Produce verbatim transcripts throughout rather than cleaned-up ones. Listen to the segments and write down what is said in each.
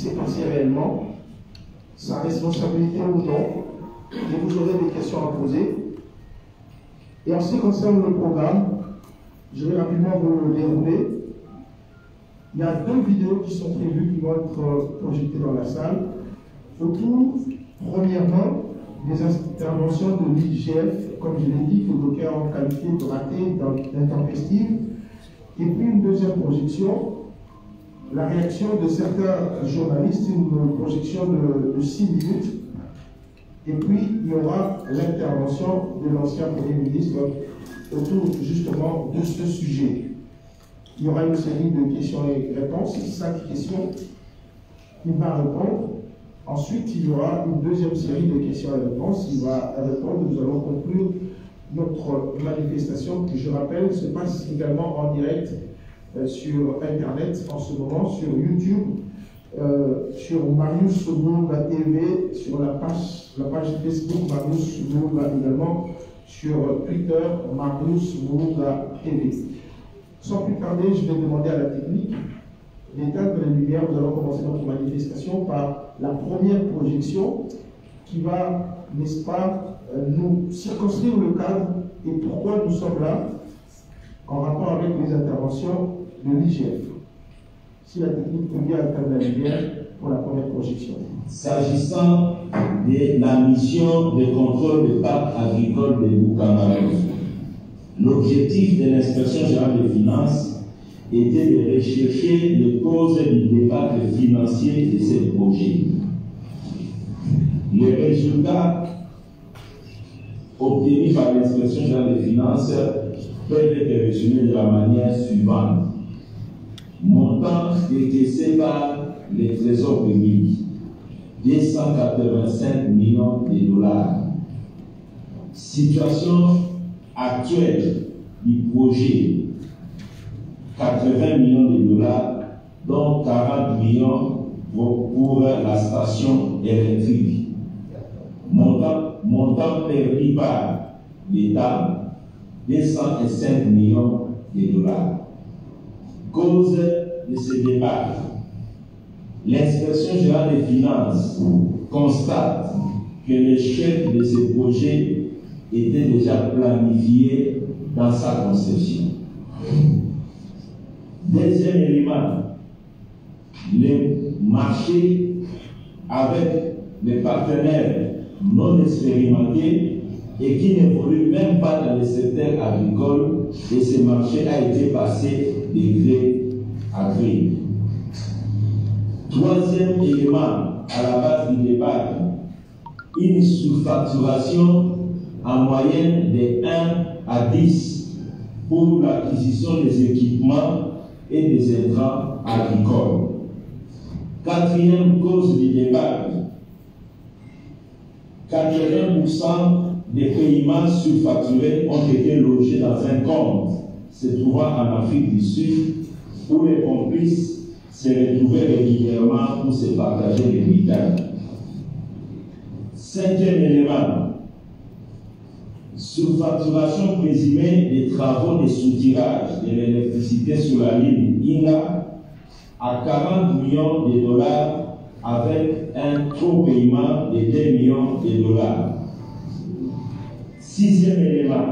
s'est passé réellement, sa responsabilité ou non, et vous aurez des questions à poser. Et en ce qui concerne le programme, je vais rapidement vous le dérouler. Il y a deux vidéos qui sont prévues, qui vont être projetées dans la salle. Autour, premièrement, des interventions de l'I G F, comme je l'ai dit, que nos cœurs ont qualifié de ratées, d'intempestives. Et puis une deuxième projection, la réaction de certains journalistes, une projection de, de six minutes. Et puis, il y aura l'intervention de l'ancien Premier ministre autour justement de ce sujet. Il y aura une série de questions et réponses, cinq questions qu'il va répondre. Ensuite, il y aura une deuxième série de questions et réponses. Il va répondre, nous allons conclure notre manifestation qui, je rappelle, se passe également en direct euh, sur Internet en ce moment, sur YouTube, euh, sur Marius Soumouba T V, sur la page, la page Facebook Marius Soumouba également, sur Twitter Marius Soumouba T V. Sans plus tarder, je vais demander à la technique d'éteindre les lumières. Nous allons commencer notre manifestation par la première projection qui va, n'est-ce pas, nous circonscrire le cadre et pourquoi nous sommes là en rapport avec les interventions de l'I G F. Si la technique peut bien atteindre la lumière pour la première projection. S'agissant de la mission de contrôle des parcs agricoles de Boukamalouz, l'objectif de l'inspection générale des finances était de rechercher les causes du débâcle financier de ces projets. Les résultats obtenus par l'inspection générale des finances peuvent être résumés de la manière suivante. Montant décaissé par les trésors publics, deux cent quatre-vingt-cinq millions de dollars. Situation actuelle du projet, quatre-vingts millions de dollars, dont quarante millions pour, pour la station électrique. Montant, montant perdu par l'État, deux cent cinq millions de dollars. Cause de ce débat, l'inspection générale des finances constate que l'échec de ce projet était déjà planifié dans sa conception. Deuxième élément, le marché avec les partenaires non expérimentés et qui n'évoluent même pas dans le secteur agricole, et ce marché a été passé de gré à gré. Troisième élément à la base du débat, une surfacturation en moyenne de un à dix pour l'acquisition des équipements et des intrants agricoles. Quatrième cause du débat, quatre-vingts pour cent des paiements surfacturés ont été logés dans un compte se trouvant en Afrique du Sud, où les complices se retrouvaient régulièrement pour se partager les biens. Cinquième élément, surfacturation présumée des travaux de soutirage de l'électricité sur la ligne Inga à quarante millions de dollars avec un trop paiement de deux millions de dollars. Sixième élément,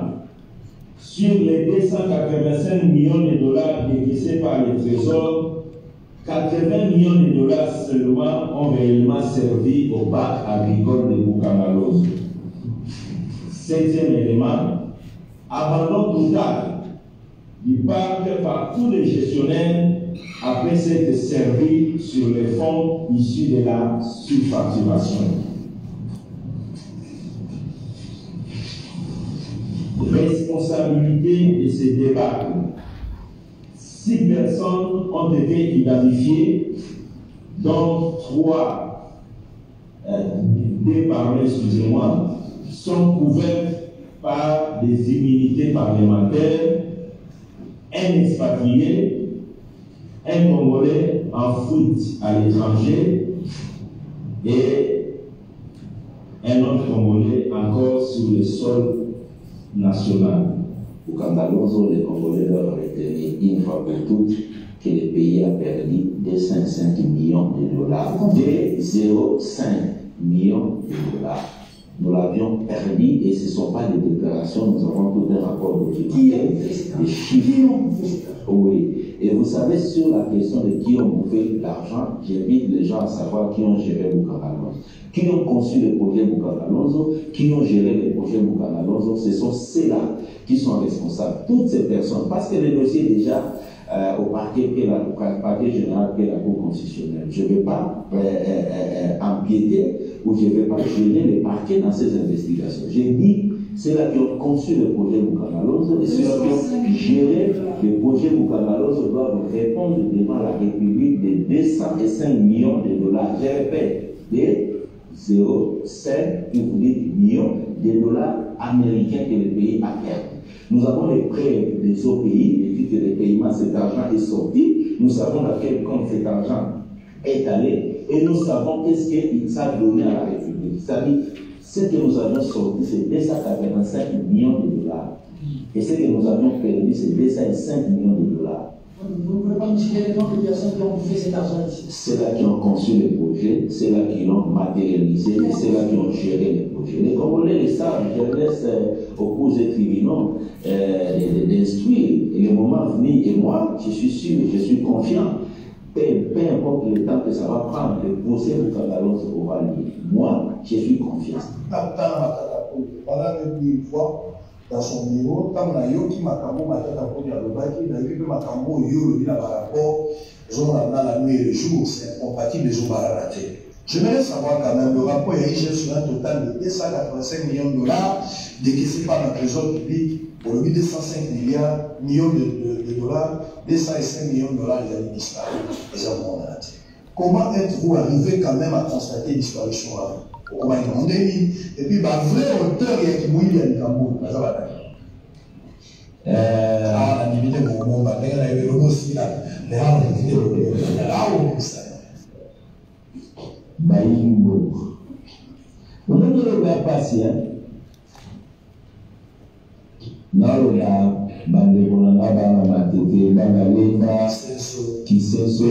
sur les deux cent quatre-vingt-cinq millions de dollars décaissés par le Trésor, quatre-vingts millions de dollars seulement ont réellement servi au parc agricole de Boukamalouz. Septième élément, abandon total du parc par tous les gestionnaires après s'être servi sur les fonds issus de la surfacturation. Responsabilité de ces débats. Six personnes ont été identifiées, dont trois euh, déparlés, excusez-moi, sont couvertes par des immunités parlementaires, un expatrié, un Congolais en fuite à l'étranger et un autre Congolais encore sur le sol national. Au Boukamalouz, les Congolais doivent retenir une fois pour toutes que le pays a perdu deux cent cinq millions de dollars coûté zéro virgule cinq millions de dollars. Nous l'avions perdu et ce ne sont pas des déclarations, nous avons tout un rapport de qui est des chiffres. Oui. Et vous savez, sur la question de qui ont bouffé l'argent, j'invite les gens à savoir qui ont géré Boucar Alonso. Qui ont conçu le projet Boucar Alonso, qui ont géré le projet Boucar Alonso, ce sont ceux-là qui sont responsables. Toutes ces personnes, parce que le dossier est déjà euh, au parquet, la, au parquet général et la Cour constitutionnelle. Je ne vais pas euh, euh, empiéter ou je ne vais pas gêner les parquets dans ces investigations. J'ai dit, c'est là qui ont conçu le projet Boucar Alonso et ceux-là qui ont géré le projet Boucar Alonso doivent répondre devant la République de deux cent cinq millions de dollars. Je répète, de zéro virgule cinq millions de dollars américains que le pays a perdu. Nous avons les prêts des autres pays, les titres de paiement, cet argent est sorti, nous savons à quel compte cet argent est allé et nous savons qu'est-ce qu'il s'est donné à la République. C'est-à-dire, ce que nous avons sorti, c'est deux cent quatre-vingt-cinq millions de dollars. Et ce que nous avons perdu, c'est deux cent cinq millions de dollars. Vous ne pouvez pas nous citer les noms de personnes qui ont bouffé cet argent ici. C'est là qui ont conçu le projet, c'est là qui l'ont matérialisé, c'est là qui ont géré le projet. Les Congolais le savent, je laisse euh, aux cours et tribunaux euh, d'instruire. Et le moment venu, et moi, je suis sûr, je suis confiant, peu, peu importe le temps que ça va prendre, le procès de Cagalon se pourra lier. Moi, je suis confiant. Pendant une fois, dans son bureau, quand on a eu qui m'a cambo, m'a dit à la première il a vu que m'a cambo, il a eu rapport, genre dans la nuit et le jour, c'est incompatible, je vais la rater. J'aimerais savoir quand même, le rapport est riche sur un total de deux cent quatre-vingt-cinq millions de dollars, décaissés par la trésor publique, pour le deux cent cinq millions de dollars, deux cent cinq millions de dollars, ils avaient disparu, ils ont raté. Comment êtes-vous arrivé quand même à constater disparition avant? Comment ils m'ont démis? Et puis, bah, vrai auteur, il y a qui mouille, il y a des tambours. Ça va d'accord. Ah, la limite, mon mot, bah, il y a eu le mot aussi, là. Mais là, on a dit, là, on a dit ça. Bah, il mou. On a dit, on va passer, hein. Non, on a, bah, on a, bah, on a, bah, on a, bah, qui c'est ça?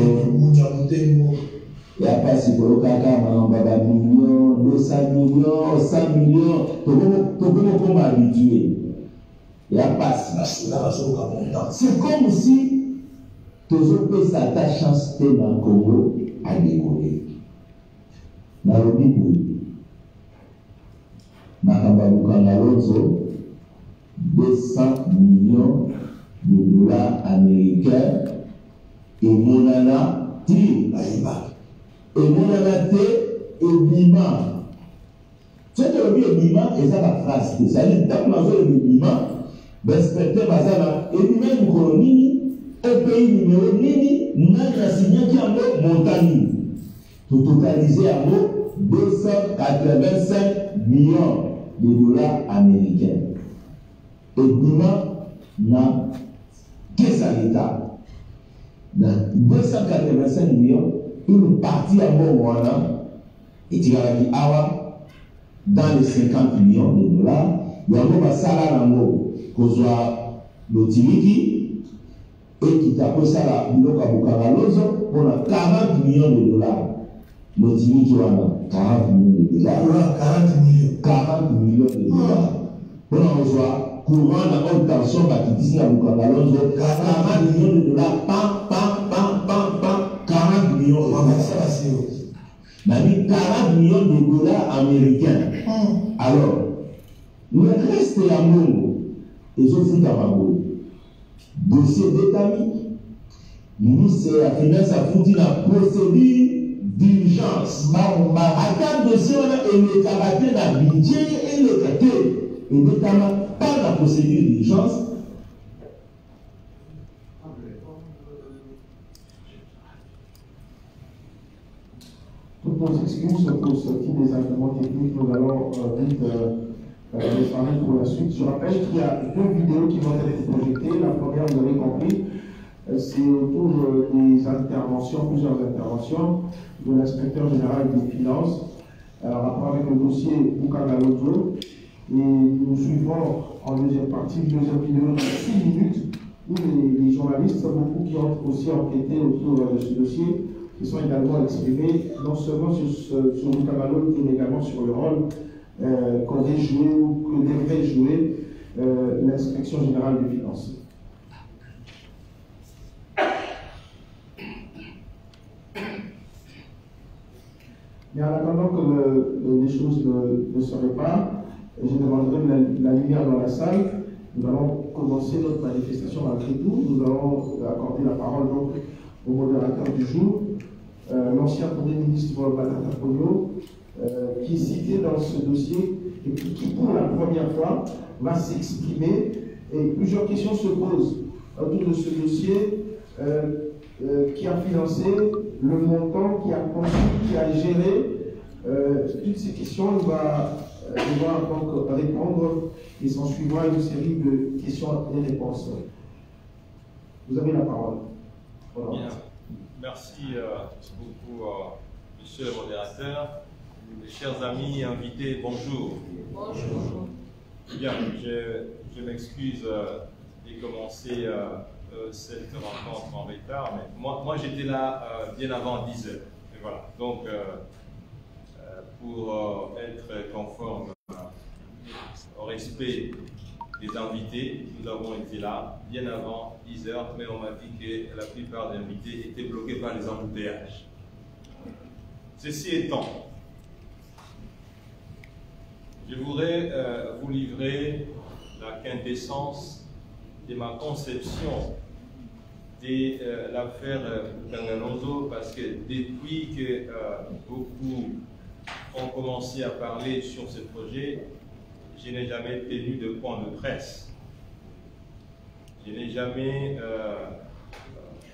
Il n'y a pas si pour le caca, on va avoir millions, deux cents millions, cent millions. Tout le monde m'a habitué. Il n'y a pas si. C'est comme si toujours que ça t'a chance de dans le Congo à décoller. Dans le Bibou, dans le deux cents millions de dollars américains et mon ana tire la Iba. Et mon anaté est bima. C'est que le bima est à la phrase. C'est-à-dire, tant que nous avons le bima, respectez Bazala. Et nous-mêmes, nous colonisons au pays numéro nini, nous avons signé qui a mot montagne. Tout totalisé à mot deux cent quatre-vingt-cinq millions de dollars américains. Et bima n'a que ça l'état. deux cent quatre-vingt-cinq millions. Une partie à Rwanda et tu as dit awa dans les cinquante millions de dollars il y a un salaire en haut qu'on soit l'otimiki et qui t'a posé la boulot à Boucar Alonso on a quarante millions de dollars l'otimiki on a quarante millions de dollars quarante millions de dollars on a reçoit courant dans haute tension qui disent à Boucar Alonso quarante millions de dollars pam pam pam pam pam on a mis quarante millions de dollars américains. Alors, le reste est à Mongo. Ils ont foutu à Mongo. Dossier d'établi. Ministre de la Finance a foutu la procédure d'urgence. À quatre dossiers, on a établi la budget et le traité. Et notamment, par la procédure d'urgence, nos excuses pour ce qui est des arguments techniques, nous allons euh, vite euh, les fermer pour la suite. Je rappelle qu'il y a deux vidéos qui vont être projetées. La première, vous avez compris, euh, c'est autour euh, des interventions, plusieurs interventions de l'inspecteur général des finances, euh, rapport avec le dossier Boucar Alonso. Et nous suivons en deuxième partie, deuxième vidéo de six minutes, où les, les journalistes, beaucoup qui ont aussi enquêté autour euh, de ce dossier, qui sont également exprimés, non seulement sur le Cameroun, mais également sur le rôle euh, qu'on devrait jouer ou que devrait jouer euh, l'inspection générale des finances. Mais en attendant que le, les choses ne, ne se réparent, je demanderai la, la lumière dans la salle. Nous allons commencer notre manifestation malgré tout. Nous allons accorder la parole donc au modérateur du jour, euh, l'ancien Premier ministre Matata Ponyo, euh, qui est cité dans ce dossier et qui, qui pour la première fois, va s'exprimer. Et plusieurs questions se posent autour de ce dossier euh, euh, qui a financé, le montant, qui a construit, qui a géré. Euh, toutes ces questions, on va, on va donc répondre et s'en suivra une série de questions et réponses. Vous avez la parole. Voilà. Bien. Merci euh, beaucoup, euh, monsieur le modérateur. Mes chers amis invités, bonjour. Bonjour. Bien, je, je m'excuse euh, de commencer euh, euh, cette rencontre en retard, mais moi, moi j'étais là euh, bien avant dix heures. Et voilà. Donc, euh, euh, pour euh, être conforme euh, au respect des invités, nous avons été là bien avant dix heures, mais on m'a dit que la plupart des invités étaient bloqués par les embouteillages. Ceci étant, je voudrais euh, vous livrer la quintessence de ma conception de euh, l'affaire Boukangalonzo, parce que depuis que euh, beaucoup ont commencé à parler sur ce projet, je n'ai jamais tenu de point de presse. Je n'ai jamais euh,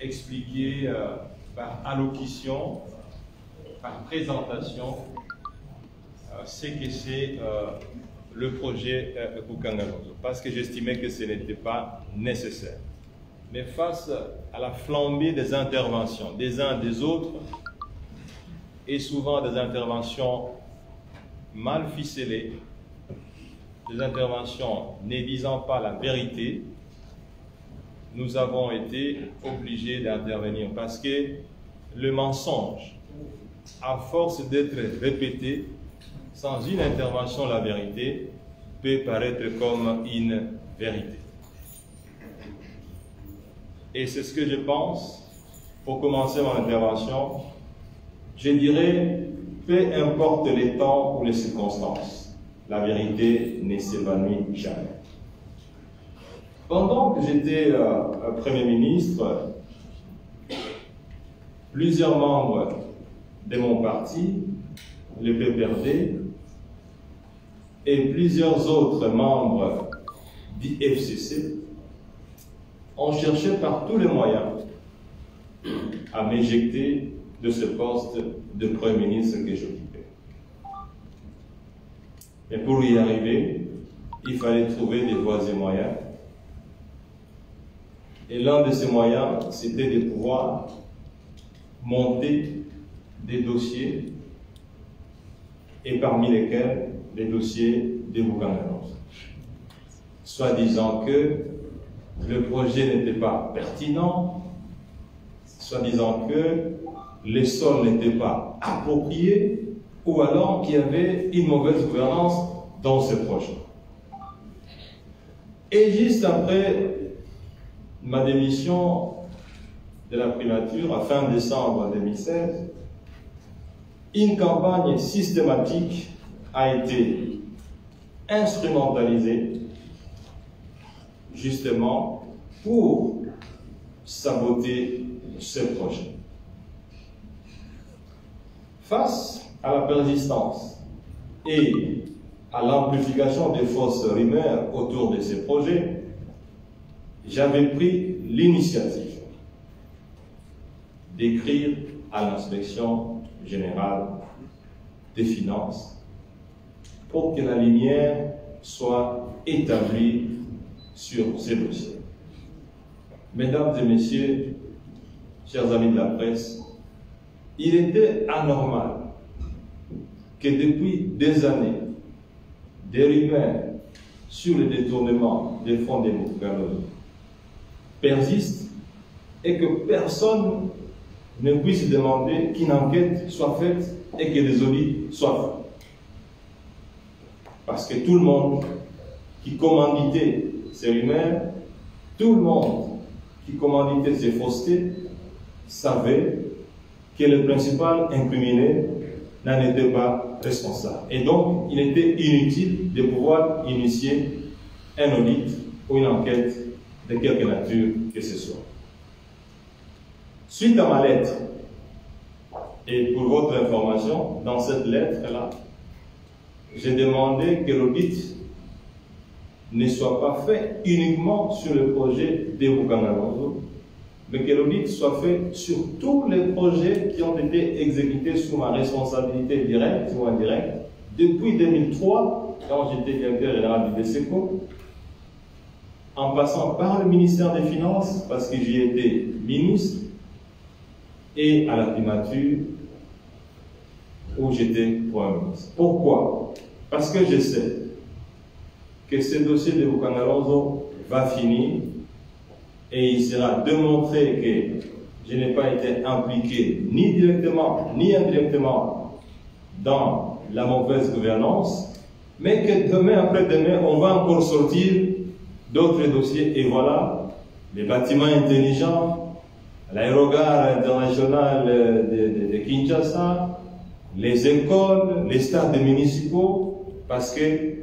expliqué euh, par allocution, par présentation, euh, ce que c'est euh, le projet euh, Boukangalonzo, parce que j'estimais que ce n'était pas nécessaire. Mais face à la flambée des interventions des uns des autres, et souvent des interventions mal ficelées, des interventions ne disant pas la vérité, nous avons été obligés d'intervenir parce que le mensonge, à force d'être répété, sans une intervention, la vérité peut paraître comme une vérité. Et c'est ce que je pense. Pour commencer mon intervention, je dirais, peu importe les temps ou les circonstances, la vérité ne s'évanouit jamais. Pendant que j'étais euh, Premier ministre, plusieurs membres de mon parti, le P P R D, et plusieurs autres membres du F C C ont cherché par tous les moyens à m'éjecter de ce poste de Premier ministre que je quitte. Et pour y arriver, il fallait trouver des voies et moyens. Et l'un de ces moyens, c'était de pouvoir monter des dossiers, et parmi lesquels les dossiers de Boukangalonzo. Soit disant que le projet n'était pas pertinent, soit disant que les sols n'étaient pas appropriés, ou alors qu'il y avait une mauvaise gouvernance dans ce projet. Et juste après ma démission de la primature, à fin décembre deux mille seize, une campagne systématique a été instrumentalisée justement pour saboter ce projet. Face à la persistance et à l'amplification des fausses rumeurs autour de ces projets, j'avais pris l'initiative d'écrire à l'inspection générale des finances pour que la lumière soit établie sur ces dossiers. Mesdames et messieurs, chers amis de la presse, il était anormal que depuis des années, des rumeurs sur le détournement des fonds des Boukangalonzo persistent et que personne ne puisse demander qu'une enquête soit faite et que des audits soient faits. Parce que tout le monde qui commanditait ces rumeurs, tout le monde qui commanditait ces faussetés, savait que le principal incriminé n'en était pas responsable. Et donc, il était inutile de pouvoir initier un audit ou une enquête de quelque nature que ce soit. Suite à ma lettre, et pour votre information, dans cette lettre-là, j'ai demandé que l'audit ne soit pas fait uniquement sur le projet de Boukanarozo, mais que l'audit soit fait sur tous les projets qui ont été exécutés sous ma responsabilité directe ou indirecte depuis deux mille trois, quand j'étais directeur général du D C E C O, en passant par le ministère des Finances, parce que j'y étais ministre, et à la primature, où j'étais Premier ministre. Pourquoi? Parce que je sais que ce dossier de Boukanarozo va finir, et il sera démontré que je n'ai pas été impliqué ni directement ni indirectement dans la mauvaise gouvernance, mais que demain après demain, on va encore sortir d'autres dossiers. Et voilà, les bâtiments intelligents, l'aérogare international de, de, de Kinshasa, les écoles, les stades municipaux, parce que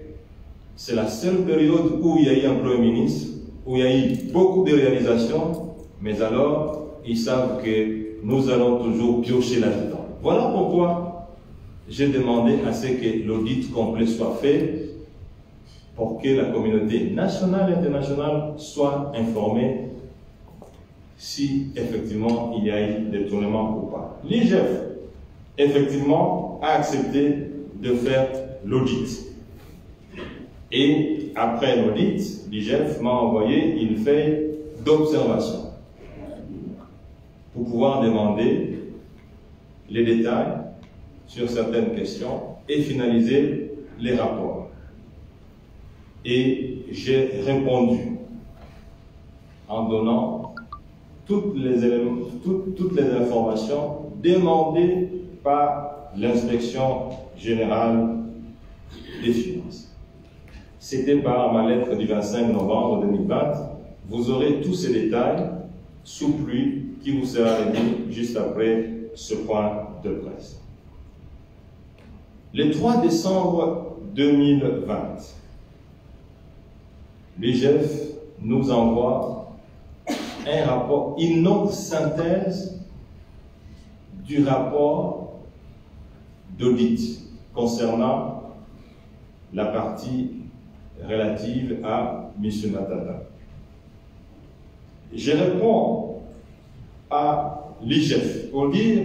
c'est la seule période où il y a eu un Premier ministre, où il y a eu beaucoup de réalisations, mais alors, ils savent que nous allons toujours piocher là-dedans. Voilà pourquoi j'ai demandé à ce que l'audit complet soit fait pour que la communauté nationale et internationale soit informée si, effectivement, il y a eu des détournements ou pas. L'I G F, effectivement, a accepté de faire l'audit. Et après l'audit, l'I G F m'a envoyé une feuille d'observation pour pouvoir demander les détails sur certaines questions et finaliser les rapports. Et j'ai répondu en donnant toutes les, éléments, toutes, toutes les informations demandées par l'inspection générale des finances. C'était par ma lettre du vingt-cinq novembre deux mille vingt. Vous aurez tous ces détails sous pluie qui vous sera remis juste après ce point de presse. Le trois décembre deux mille vingt, l'I G F nous envoie un rapport, une autre synthèse du rapport d'audit concernant la partie relative à M. Matata. Je réponds à l'I G F pour dire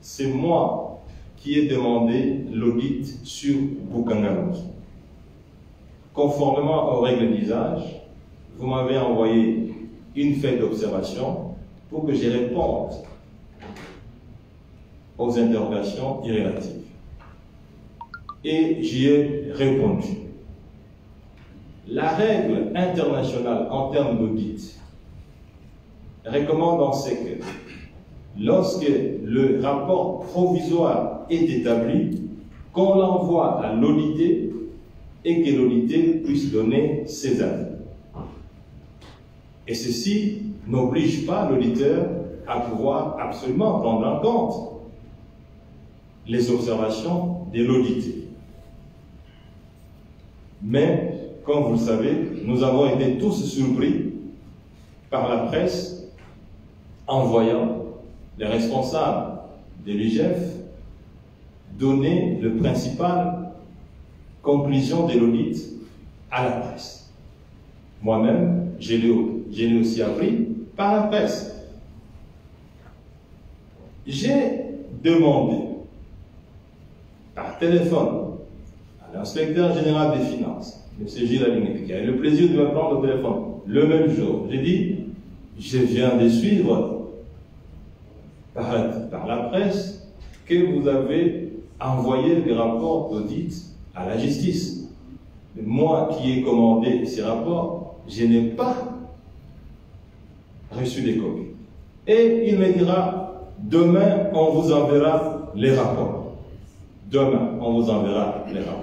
c'est moi qui ai demandé l'audit sur Boukanarozo. Conformément aux règles d'usage, vous m'avez envoyé une feuille d'observation pour que je réponde aux interrogations irrélatives. Et j'y ai répondu. La règle internationale en termes d'audit recommande en ce que lorsque le rapport provisoire est établi, qu'on l'envoie à l'audité et que l'audité puisse donner ses avis. Et ceci n'oblige pas l'auditeur à pouvoir absolument prendre en compte les observations de l'audité. Mais comme vous le savez, nous avons été tous surpris par la presse en voyant les responsables de l'I G F donner le principal conclusion de l'audit à la presse. Moi-même, je l'ai aussi appris par la presse. J'ai demandé par téléphone à l'inspecteur général des finances, M. Gilles Aligné, qui a eu le plaisir de me prendre au téléphone le même jour. J'ai dit, je viens de suivre par, par la presse que vous avez envoyé des rapports d'audit à la justice. Mais moi qui ai commandé ces rapports, je n'ai pas reçu des copies. Et il me dira, demain, on vous enverra les rapports. Demain, on vous enverra les rapports.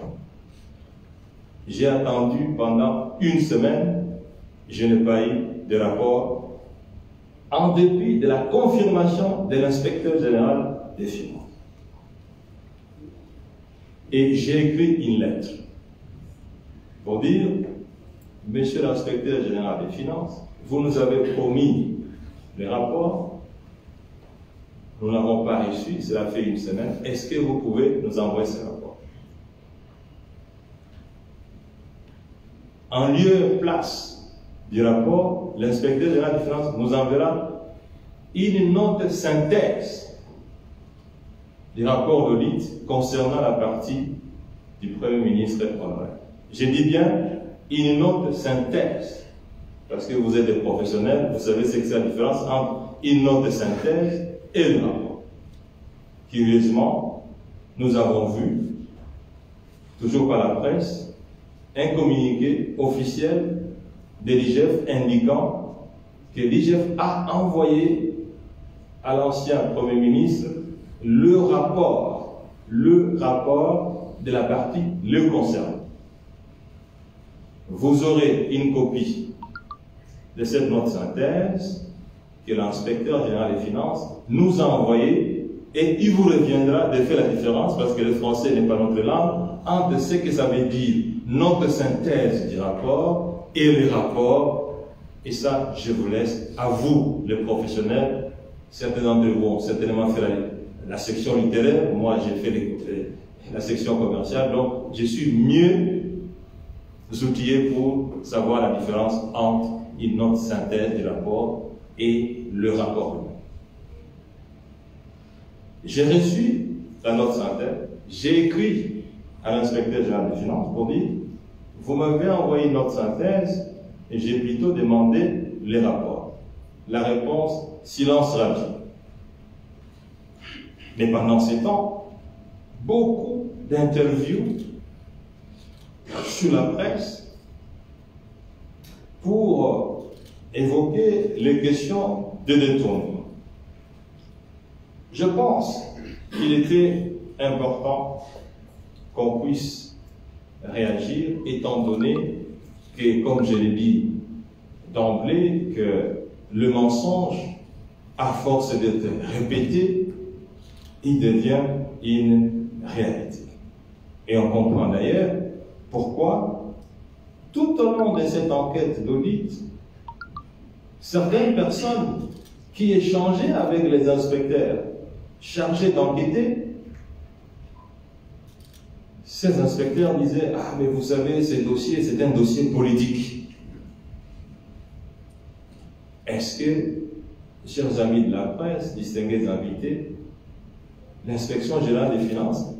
J'ai attendu pendant une semaine, je n'ai pas eu de rapport, en dépit de la confirmation de l'inspecteur général des finances. Et j'ai écrit une lettre pour dire, monsieur l'inspecteur général des finances, vous nous avez promis le rapport, nous ne l'avons pas reçu, cela fait une semaine, est-ce que vous pouvez nous envoyer ce rapport? En lieu et place du rapport, l'inspecteur général des finances nous enverra une note synthèse du rapport d'audit concernant la partie du Premier ministre honoraire. Je dis bien une note synthèse, parce que vous êtes des professionnels, vous savez c'est que c'est la différence entre une note de synthèse et le rapport. Curieusement, nous avons vu, toujours par la presse, un communiqué officiel de l'I G F indiquant que l'I G F a envoyé à l'ancien Premier ministre le rapport, le rapport de la partie le concernant. Vous aurez une copie de cette note synthèse que l'inspecteur général des finances nous a envoyée et il vous reviendra de faire la différence, parce que le français n'est pas notre langue, entre ce que ça veut dire notre synthèse du rapport et le rapport. Et ça, je vous laisse à vous, les professionnels. Certains d'entre vous ont certainement fait la, la section littéraire, moi j'ai fait les, la section commerciale, donc je suis mieux outillé pour savoir la différence entre une note synthèse du rapport et le rapport. J'ai reçu la note synthèse, j'ai écrit à l'inspecteur général des finances pour dire, vous m'avez envoyé une note synthèse et j'ai plutôt demandé les rapports. La réponse, silence rapide. Mais pendant ce temps, beaucoup d'interviews sur la presse pour évoquer les questions de détournement. Je pense qu'il était important qu'on puisse réagir, étant donné que, comme je l'ai dit d'emblée, que le mensonge, à force d'être répété, il devient une réalité. Et on comprend d'ailleurs pourquoi tout au long de cette enquête d'audit, certaines personnes qui échangeaient avec les inspecteurs chargés d'enquêter, ces inspecteurs disaient « Ah, mais vous savez, ce dossier, c'est un dossier politique. » Est-ce que, chers amis de la presse, distingués invités, l'inspection générale des finances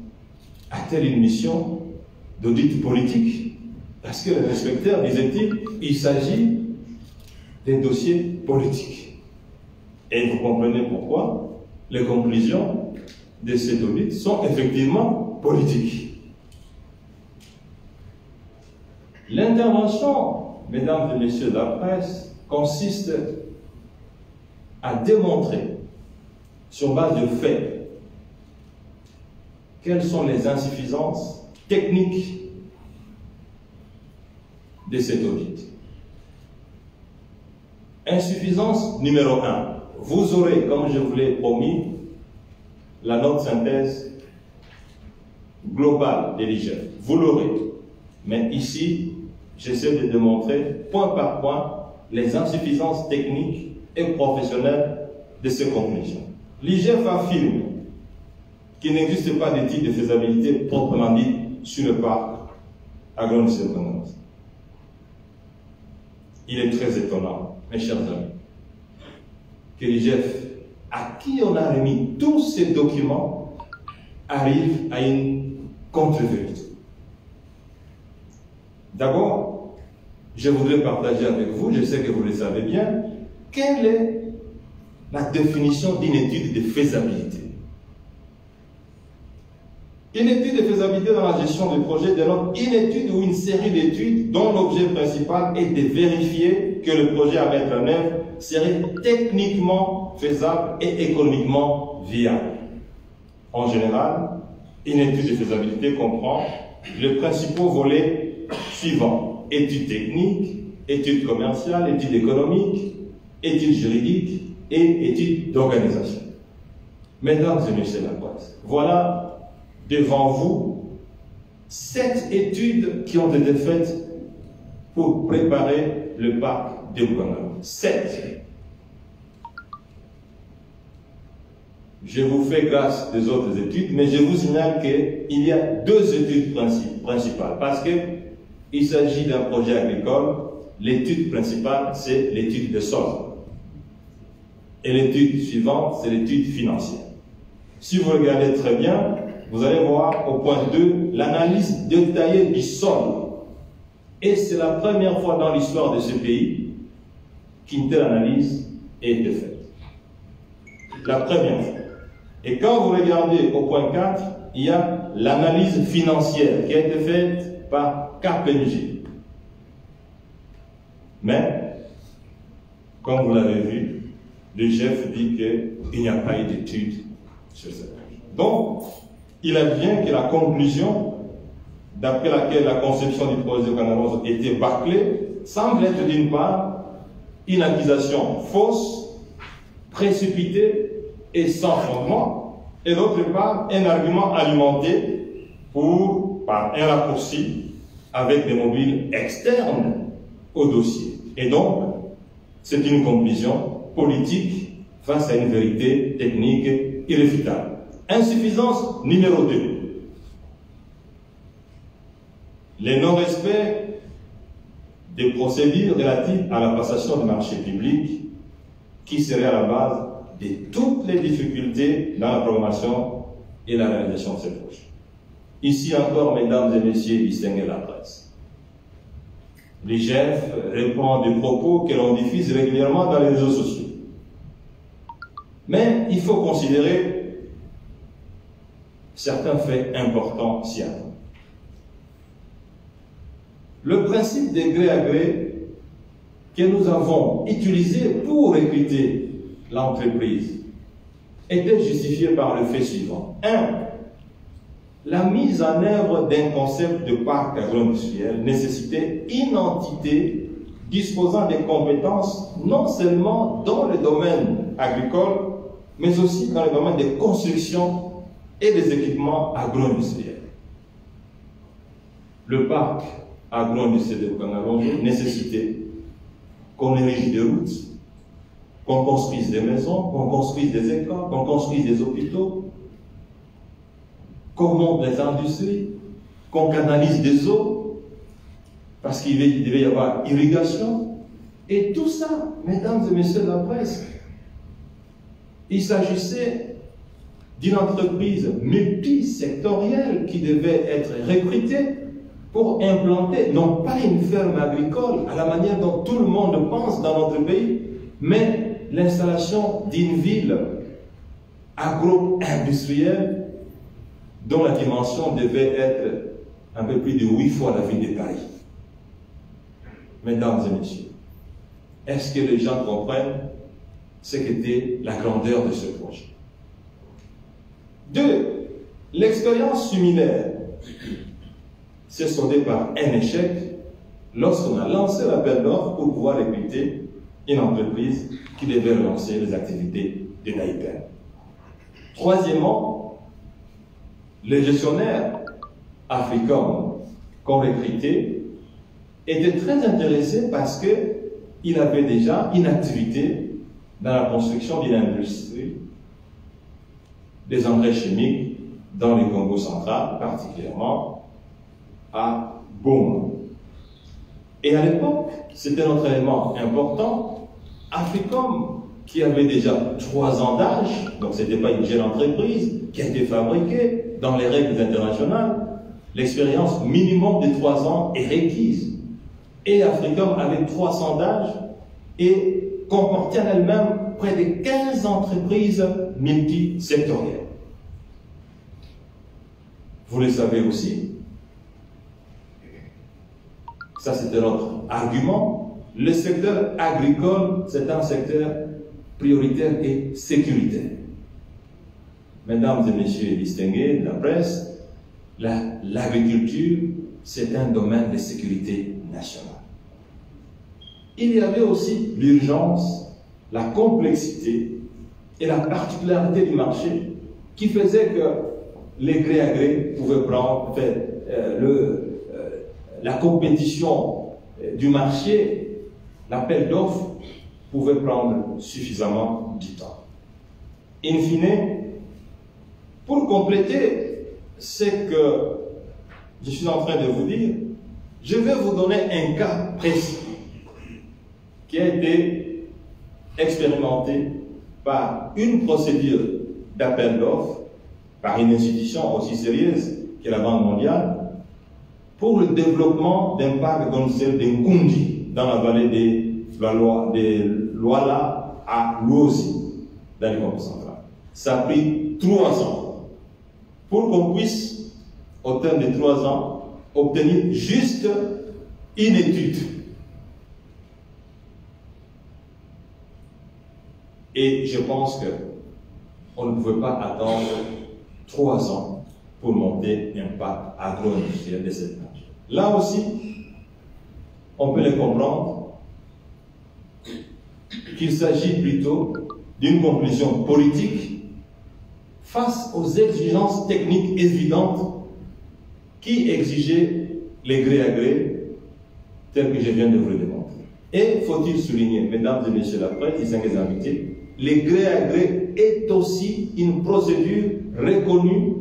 a-t-elle une mission d'audit politique? Parce que les inspecteurs, disait-il, il s'agit des dossiers politiques. Et vous comprenez pourquoi les conclusions de ces audits sont effectivement politiques. L'intervention, mesdames et messieurs de la presse, consiste à démontrer, sur base de faits, quelles sont les insuffisances techniques de cet audit. Insuffisance numéro un. Vous aurez, comme je vous l'ai promis, la note synthèse globale de l'I G F. Vous l'aurez. Mais ici, j'essaie de démontrer point par point les insuffisances techniques et professionnelles de ces conclusions. L'I G F affirme qu'il n'existe pas d'étude de faisabilité proprement dite sur le parc à grande circonférence. Il est très étonnant, mes chers amis, que l'I G F, à qui on a remis tous ces documents, arrive à une contre-vérité. D'abord, je voudrais partager avec vous, je sais que vous le savez bien, quelle est la définition d'une étude de faisabilité. Une étude de faisabilité dans la gestion du projet dénote une étude ou une série d'études dont l'objet principal est de vérifier que le projet à mettre en œuvre serait techniquement faisable et économiquement viable. En général, une étude de faisabilité comprend les principaux volets suivants: études techniques, études commerciales, études économiques, études juridiques et études d'organisation. Mesdames et messieurs de la presse, voilà devant vous sept études qui ont été faites pour préparer le parc de Bouganga. Sept. Je vous fais grâce des autres études, mais je vous signale qu'il y a deux études principales, parce qu'il s'agit d'un projet agricole. L'étude principale, c'est l'étude de sol. Et l'étude suivante, c'est l'étude financière. Si vous regardez très bien, vous allez voir au point deux l'analyse détaillée du sol. Et c'est la première fois dans l'histoire de ce pays qu'une telle analyse a été faite. La première fois. Et quand vous regardez au point quatre, il y a l'analyse financière qui a été faite par K P M G. Mais, comme vous l'avez vu, le chef dit qu'il n'y a pas eu d'étude sur ce projet. Donc, il advient que la conclusion d'après laquelle la conception du projet de Canarose était bâclée semble être d'une part une accusation fausse, précipitée et sans fondement, et d'autre part un argument alimenté pour, par un raccourci avec des mobiles externes au dossier. Et donc, c'est une conclusion politique face à une vérité technique irréfutable. Insuffisance numéro deux. Le non-respect des procédures relatives à la passation de marchés publics qui serait à la base de toutes les difficultés dans la programmation et la réalisation de ces projets. Ici encore, mesdames et messieurs, distinguez la presse. Les chefs répondent des propos que l'on diffuse régulièrement dans les réseaux sociaux. Mais il faut considérer certains faits importants s'y attendent. Le principe des gré à gré que nous avons utilisé pour recruter l'entreprise était justifié par le fait suivant. un. La mise en œuvre d'un concept de parc agro-industriel nécessitait une entité disposant des compétences non seulement dans le domaine agricole, mais aussi dans le domaine des constructions et des équipements agro-industriels. Le parc agro-industriel de Bouganga-Longo nécessitait qu'on érige des routes, qu'on construise des maisons, qu'on construise des écoles, qu'on construise des hôpitaux, qu'on monte des industries, qu'on canalise des eaux, parce qu'il devait y avoir irrigation. Et tout ça, mesdames et messieurs de la presse, il s'agissait d'une entreprise multisectorielle qui devait être recrutée pour implanter, non pas une ferme agricole à la manière dont tout le monde pense dans notre pays, mais l'installation d'une ville agro-industrielle dont la dimension devait être un peu plus de huit fois la ville de Paris. Mesdames et messieurs, est-ce que les gens comprennent ce qu'était la grandeur de ce projet? Deux, l'expérience similaire s'est soldée par un échec lorsqu'on a lancé l'appel d'offres pour pouvoir recruter une entreprise qui devait relancer les activités de Naïpen. Troisièmement, les gestionnaires africains qu'on recrutait étaient très intéressés parce qu'ils avaient déjà une activité dans la construction d'une industrie des engrais chimiques dans le Congo central, particulièrement à Goma. Et à l'époque, c'était notre élément important, Africom, qui avait déjà trois ans d'âge, donc ce n'était pas une jeune entreprise, qui a été fabriquée dans les règles internationales. L'expérience minimum de trois ans est requise. Et Africom avait trois cents d'âge et comportait en elle-même près de quinze entreprises multisectorielles. Vous le savez aussi, ça c'était notre argument, Le secteur agricole, c'est un secteur prioritaire et sécuritaire. Mesdames et messieurs distingués de la presse, l'agriculture, c'est un domaine de sécurité nationale. Il y avait aussi l'urgence, la complexité et la particularité du marché qui faisait que les gré à gré pouvaient prendre faire, euh, le, euh, la compétition du marché, l'appel d'offres pouvait prendre suffisamment du temps. In fine, pour compléter ce que je suis en train de vous dire, je vais vous donner un cas précis qui a été expérimenté par une procédure d'appel d'offres par une institution aussi sérieuse que la Banque mondiale pour le développement d'un parc d'Onzel de Nkundi dans la vallée de la Loire, de Luala à Luosi, dans le Congo central. Ça a pris trois ans pour qu'on puisse, au terme de trois ans, obtenir juste une étude. Et je pense que on ne pouvait pas attendre trois ans pour monter un parc agro-industriel de cette nature. Là aussi, on peut le comprendre qu'il s'agit plutôt d'une conclusion politique face aux exigences techniques évidentes qui exigeaient les gré à gré tels que je viens de vous le démontrer. Et faut-il souligner, mesdames et messieurs la presse, distingués invités, le gré à gré est aussi une procédure reconnue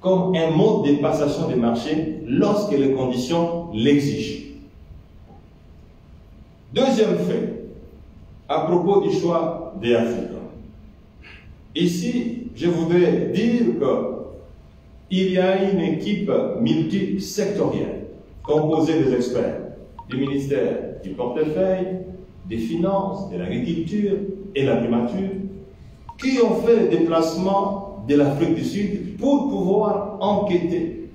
comme un mode de passation des marchés lorsque les conditions l'exigent. Deuxième fait, à propos du choix des Africains. Ici, je voudrais dire qu'il y a une équipe multisectorielle composée des experts du ministère du portefeuille, des finances, de l'agriculture et de la primature, qui ont fait le déplacement de l'Afrique du Sud pour pouvoir enquêter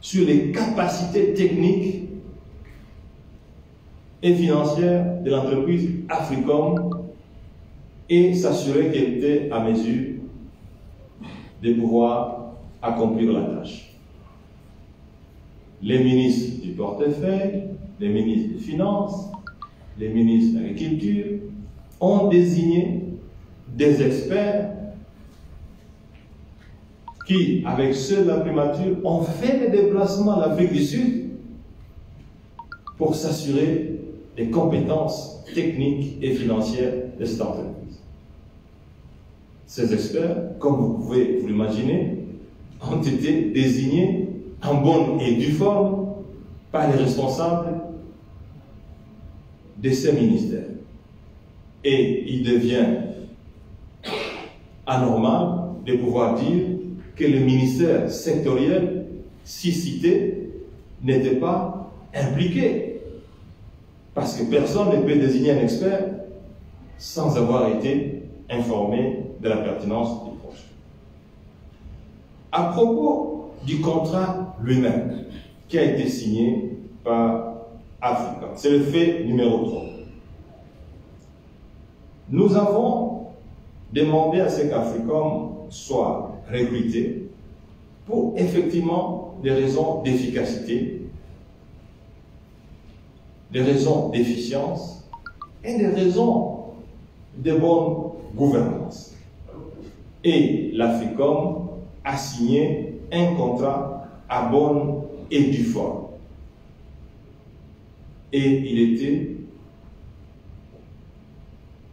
sur les capacités techniques et financières de l'entreprise Africom et s'assurer qu'elle était à mesure de pouvoir accomplir la tâche. Les ministres du portefeuille, les ministres des Finances, les ministres de l'Agriculture ont désigné des experts qui, avec ceux de la primature, ont fait des déplacements en Afrique du Sud pour s'assurer des compétences techniques et financières de cette entreprise. Ces experts, comme vous pouvez vous l'imaginer, ont été désignés en bonne et due forme par les responsables de ces ministères. Et il devient anormal de pouvoir dire que le ministère sectoriel, si cité, n'était pas impliqué. Parce que personne ne peut désigner un expert sans avoir été informé de la pertinence du projet. À propos du contrat lui-même, qui a été signé par Africa. C'est le fait numéro trois. Nous avons demandé à ce qu'Africom soit recruté pour effectivement des raisons d'efficacité, des raisons d'efficience et des raisons de bonne gouvernance. Et l'Africom a signé un contrat à bonne et due forme. Et il était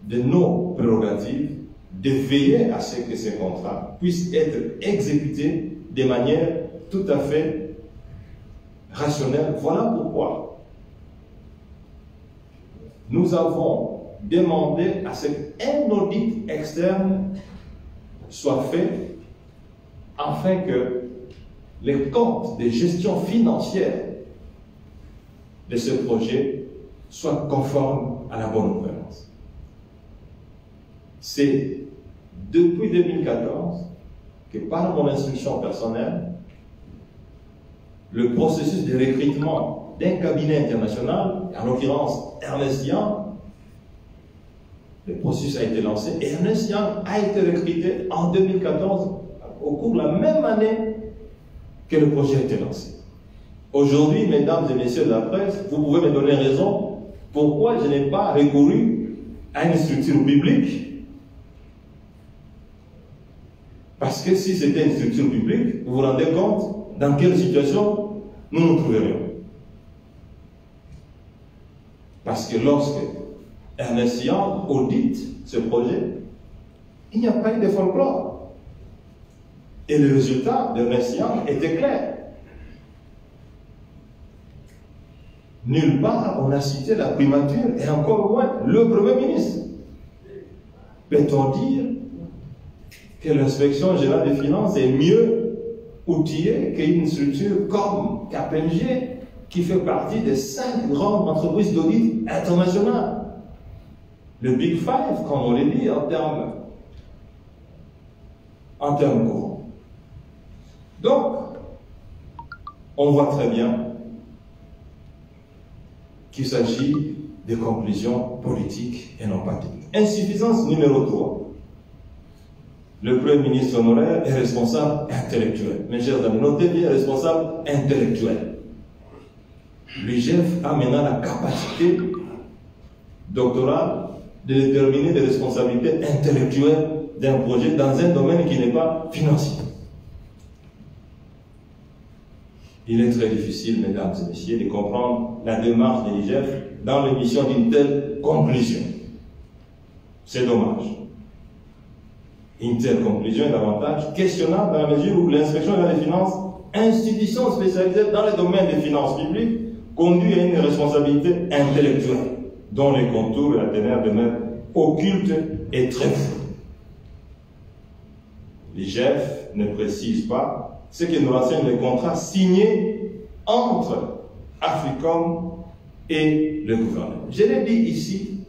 de nos prérogatives de veiller à ce que ces contrats puissent être exécutés de manière tout à fait rationnelle. Voilà pourquoi nous avons demandé à ce qu'un audit externe soit fait afin que les comptes de gestion financière de ce projet soient conformes à la bonne gouvernance. C'est depuis deux mille quatorze que, par mon instruction personnelle, le processus de recrutement d'un cabinet international, en l'occurrence Ernst Young. Le processus a été lancé et Ernst Young a été recruté en deux mille quatorze, au cours de la même année que le projet a été lancé. Aujourd'hui, mesdames et messieurs de la presse, vous pouvez me donner raison pourquoi je n'ai pas recouru à une structure publique. Parce que si c'était une structure publique, vous vous rendez compte dans quelle situation nous nous trouverions. Parce que lorsque Ernst Young audite ce projet, il n'y a pas eu de folklore. Et le résultat d'Ernst Young était clair. Nulle part on a cité la primature et encore moins le Premier ministre. Peut-on dire que l'inspection générale des finances est mieux outillée qu'une structure comme K P M G qui fait partie des cinq grandes entreprises d'audit internationales? Le Big Five, comme on le dit en termes en termes courants. Donc, on voit très bien qu'il s'agit de conclusions politiques et non pas techniques. Insuffisance numéro trois. Le Premier ministre honoraire est responsable intellectuel. Mes chers amis, notez bien responsable intellectuel. L'U G F a maintenant la capacité doctorale de déterminer des responsabilités intellectuelles d'un projet dans un domaine qui n'est pas financier. Il est très difficile, mesdames et messieurs, de comprendre la démarche de l'U G F dans l'émission d'une telle conclusion. C'est dommage. Une telle conclusion est davantage questionnable dans la mesure où l'inspection générale des finances, institution spécialisée dans le domaine des finances publiques, conduit à une responsabilité intellectuelle, dont les contours et la ténèbre demeurent occultes et très flous. L'I G F ne précise pas ce que nous renseignent les contrats signés entre Africom et le gouvernement. Je l'ai dit ici,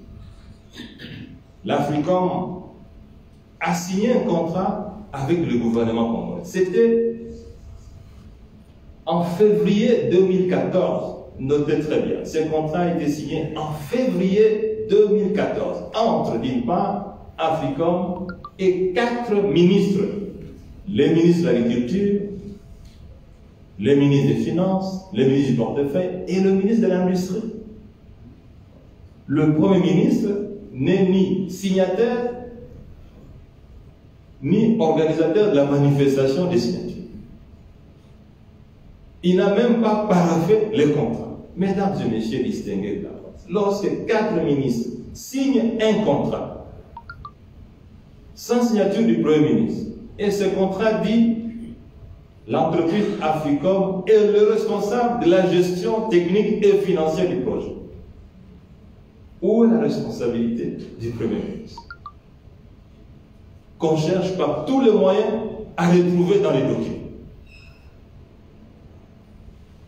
l'Africom a signé un contrat avec le gouvernement congolais. C'était en février deux mille quatorze. Notez très bien, ce contrat a été signé en février deux mille quatorze entre, d'une part, Africom et quatre ministres. Le ministre de l'Agriculture, le ministre des Finances, le ministre du Portefeuille et le ministre de l'Industrie. Le Premier ministre n'est ni signataire ni organisateur de la manifestation des signatures. Il n'a même pas paraffé le contrat. Mesdames et messieurs distingués de la France, lorsque quatre ministres signent un contrat sans signature du Premier ministre, et ce contrat dit l'entreprise Africom est le responsable de la gestion technique et financière du projet. Où est la responsabilité du Premier ministre? Qu'on cherche par tous les moyens à retrouver dans les documents.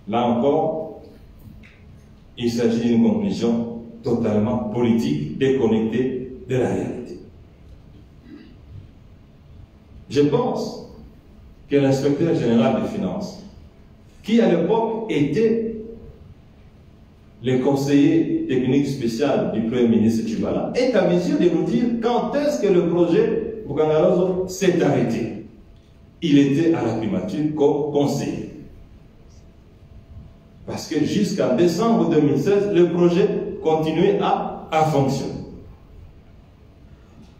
Là encore, il s'agit d'une conclusion totalement politique, déconnectée de la réalité. Je pense que l'inspecteur général des finances, qui à l'époque était le conseiller technique spécial du Premier ministre Tshibala, est à mesure de nous dire quand est-ce que le projet Bugangalozo s'est arrêté. Il était à la primature comme conseiller. Parce que jusqu'en décembre deux mille seize, le projet continuait à, à fonctionner.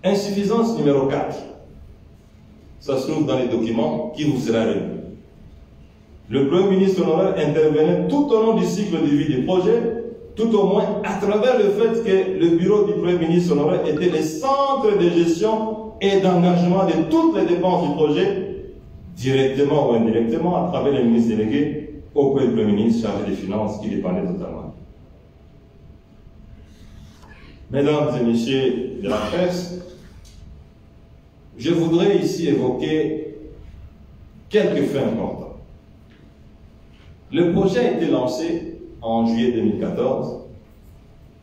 Insuffisance numéro quatre. Ça se trouve dans les documents qui vous sera remis. Le Premier ministre honoraire intervenait tout au long du cycle de vie du projet, tout au moins à travers le fait que le bureau du Premier ministre honoraire était le centre de gestion et d'engagement de toutes les dépenses du projet, directement ou indirectement, à travers les ministres délégués auprès du Premier ministre chargé des Finances qui dépendait totalement. Mesdames et messieurs de la presse, je voudrais ici évoquer quelques faits importants. Le projet a été lancé en juillet deux mille quatorze,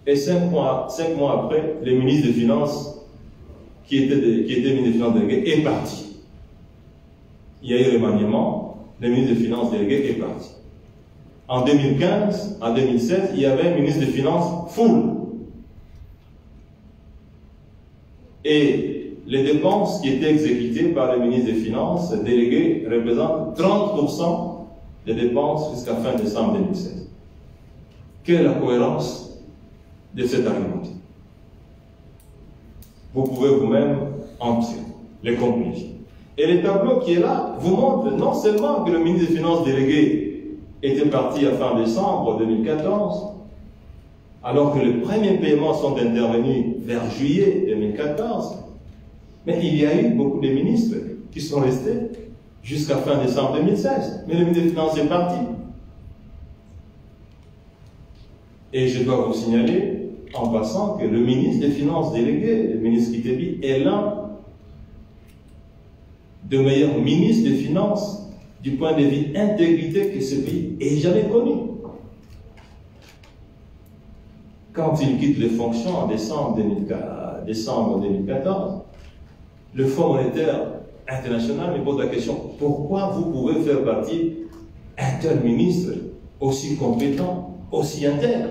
et cinq mois, cinq mois après, le ministre des Finances, qui était, de, qui était ministre des Finances délégué, est parti. Il y a eu remaniement, le ministre des Finances délégué est parti. En deux mille quinze, en deux mille seize, il y avait un ministre des Finances full. Et les dépenses qui étaient exécutées par le ministre des Finances délégué représentent trente pour cent des dépenses jusqu'à fin décembre deux mille seize. Quelle est la cohérence de cet argument? Vous pouvez vous-même entrer, les compris. Et le tableau qui est là vous montre non seulement que le ministre des Finances délégué était parti à fin décembre deux mille quatorze, alors que les premiers paiements sont intervenus vers juillet deux mille quatorze, mais il y a eu beaucoup de ministres qui sont restés jusqu'à fin décembre deux mille seize. Mais le ministre des Finances est parti. Et je dois vous signaler, en passant, que le ministre des Finances délégué, le ministre Kittebi, est l'un des meilleurs ministres des Finances du point de vue intégrité que ce pays ait jamais connu. Quand il quitte les fonctions en décembre deux mille quatorze, le Fonds monétaire international me pose la question: pourquoi vous pouvez faire partie un tel ministre aussi compétent, aussi intègre?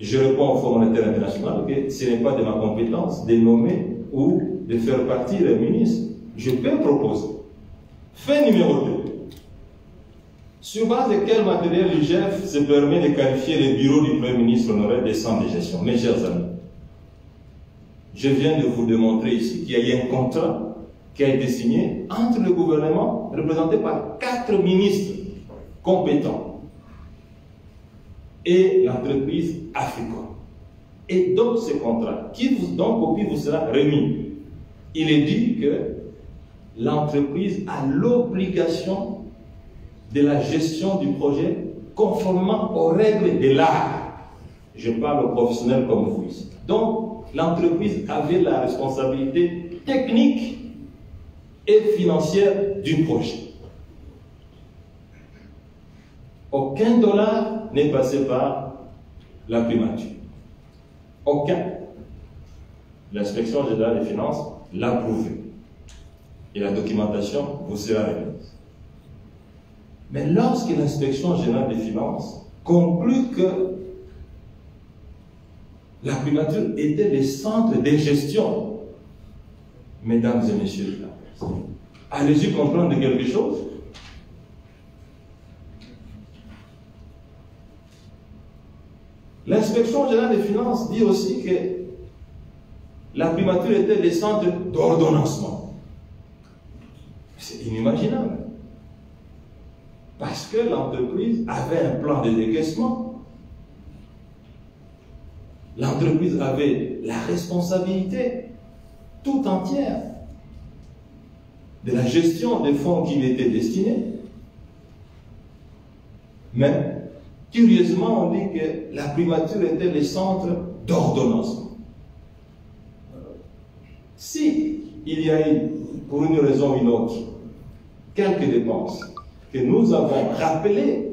Je réponds au Fonds monétaire international que ce n'est pas de ma compétence de nommer ou de faire partie le ministre. Je peux proposer. Fait numéro deux. Sur base de quel matériel le G E F se permet de qualifier le bureau du Premier ministre honoraire des centres de gestion? Mes chers amis, je viens de vous démontrer ici qu'il y a eu un contrat qui a été signé entre le gouvernement, représenté par quatre ministres compétents, et l'entreprise Africa. Et donc ce contrat, qui vous, donc copie vous sera remis, il est dit que l'entreprise a l'obligation de la gestion du projet conformément aux règles de l'art. Je parle aux professionnels comme vous ici. Donc, l'entreprise avait la responsabilité technique et financière du projet. Aucun dollar n'est passé par la primature. Aucun. L'inspection générale des finances l'a prouvé. Et la documentation vous sera remise. Mais lorsque l'inspection générale des finances conclut que la primature était le centre de gestion, mesdames et messieurs, allez-y comprendre quelque chose. L'inspection générale des finances dit aussi que la primature était le centre d'ordonnancement. C'est inimaginable. Parce que l'entreprise avait un plan de décaissement. L'entreprise avait la responsabilité tout entière de la gestion des fonds qui lui étaient destinés. Mais, curieusement, on dit que la primature était le centre d'ordonnancement. Si il y a eu, pour une raison ou une autre, quelques dépenses que nous avons rappelé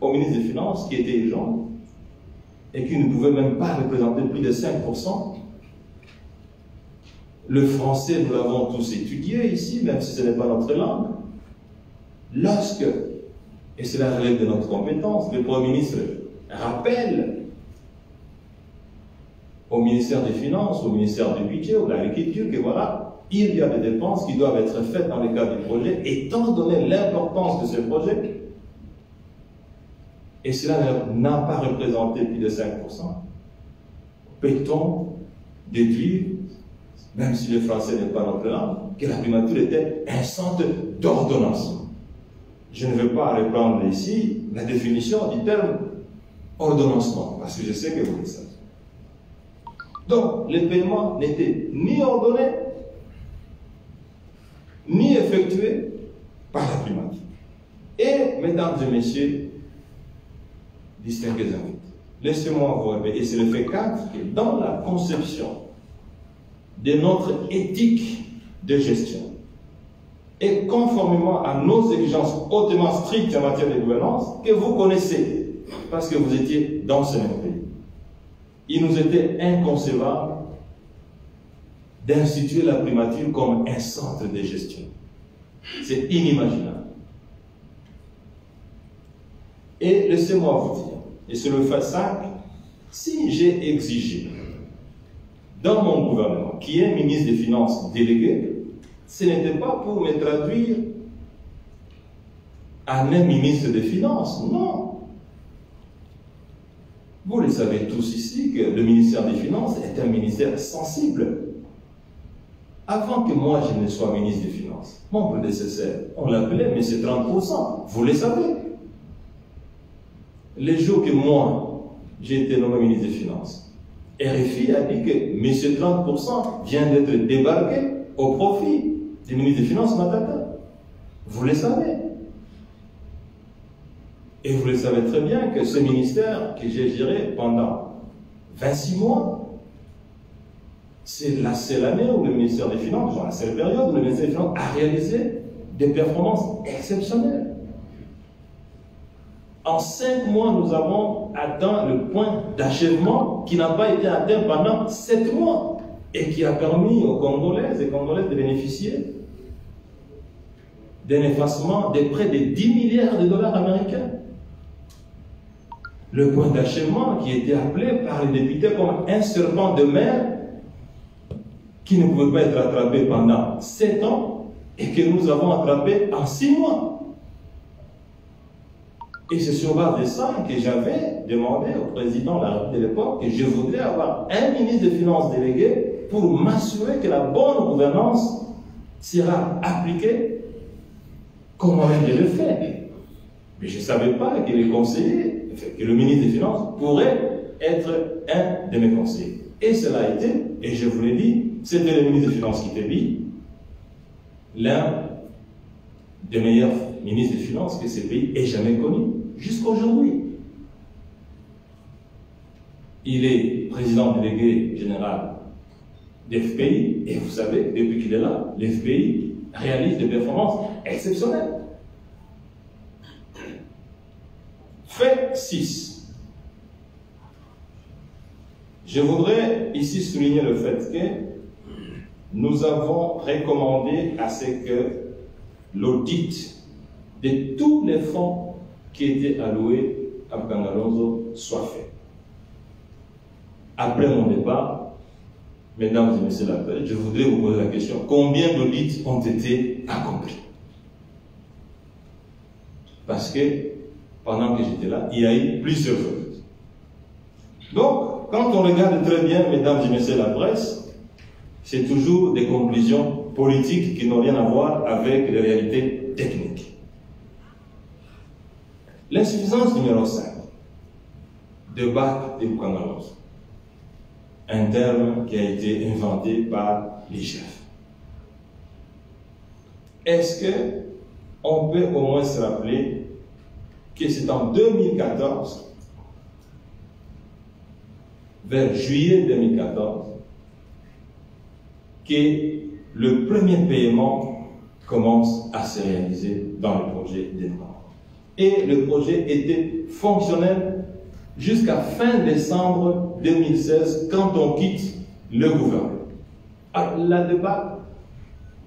au ministre des Finances, qui était urgent et qui ne pouvait même pas représenter plus de cinq pour cent. Le français, nous l'avons tous étudié ici, même si ce n'est pas notre langue. Lorsque, et cela relève de notre compétence, le Premier ministre rappelle au ministère des Finances, au ministère du Budget, ou de l'Agriculture, que voilà, il y a des dépenses qui doivent être faites dans le cadre du projet, étant donné l'importance de ce projet, et cela n'a pas représenté plus de cinq pour cent. Peut-on déduire, même si le français n'est pas notre langue, que la primature était un centre d'ordonnance? Je ne veux pas reprendre ici la définition du terme ordonnancement, parce que je sais que vous le savez. Donc, les paiements n'étaient ni ordonnés, ni effectué par la primature. Et, mesdames et messieurs, distingués invités, laissez-moi vous révéler, et c'est le fait quatre, que dans la conception de notre éthique de gestion, et conformément à nos exigences hautement strictes en matière de gouvernance, que vous connaissez, parce que vous étiez dans ce même pays, il nous était inconcevable d'instituer la primature comme un centre de gestion. C'est inimaginable. Et laissez-moi vous dire, et sur le fait simple, si j'ai exigé dans mon gouvernement, qui est ministre des Finances délégué, ce n'était pas pour me traduire à un ministre des Finances, non. Vous le savez tous ici que le ministère des Finances est un ministère sensible. Avant que moi je ne sois ministre des Finances, mon prédécesseur, on l'appelait, mais c'est trente pour cent, vous le savez. Les jours que moi, j'ai été nommé ministre des Finances, R F I a dit que Monsieur trente pour cent vient d'être débarqué au profit du ministre des Finances Matata. Vous le savez. Et vous le savez très bien que ce ministère que j'ai géré pendant vingt-six mois, c'est la seule année où le ministère des Finances, genre la seule période où le ministère des Finances a réalisé des performances exceptionnelles. En cinq mois, nous avons atteint le point d'achèvement qui n'a pas été atteint pendant sept mois et qui a permis aux Congolaises et Congolaises de bénéficier d'un effacement de près de dix milliards de dollars américains. Le point d'achèvement qui était appelé par les députés comme un serpent de mer qui ne pouvait pas être attrapé pendant sept ans et que nous avons attrapé en six mois. Et c'est sur base de ça que j'avais demandé au président de l'époque que je voudrais avoir un ministre des Finances délégué pour m'assurer que la bonne gouvernance sera appliquée comme moi-même je le fais. Mais je ne savais pas que les conseillers, que le ministre des Finances pourrait être un de mes conseillers. Et cela a été, et je vous l'ai dit, c'était le ministre des Finances qui était dit, l'un des meilleurs ministre des Finances que ce pays ait jamais connu jusqu'à aujourd'hui. Il est président délégué général de l'F P I et vous savez, depuis qu'il est là, l'F P I réalise des performances exceptionnelles. Fait six. Je voudrais ici souligner le fait que nous avons recommandé à ce que l'audit de tous les fonds qui étaient alloués à Kangalonzo soit fait. Après mon départ, mesdames et messieurs, je voudrais vous poser la question, combien d'audits ont été accomplis? Parce que pendant que j'étais là, il y a eu plusieurs audits. Donc, quand on regarde très bien, mesdames et messieurs, la presse, c'est toujours des conclusions politiques qui n'ont rien à voir avec les réalités techniques. L'insuffisance numéro cinq, débat de Kangalonzo, un terme qui a été inventé par les chefs. Est-ce qu'on peut au moins se rappeler que c'est en deux mille quatorze, vers juillet deux mille quatorze, que le premier paiement commence à se réaliser dans le projet des normes. Et le projet était fonctionnel jusqu'à fin décembre deux mille seize, quand on quitte le gouvernement. Alors, la débat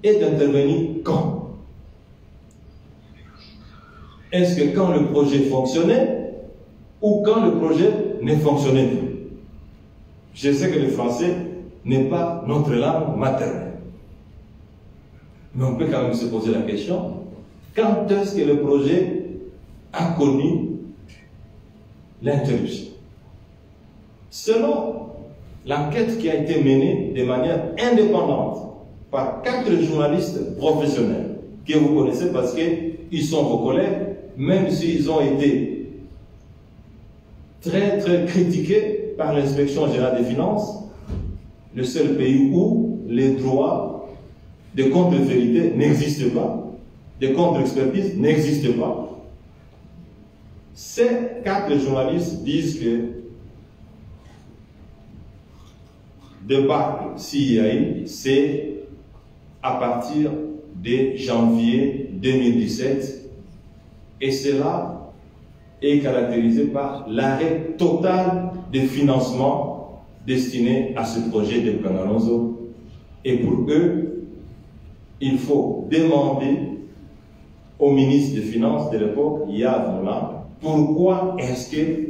est intervenue quand? Est-ce que quand le projet fonctionnait ou quand le projet ne fonctionnait plus? Je sais que le français n'est pas notre langue maternelle. Mais on peut quand même se poser la question, quand est-ce que le projet a connu l'interruption? Selon l'enquête qui a été menée de manière indépendante par quatre journalistes professionnels que vous connaissez parce qu'ils sont vos collègues, même s'ils ont été très très critiqués par l'inspection générale des finances, le seul pays où les droits de contre-vérité n'existent pas, de contre-expertise n'existent pas. Ces quatre journalistes disent que débâcle C I A I, c'est à partir de janvier deux mille dix-sept et cela est caractérisé par l'arrêt total des financements destinés à ce projet de Kangalonzo. Et pour eux, il faut demander au ministre des Finances de l'époque, Yves Moulin, pourquoi est-ce que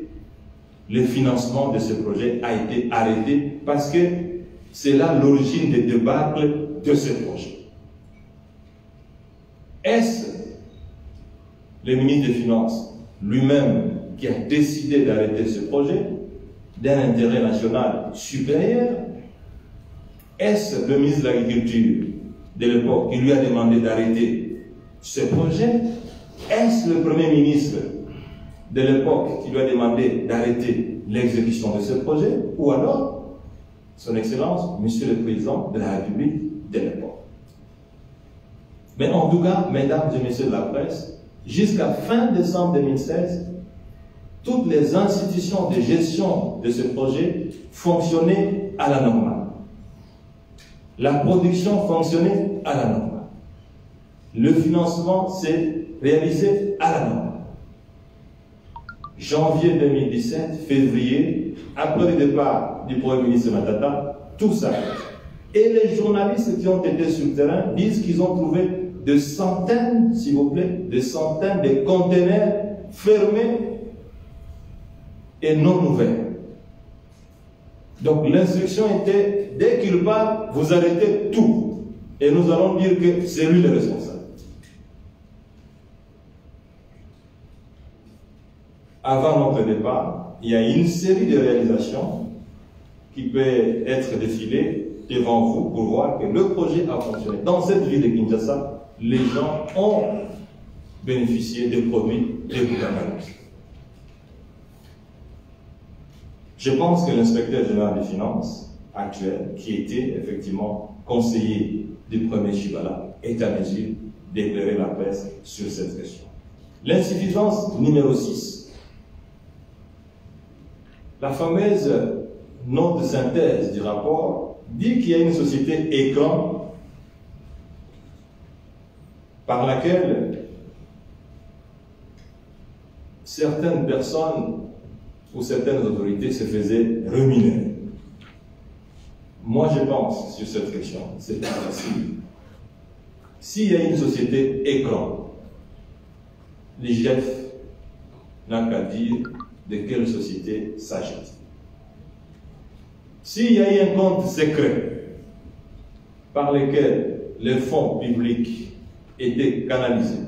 le financement de ce projet a été arrêté, parce que c'est là l'origine des débâcles de ce projet. Est-ce le ministre des Finances lui-même qui a décidé d'arrêter ce projet d'un intérêt national supérieur? Est-ce le ministre de l'Agriculture de l'époque qui lui a demandé d'arrêter ce projet? Est-ce le Premier ministre de l'époque qui lui a demandé d'arrêter l'exécution de ce projet? Ou alors, son Excellence, Monsieur le Président de la République de l'époque? Mais en tout cas, mesdames et messieurs de la presse, jusqu'à fin décembre deux mille seize, toutes les institutions de gestion de ce projet fonctionnaient à la normale. La production fonctionnait à la normale. Le financement s'est réalisé à la normale. Janvier deux mille dix-sept, février, après le départ du Premier ministre Matata, tout s'arrête. Et les journalistes qui ont été sur le terrain disent qu'ils ont trouvé des centaines, s'il vous plaît, des centaines de conteneurs fermés et non ouverts. Donc l'instruction était, dès qu'il part, vous arrêtez tout. Et nous allons dire que c'est lui le responsable. Avant notre départ, il y a une série de réalisations qui peut être défilée devant vous pour voir que le projet a fonctionné. Dans cette ville de Kinshasa, les gens ont bénéficié des produits de Boutamalous. Je pense que l'inspecteur général des finances actuel, qui était effectivement conseiller du premier Chibala, est à mesure d'éclairer la presse sur cette question. L'insuffisance numéro six. La fameuse note de synthèse du rapport dit qu'il y a une société écran par laquelle certaines personnes ou certaines autorités se faisaient ruminer. Moi, je pense sur cette question, c'est pas facile. S'il y a une société écran, l'I G F n'a qu'à dire de quelle société s'agit-il. S'il y a eu un compte secret par lequel les fonds publics étaient canalisés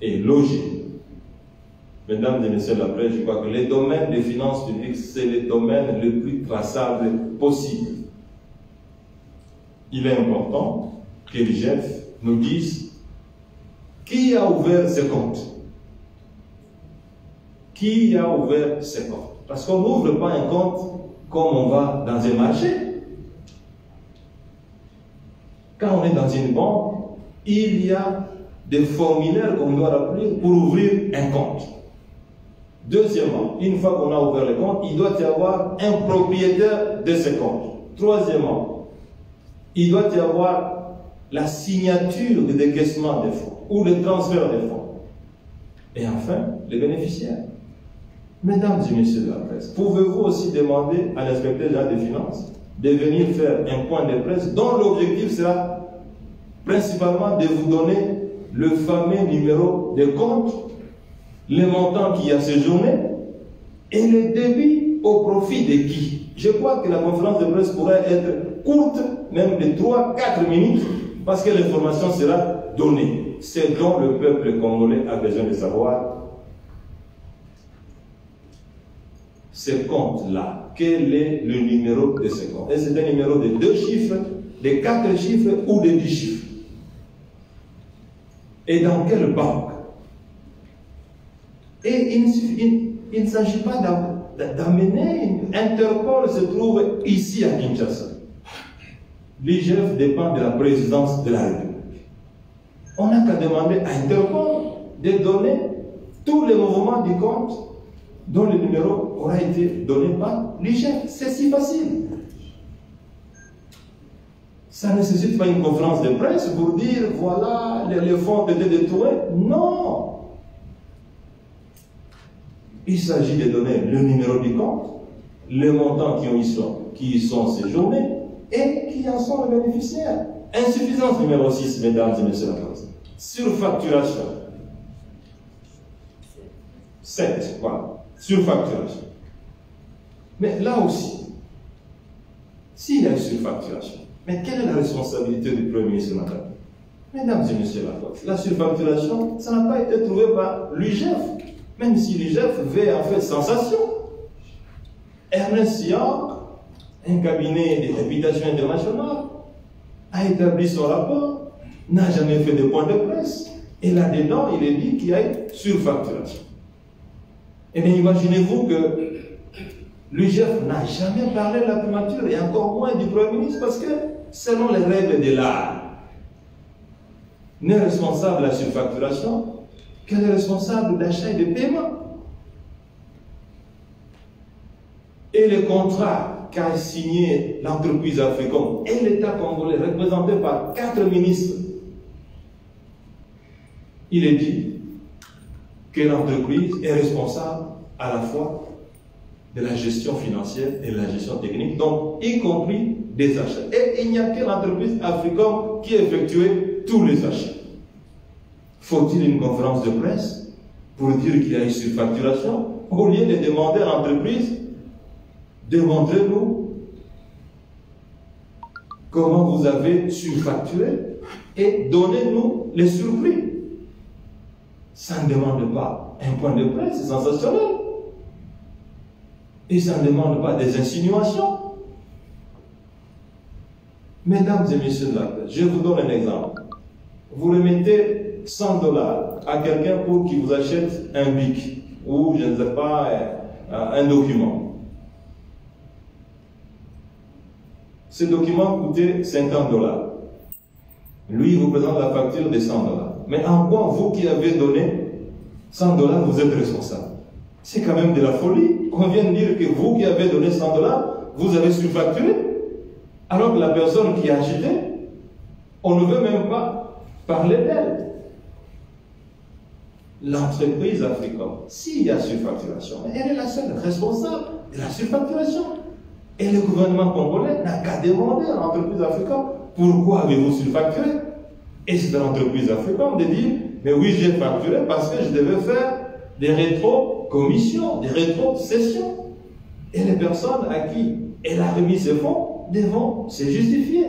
et logés, mesdames et messieurs de la presse, je crois que les domaines des finances publiques, c'est le domaine le plus traçable possible. Il est important que l'I G F nous dise qui a ouvert ce compte. Qui a ouvert ses comptes? Parce qu'on n'ouvre pas un compte comme on va dans un marché. Quand on est dans une banque, il y a des formulaires qu'on doit remplir pour ouvrir un compte. Deuxièmement, une fois qu'on a ouvert le compte, il doit y avoir un propriétaire de ce compte. Troisièmement, il doit y avoir la signature de décaissement des fonds ou le transfert des fonds. Et enfin, les bénéficiaires. Mesdames et messieurs de la presse, pouvez-vous aussi demander à l'inspecteur général des finances de venir faire un point de presse dont l'objectif sera principalement de vous donner le fameux numéro de compte, les montants qu'il y a séjourné et les débits au profit de qui? Je crois que la conférence de presse pourrait être courte, même de trois à quatre minutes, parce que l'information sera donnée. C'est dont le peuple congolais a besoin de savoir. Ce compte-là, quel est le numéro de ce compte? Est-ce que c'est un numéro de deux chiffres, de quatre chiffres ou de dix chiffres? Et dans quelle banque? Et il, il, il ne s'agit pas d'amener. Interpol se trouve ici à Kinshasa. L'I G F dépend de la présidence de la République. On n'a qu'à demander à Interpol de donner tous les mouvements du compte dont le numéro aura été donné par l'I G F. C'est si facile. Ça ne nécessite pas une conférence de presse pour dire voilà, les fonds ont été détournés. Non. Il s'agit de donner le numéro du compte, les montants qui y sont, qui y sont séjournés et qui en sont les bénéficiaires. Insuffisance numéro six, mesdames et messieurs la presse. surfacturation. sept, voilà, surfacturation. Mais là aussi, s'il y a une surfacturation, mais quelle est la responsabilité du Premier ministre Ouattara? Mesdames et messieurs, la surfacturation, ça n'a pas été trouvé par l'U G F, même si l'U G F fait en fait sensation. Ernest Young, un cabinet de réputation internationale, a établi son rapport, n'a jamais fait de point de presse, et là-dedans, il est dit qu'il y a une surfacturation. Eh bien, imaginez-vous que l'U G F n'a jamais parlé de la primature et encore moins du Premier ministre, parce que, selon les règles de l'art, n'est responsable de la surfacturation qu'elle est responsable d'achat et de paiement. Et le contrat qu'a signé l'entreprise africaine et l'État congolais, représenté par quatre ministres, il est dit que l'entreprise est responsable à la fois de la gestion financière et de la gestion technique, donc y compris des achats. Et il n'y a que l'entreprise africaine qui a effectué tous les achats. Faut-il une conférence de presse pour dire qu'il y a une surfacturation, au lieu de demander à l'entreprise, démontrez-nous comment vous avez surfacturé et donnez-nous les surplus. Ça ne demande pas un point de presse, c'est sensationnel. Et ça ne demande pas des insinuations. Mesdames et messieurs, je vous donne un exemple. Vous remettez cent dollars à quelqu'un pour qu'il vous achète un bic ou, je ne sais pas, un document. Ce document coûtait cinquante dollars. Lui, il vous présente la facture de cent dollars. Mais en quoi, vous qui avez donné cent dollars, vous êtes responsable? C'est quand même de la folie qu'on vient de dire que vous qui avez donné cent dollars, vous avez surfacturé. Alors que la personne qui a acheté, on ne veut même pas parler d'elle. L'entreprise africaine, s'il y a surfacturation, elle est la seule responsable de la surfacturation. Et le gouvernement congolais n'a qu'à demander à l'entreprise africaine pourquoi avez-vous surfacturé. Et c'est à l'entreprise africaine de dire mais oui, j'ai facturé parce que je devais faire des rétro commission, des rétrocessions. Et les personnes à qui elle a remis ses fonds devront se justifier.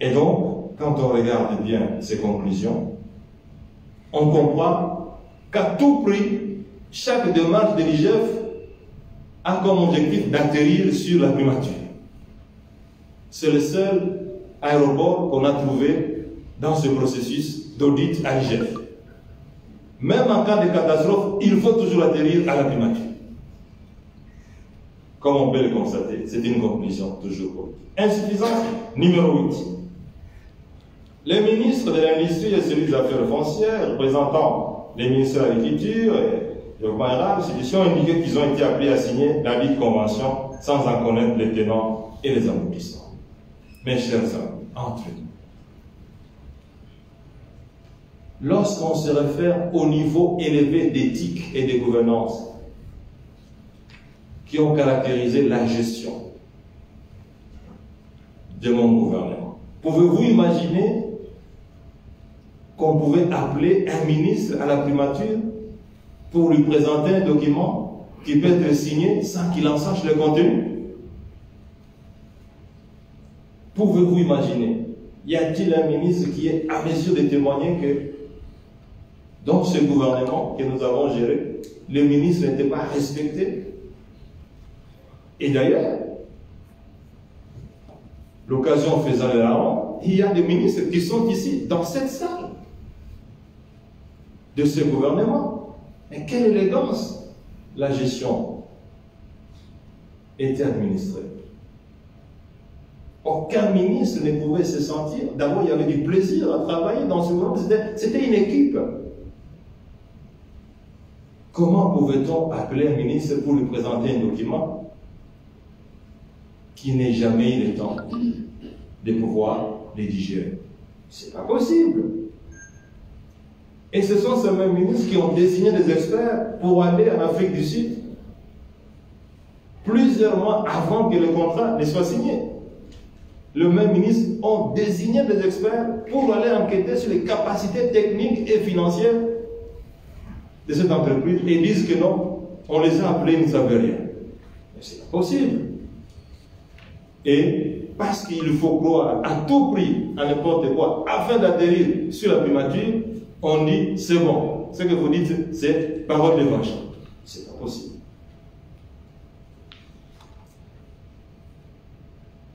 Et donc, quand on regarde bien ces conclusions, on comprend qu'à tout prix, chaque démarche de l'I G F a comme objectif d'atterrir sur la primature. C'est le seul aéroport qu'on a trouvé dans ce processus d'audit à l'I G F. Même en cas de catastrophe, il faut toujours atterrir à la primature. Comme on peut le constater, c'est une conclusion toujours. Insuffisance numéro huit. Les ministres de l'Industrie et celui des Affaires foncières, représentant les ministères de l'Agriculture et de l'Institution, ont indiqué qu'ils ont été appelés à signer la dite convention sans en connaître les tenants et les aboutissants. Mes chers amis, entre nous, lorsqu'on se réfère au niveau élevé d'éthique et de gouvernance qui ont caractérisé la gestion de mon gouvernement, pouvez-vous imaginer qu'on pouvait appeler un ministre à la primature pour lui présenter un document qui peut être signé sans qu'il en sache le contenu? Pouvez-vous imaginer? Y a-t-il un ministre qui est à mesure de témoigner que dans ce gouvernement que nous avons géré, le ministre n'était pas respecté? Et d'ailleurs, l'occasion faisant le larron, il y a des ministres qui sont ici, dans cette salle de ce gouvernement. Mais quelle élégance! La gestion était administrée. Aucun ministre ne pouvait se sentir. D'abord, il y avait du plaisir à travailler dans ce gouvernement. C'était une équipe. Comment pouvait-on appeler un ministre pour lui présenter un document qui n'est jamais eu le temps de pouvoir les digérer? C'est pas possible. Et ce sont ces mêmes ministres qui ont désigné des experts pour aller en Afrique du Sud plusieurs mois avant que le contrat ne soit signé. le même ministre ont désigné des experts pour aller enquêter sur les capacités techniques et financières de cette entreprise et disent que non, on les a appelés, ils ne savaient rien. Mais c'est pas possible. Et parce qu'il faut croire à tout prix, à n'importe quoi, afin d'atterrir sur la primature, on dit c'est bon. Ce que vous dites, c'est parole de vache. C'est pas possible.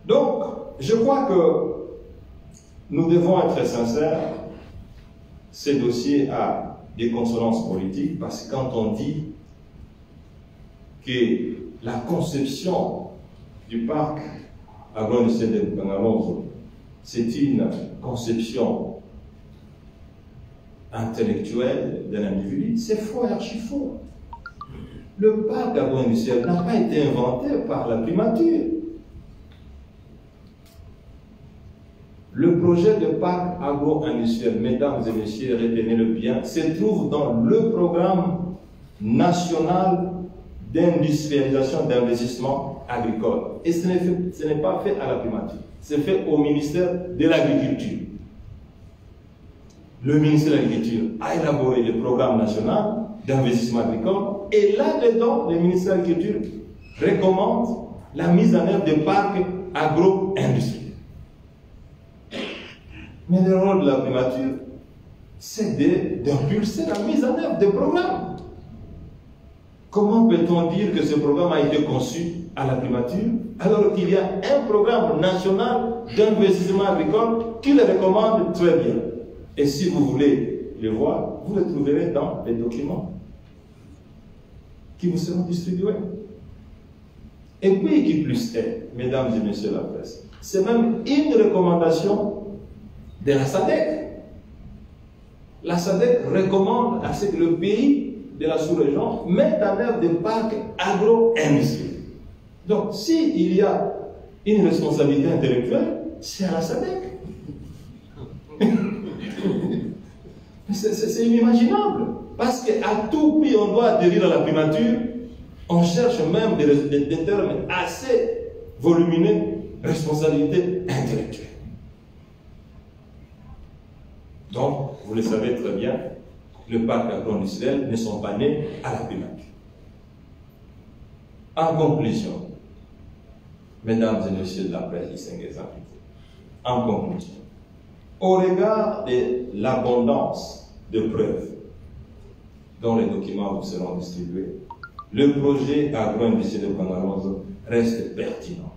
Donc, je crois que nous devons être sincères. Ce dossier a des consonances politiques parce que quand on dit que la conception du parc agroindustriel de Bangalore, c'est une conception intellectuelle d'un individu, c'est faux et archi-faux. Le parc agroindustriel n'a pas été inventé par la primature. Le projet de parc agro-industriel, mesdames et messieurs, retenez-le bien, se trouve dans le programme national d'industrialisation d'investissement agricole. Et ce n'est pas fait à la primature, c'est fait au ministère de l'Agriculture. Le ministère de l'Agriculture a élaboré le programme national d'investissement agricole et là-dedans, le ministère de l'Agriculture recommande la mise en œuvre de parcs agro-industriels. Mais le rôle de la primature, c'est d'impulser la mise en œuvre des programmes. Comment peut-on dire que ce programme a été conçu à la primature, alors qu'il y a un programme national d'investissement agricole qui le recommande très bien? Et si vous voulez le voir, vous le trouverez dans les documents qui vous seront distribués. Et puis, qui plus est, mesdames et messieurs la presse, c'est même une recommandation de la SADC. La SADC recommande à ce que le pays de la sous-région mette en œuvre des parcs agro-industriels. Donc, s'il y a une responsabilité intellectuelle, c'est à la SADC. C'est inimaginable. Parce qu'à tout prix, on doit adhérer à la primature. On cherche même des, des, des termes assez volumineux, responsabilité intellectuelle. Donc, vous le savez très bien, le parc agro-industriel ne sont pas nés à la primature. En conclusion, mesdames et messieurs de la presse du Sénégal, en conclusion, au regard de l'abondance de preuves dont les documents vous seront distribués, le projet agro-industriel de Bangalore reste pertinent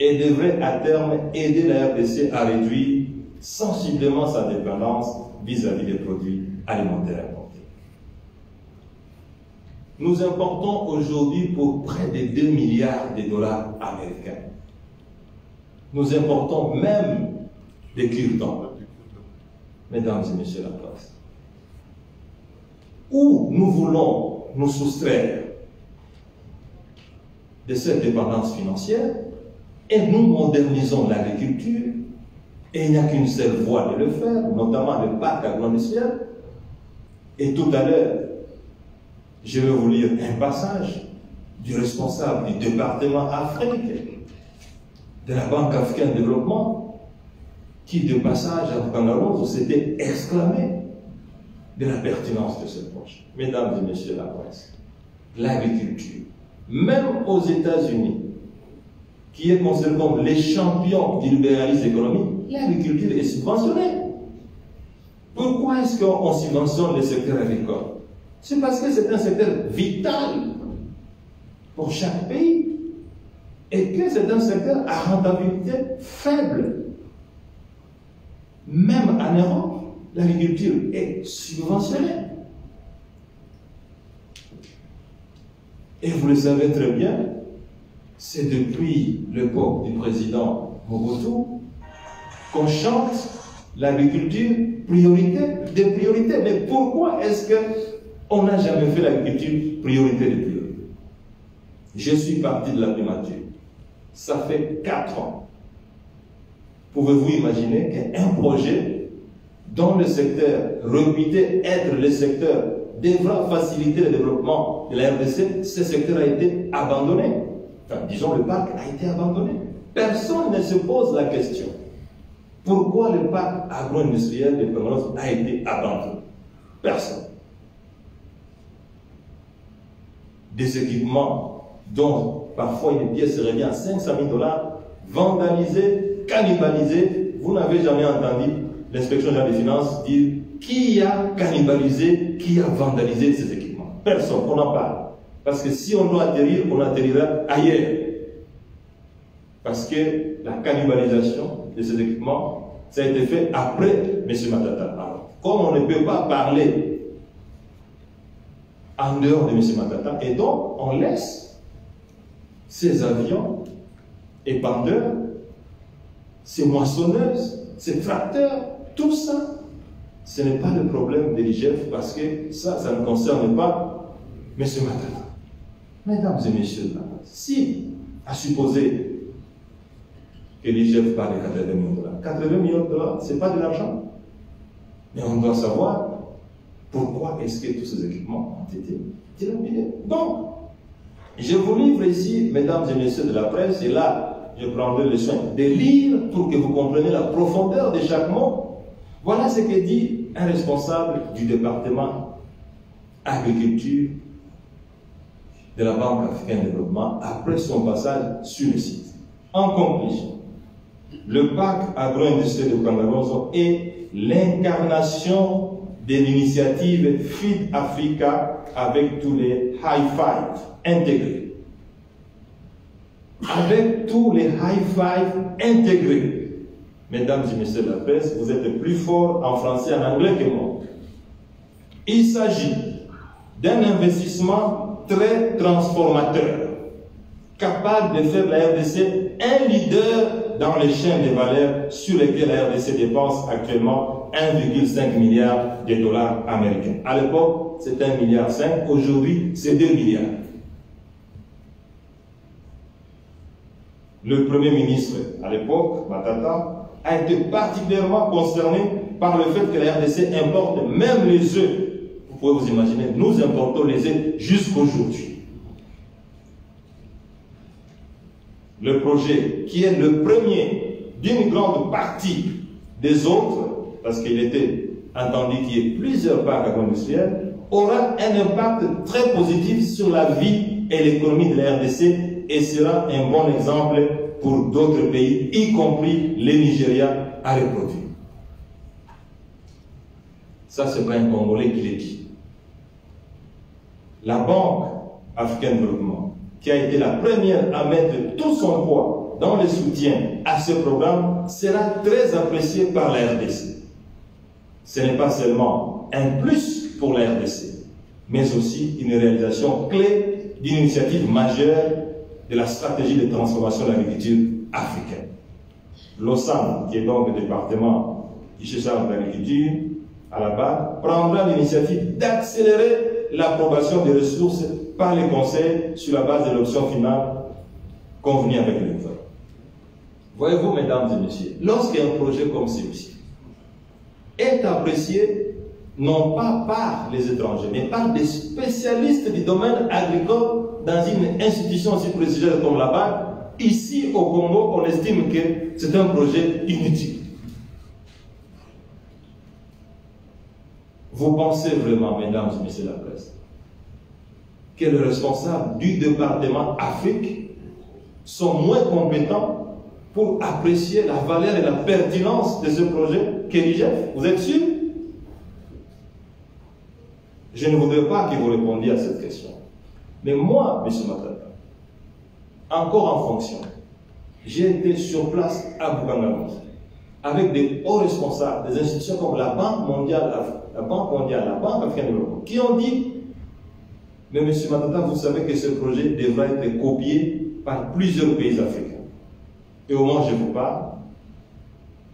et devrait à terme aider la R D C à réduire sensiblement sa dépendance vis-à-vis des produits alimentaires importés. Nous importons aujourd'hui pour près de deux milliards de dollars américains. Nous importons même des Kurdes. Mesdames et messieurs la presse, où nous voulons nous soustraire de cette dépendance financière et nous modernisons l'agriculture. Et il n'y a qu'une seule voie de le faire, notamment le parc agro-industriel. Et tout à l'heure, je vais vous lire un passage du responsable du département Afrique de la Banque africaine de développement, qui de passage à Bangalore s'était exclamé de la pertinence de ce projet. Mesdames et messieurs la presse, l'agriculture, même aux États-Unis, qui est considéré comme les champions du libéralisme économique, l'agriculture est subventionnée. Pourquoi est-ce qu'on subventionne le secteur agricole? C'est parce que c'est un secteur vital pour chaque pays et que c'est un secteur à rentabilité faible. Même en Europe, l'agriculture est subventionnée. Et vous le savez très bien, c'est depuis l'époque du président Mobutu qu'on chante l'agriculture priorité des priorités. Mais pourquoi est-ce qu'on n'a jamais fait l'agriculture priorité des priorités? Je suis parti de la primature. Ça fait quatre ans. Pouvez-vous imaginer qu'un projet dont le secteur réputé être le secteur devra faciliter le développement de la R D C, ce secteur a été abandonné? Enfin, disons, le parc a été abandonné. Personne ne se pose la question, pourquoi le parc agro-industriel de Pémérose a été abandonné? Personne. Des équipements dont parfois une pièce revient à cinq cent mille dollars, vandalisés, cannibalisés. Vous n'avez jamais entendu l'inspection générale des finances dire qui a cannibalisé, qui a vandalisé ces équipements. Personne, on n'en parle. Parce que si on doit atterrir, on atterrira ailleurs. Parce que la cannibalisation de ces équipements, ça a été fait après M. Matata. Alors, comme on ne peut pas parler en dehors de M. Matata, et donc on laisse ces avions épandeurs, ces moissonneuses, ces tracteurs, tout ça, ce n'est pas le problème de l'I G F parce que ça, ça ne concerne pas M. Matata. Mesdames et messieurs, si, à supposer que l'I G F parle de quatre-vingts millions de dollars. quatre-vingts millions de dollars, ce n'est pas de l'argent. Mais on doit savoir pourquoi est-ce que tous ces équipements ont été dilapidés. Donc, je vous livre ici, mesdames et messieurs de la presse, et là, je prendrai le soin de lire pour que vous compreniez la profondeur de chaque mot. Voilà ce que dit un responsable du département agriculture de la Banque africaine de développement après son passage sur le site. En conclusion, le parc agro-industriel de Pémérose est l'incarnation de l'initiative Feed Africa avec tous les high five intégrés. Avec tous les high five intégrés. Mesdames et messieurs de la presse, vous êtes plus forts en français et en anglais que moi. Il s'agit d'un investissement très transformateur, capable de faire de la R D C un leader dans les chaînes de valeur sur lesquelles la R D C dépense actuellement un virgule cinq milliard de dollars américains. À l'époque, c'est un virgule cinq milliard, aujourd'hui, c'est deux milliards. Le Premier ministre, à l'époque, Matata, a été particulièrement concerné par le fait que la R D C importe même les œufs. Vous pouvez vous imaginer, nous importons les œufs jusqu'aujourd'hui. Le projet qui est le premier d'une grande partie des autres, parce qu'il était entendu qu'il y ait plusieurs parcs agro-industriels, aura un impact très positif sur la vie et l'économie de la R D C et sera un bon exemple pour d'autres pays, y compris le Nigeria, à reproduire. Ça, ce n'est pas un Congolais qui le dit. La Banque africaine de développement, qui a été la première à mettre tout son poids dans le soutien à ce programme, sera très apprécié par la R D C. Ce n'est pas seulement un plus pour la R D C, mais aussi une réalisation clé d'une initiative majeure de la stratégie de transformation de l'agriculture africaine. L'O S A M, qui est donc le département qui se charge de l'agriculture, à la base, prendra l'initiative d'accélérer l'approbation des ressources par les conseils sur la base de l'option finale convenue avec l'État. Voyez-vous, mesdames et messieurs, lorsqu'un projet comme celui-ci est apprécié, non pas par les étrangers, mais par des spécialistes du domaine agricole dans une institution aussi prestigieuse comme la B A C, ici au Congo, on estime que c'est un projet inutile. Vous pensez vraiment, mesdames et messieurs de la presse, que les responsables du département Afrique sont moins compétents pour apprécier la valeur et la pertinence de ce projet qu'est l'I G F? Vous êtes sûr? Je ne voudrais pas que vous répondiez à cette question. Mais moi, M. Matata, encore en fonction, j'ai été sur place à Bougainville avec des hauts responsables, des institutions comme la Banque mondiale, la Banque mondiale, la Banque africaine de développement, qui ont dit: mais M. Matata, vous savez que ce projet devrait être copié par plusieurs pays africains. Et au moment où je vous parle,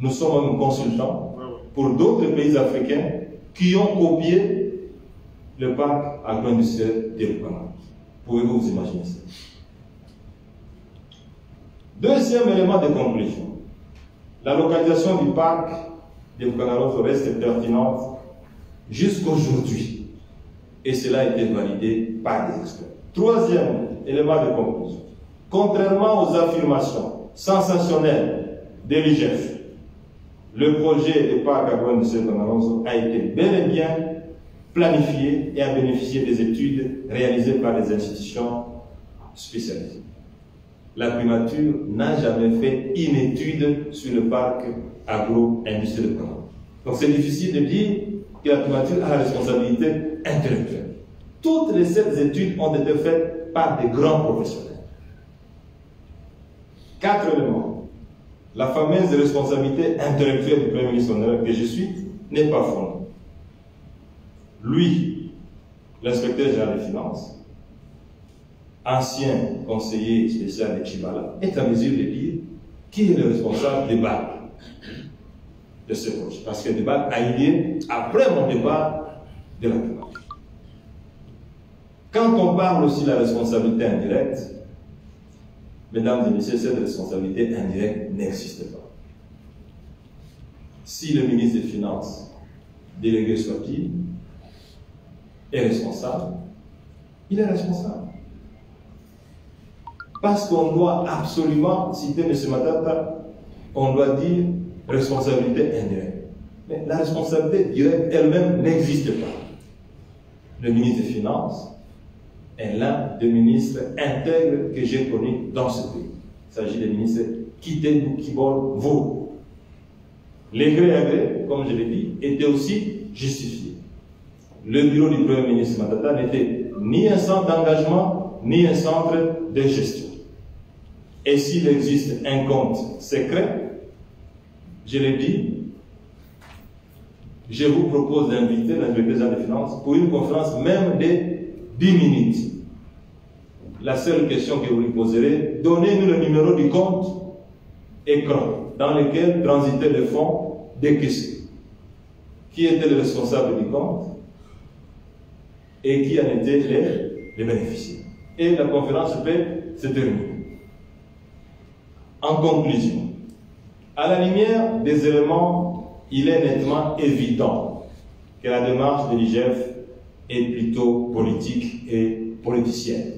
nous sommes même consultants pour d'autres pays africains qui ont copié le parc agro-industriel de Pémérose. Pouvez-vous vous imaginer ça? Deuxième élément de conclusion, la localisation du parc de Pémérose reste pertinente jusqu'aujourd'hui. Et cela a été validé par des experts. Troisième élément de conclusion. Contrairement aux affirmations sensationnelles de l'I G F. Le projet de parc carbone de Cerro Alonso a été bel et bien planifié et a bénéficié des études réalisées par les institutions spécialisées. La primature n'a jamais fait une étude sur le parc agro-industriel. Donc c'est difficile de dire que la primature a la responsabilité intellectuelle. Toutes les sept études ont été faites par des grands professionnels. Quatre éléments. La fameuse responsabilité intellectuelle du Premier ministre honoraire que je suis n'est pas fondée. Lui, l'inspecteur général des finances, ancien conseiller spécial de Kibala, est en mesure de dire qui est le responsable des B A C de ce projet. Parce que le débat a eu lieu après mon débat de la primature. Quand on parle aussi de la responsabilité indirecte, mesdames et messieurs, cette responsabilité indirecte n'existe pas. Si le ministre des Finances, délégué soit-il, est responsable, il est responsable. Parce qu'on doit absolument citer M. Matata, on doit dire responsabilité indirecte. Mais la responsabilité directe elle-même n'existe pas. Le ministre des Finances est l'un des ministres intègres que j'ai connu dans ce pays. Il s'agit des ministres Kitebu Kibol Vou. Les gré à gré, comme je l'ai dit, étaient aussi justifiés. Le bureau du Premier ministre Matata n'était ni un centre d'engagement, ni un centre de gestion. Et s'il existe un compte secret, je l'ai dit, je vous propose d'inviter l'inspecteur général des finances pour une conférence même de dix minutes. La seule question que vous lui poserez, donnez-nous le numéro du compte écran dans lequel transitaient les fonds décaissés. Qui était le responsable du compte et qui en étaient les, les bénéficiaires. Et la conférence peut se terminer. En conclusion, à la lumière des éléments, il est nettement évident que la démarche de l'I G F est plutôt politique et politicienne.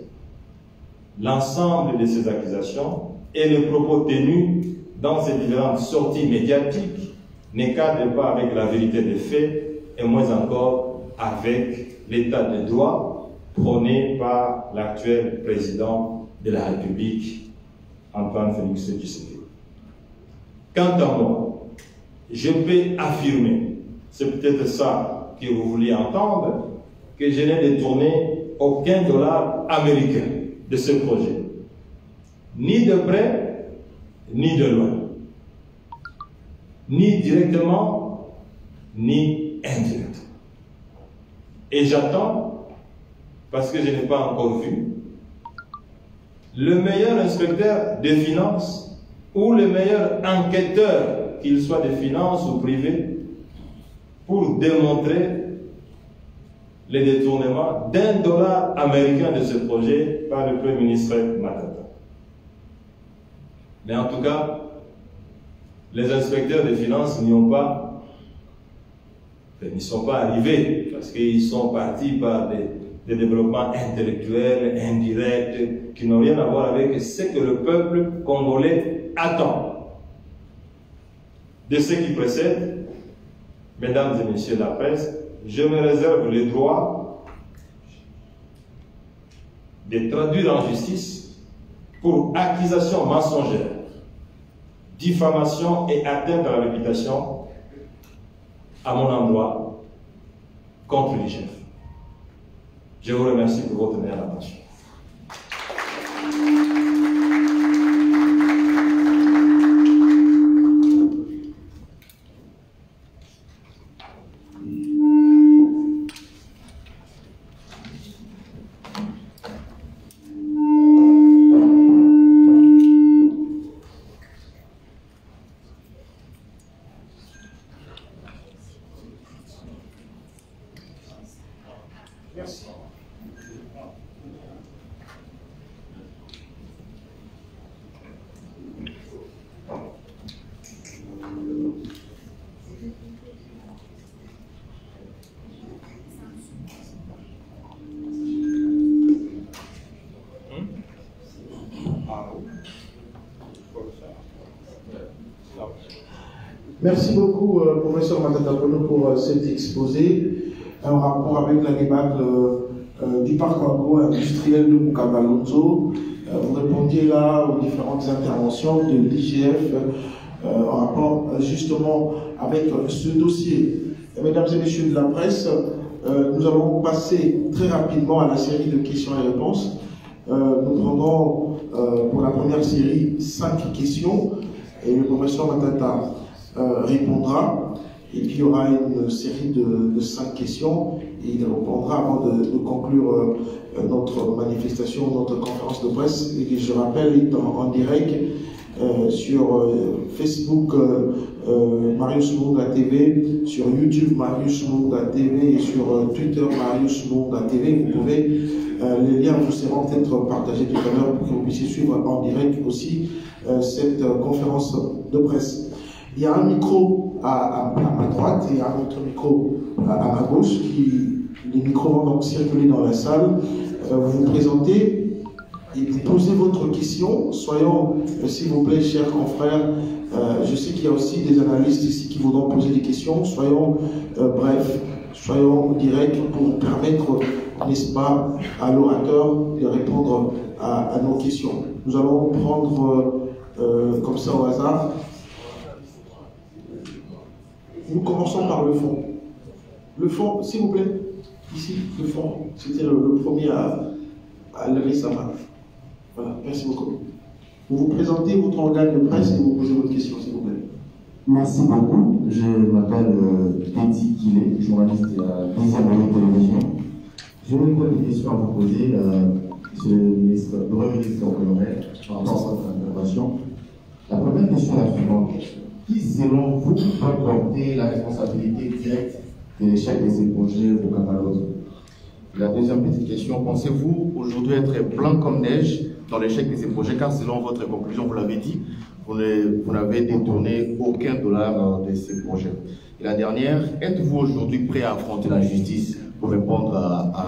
L'ensemble de ces accusations et les propos tenus dans ces différentes sorties médiatiques n'écartent pas avec la vérité des faits et moins encore avec l'état de droit prôné par l'actuel président de la République, Antoine Félix Tshisekedi. Quant à moi, je peux affirmer, c'est peut-être ça que vous vouliez entendre, que je n'ai détourné aucun dollar américain de ce projet, ni de près, ni de loin, ni directement, ni indirectement. Et j'attends, parce que je n'ai pas encore vu, le meilleur inspecteur des finances ou le meilleur enquêteur, qu'il soit des finances ou privés, pour démontrer les détournements d'un dollar américain de ce projet par le Premier ministre Matata. Mais en tout cas, les inspecteurs des finances n'y ont pas, n'y sont pas arrivés, parce qu'ils sont partis par des, des développements intellectuels, indirects, qui n'ont rien à voir avec ce que le peuple congolais attends de ce qui précède. Mesdames et messieurs de la presse, je me réserve le droit de traduire en justice pour accusation mensongère, diffamation et atteinte à la réputation à mon endroit contre les chefs. Je vous remercie pour votre meilleure attention. Merci. Merci beaucoup, euh, professeur Matatapono, pour euh, cet exposé en rapport avec la débâcle euh, euh, du parc agro-industriel de Bukabalonzo. Euh, vous répondiez là aux différentes interventions de l'I G F euh, en rapport euh, justement avec euh, ce dossier. Et mesdames et messieurs de la presse, euh, nous allons passer très rapidement à la série de questions et réponses. Euh, nous prenons euh, pour la première série cinq questions et le professeur Matata Euh, répondra, et puis il y aura une série de, de cinq questions et il répondra avant de, de conclure euh, notre manifestation, notre conférence de presse, et que je rappelle est en, en direct euh, sur euh, Facebook euh, euh, Marius Mounda T V, sur YouTube Marius Mounda T V et sur euh, Twitter Marius Mounda T V. Vous pouvez, euh, les liens vous seront peut-être partagés tout à l'heure pour que vous puissiez suivre en direct aussi euh, cette euh, conférence de presse. Il y a un micro à, à, à ma droite et un autre micro à, à ma gauche. Qui, les micros vont donc circuler dans la salle. Euh, vous vous présentez et vous posez votre question. Soyons, euh, s'il vous plaît, chers confrères, euh, je sais qu'il y a aussi des analystes ici qui voudront poser des questions. Soyons euh, brefs, soyons directs pour permettre, n'est-ce pas, à l'orateur de répondre à, à nos questions. Nous allons prendre euh, euh, comme ça au hasard. Nous commençons par le fond. Le fond, s'il vous plaît. Ici, le fond. C'était le, le premier à, à lever sa main. Voilà, merci beaucoup. Vous vous présentez votre organe de presse et vous posez votre question, s'il vous plaît. Merci beaucoup. Je m'appelle Teddy Kilé, journaliste à Désabonné Télévision. J'ai une bonne question à vous poser, euh, monsieur le ministre, le Premier ministre honoraire, par rapport à votre intervention. La première question est la suivante. Qui, selon vous, va porter la responsabilité directe de l'échec de ces projets au Bukabalonzo? La deuxième petite question, pensez-vous aujourd'hui être blanc comme neige dans l'échec de ces projets? Car selon votre conclusion, vous l'avez dit, vous n'avez détourné aucun dollar de ces projets. Et la dernière, êtes-vous aujourd'hui prêt à affronter la justice pour répondre à, à,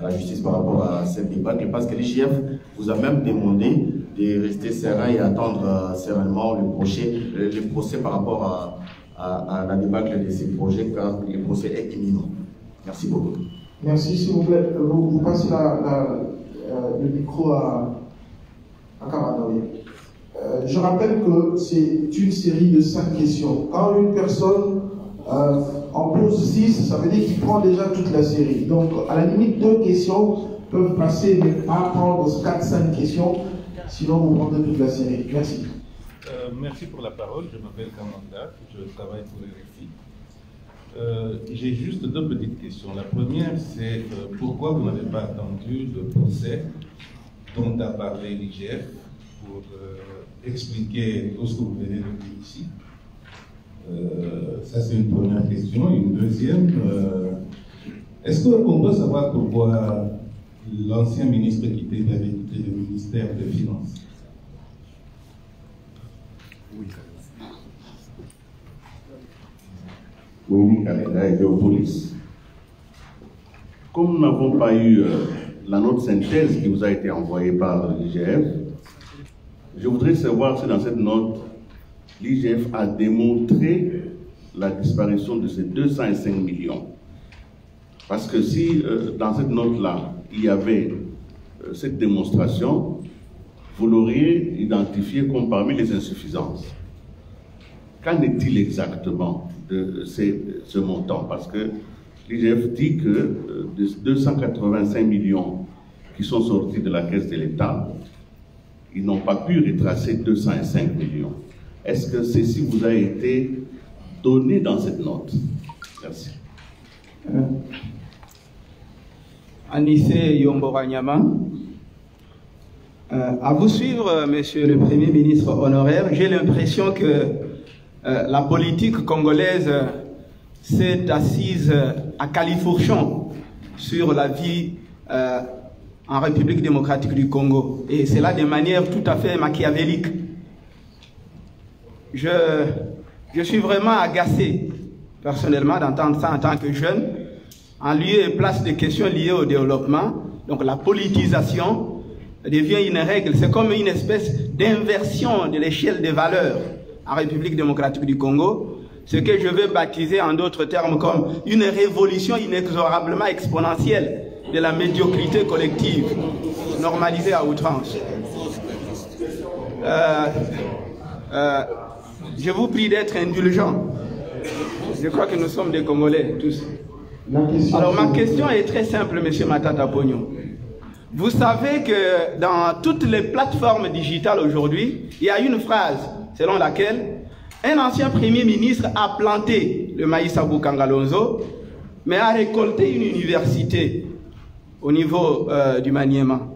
à la justice par rapport à cette débâcle? Parce que l'I G F vous a même demandé de rester serein et attendre euh, sereinement le procès, le, le procès par rapport à, à, à la débâcle de ces projets, car le procès est imminent. Merci beaucoup. Merci, s'il vous plaît. Vous, vous passez la, la, euh, le micro à, à Kamadawi. Euh, je rappelle que c'est une série de cinq questions. Quand une personne euh, en pose six, ça veut dire qu'il prend déjà toute la série. Donc, à la limite, deux questions peuvent passer, mais pas prendre quatre cinq questions. Sinon, vous prendrez toute la série. Merci. Euh, merci pour la parole. Je m'appelle Kamanda. Je travaille pour le R F I. Euh, J'ai juste deux petites questions. La première, c'est euh, pourquoi vous n'avez pas attendu le procès dont a parlé l'I G F pour euh, expliquer tout ce que vous venez de dire ici. Euh, ça, c'est une première question. Et une deuxième, euh, est-ce qu'on peut savoir pourquoi l'ancien ministre qui était avait quitté le ministère des Finances? Oui. Oui, Kalenda était aux polices. Comme nous n'avons pas eu euh, la note synthèse qui vous a été envoyée par l'I G F, je voudrais savoir si dans cette note, l'I G F a démontré la disparition de ces deux cent cinq millions. Parce que si euh, dans cette note-là, il y avait euh, cette démonstration, vous l'auriez identifié comme parmi les insuffisances. Qu'en est-il exactement de ces, ce montant? Parce que l'I G F dit que euh, des deux cent quatre-vingt-cinq millions qui sont sortis de la caisse de l'État, ils n'ont pas pu retracer deux cent cinq millions. Est-ce que ceci vous a été donné dans cette note? Merci. Euh... Anissé Yomboranyama, euh, à vous suivre, monsieur le Premier ministre honoraire, j'ai l'impression que euh, la politique congolaise euh, s'est assise euh, à califourchon sur la vie euh, en République démocratique du Congo. Et c'est là de manière tout à fait machiavélique. Je, je suis vraiment agacé, personnellement, d'entendre ça en tant que jeune. En lieu et place des questions liées au développement, donc la politisation devient une règle. C'est comme une espèce d'inversion de l'échelle des valeurs en République démocratique du Congo, ce que je vais baptiser en d'autres termes comme une révolution inexorablement exponentielle de la médiocrité collective, normalisée à outrance. Euh, euh, je vous prie d'être indulgents. Je crois que nous sommes des Congolais, tous. Alors ma question est très simple, M. Matata Ponyo. Vous savez que dans toutes les plateformes digitales aujourd'hui, il y a une phrase selon laquelle un ancien Premier ministre a planté le maïs à Boukangalonzo, mais a récolté une université au niveau euh, du Maniema.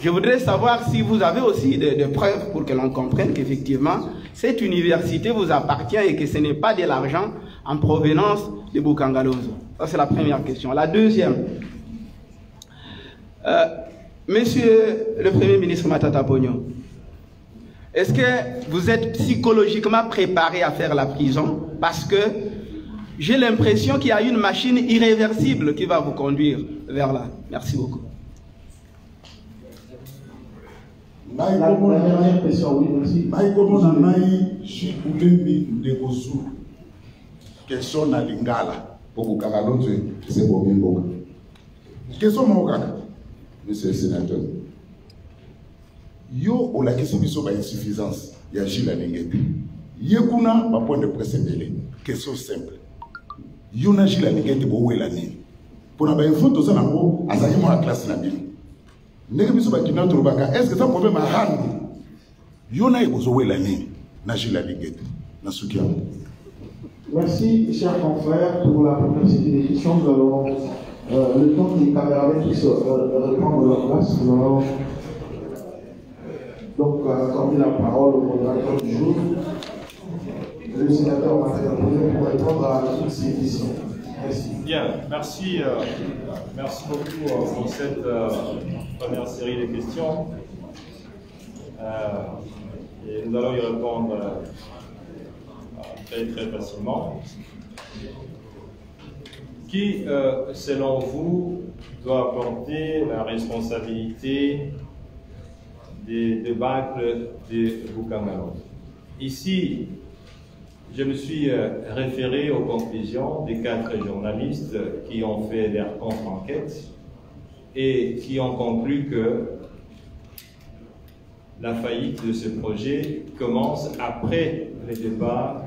Je voudrais savoir si vous avez aussi des, des preuves pour que l'on comprenne qu'effectivement, cette université vous appartient et que ce n'est pas de l'argent en provenance de Boukangalonzo. Ça, c'est la première question. La deuxième, euh, Monsieur le Premier ministre Matata Ponyo, est-ce que vous êtes psychologiquement préparé à faire la prison? Parce que j'ai l'impression qu'il y a une machine irréversible qui va vous conduire vers là. Merci beaucoup. Monsieur le sénateur, yo on la question biso ba insuffisance ya Gilles Alingete yekuna ba point de presse belé question simple yo na Gilles Alingete bo wela ni pona ba photo za nango azali mo la classe na bino ndenge biso ba kina trobaka est-ce que ça problème a hand yo na iko zo wela ni na Gilles Alingete na sukia. Merci chers confrères pour la proposition des questions. Nous allons euh, le temps que les caméramans puissent euh, reprendre leur place, nous allons donc, accorder la parole au modérateur du jour, le sénateur Matata Ponyo pour répondre à toutes ces questions. Merci. Bien, merci, euh, merci beaucoup euh, pour cette euh, première série de questions. Euh, et nous allons y répondre euh, très très facilement. Qui, euh, selon vous, doit porter la responsabilité des débâcles de Boukangalonzo? Ici, je me suis référé aux conclusions des quatre journalistes qui ont fait leur contre-enquête et qui ont conclu que la faillite de ce projet commence après le départ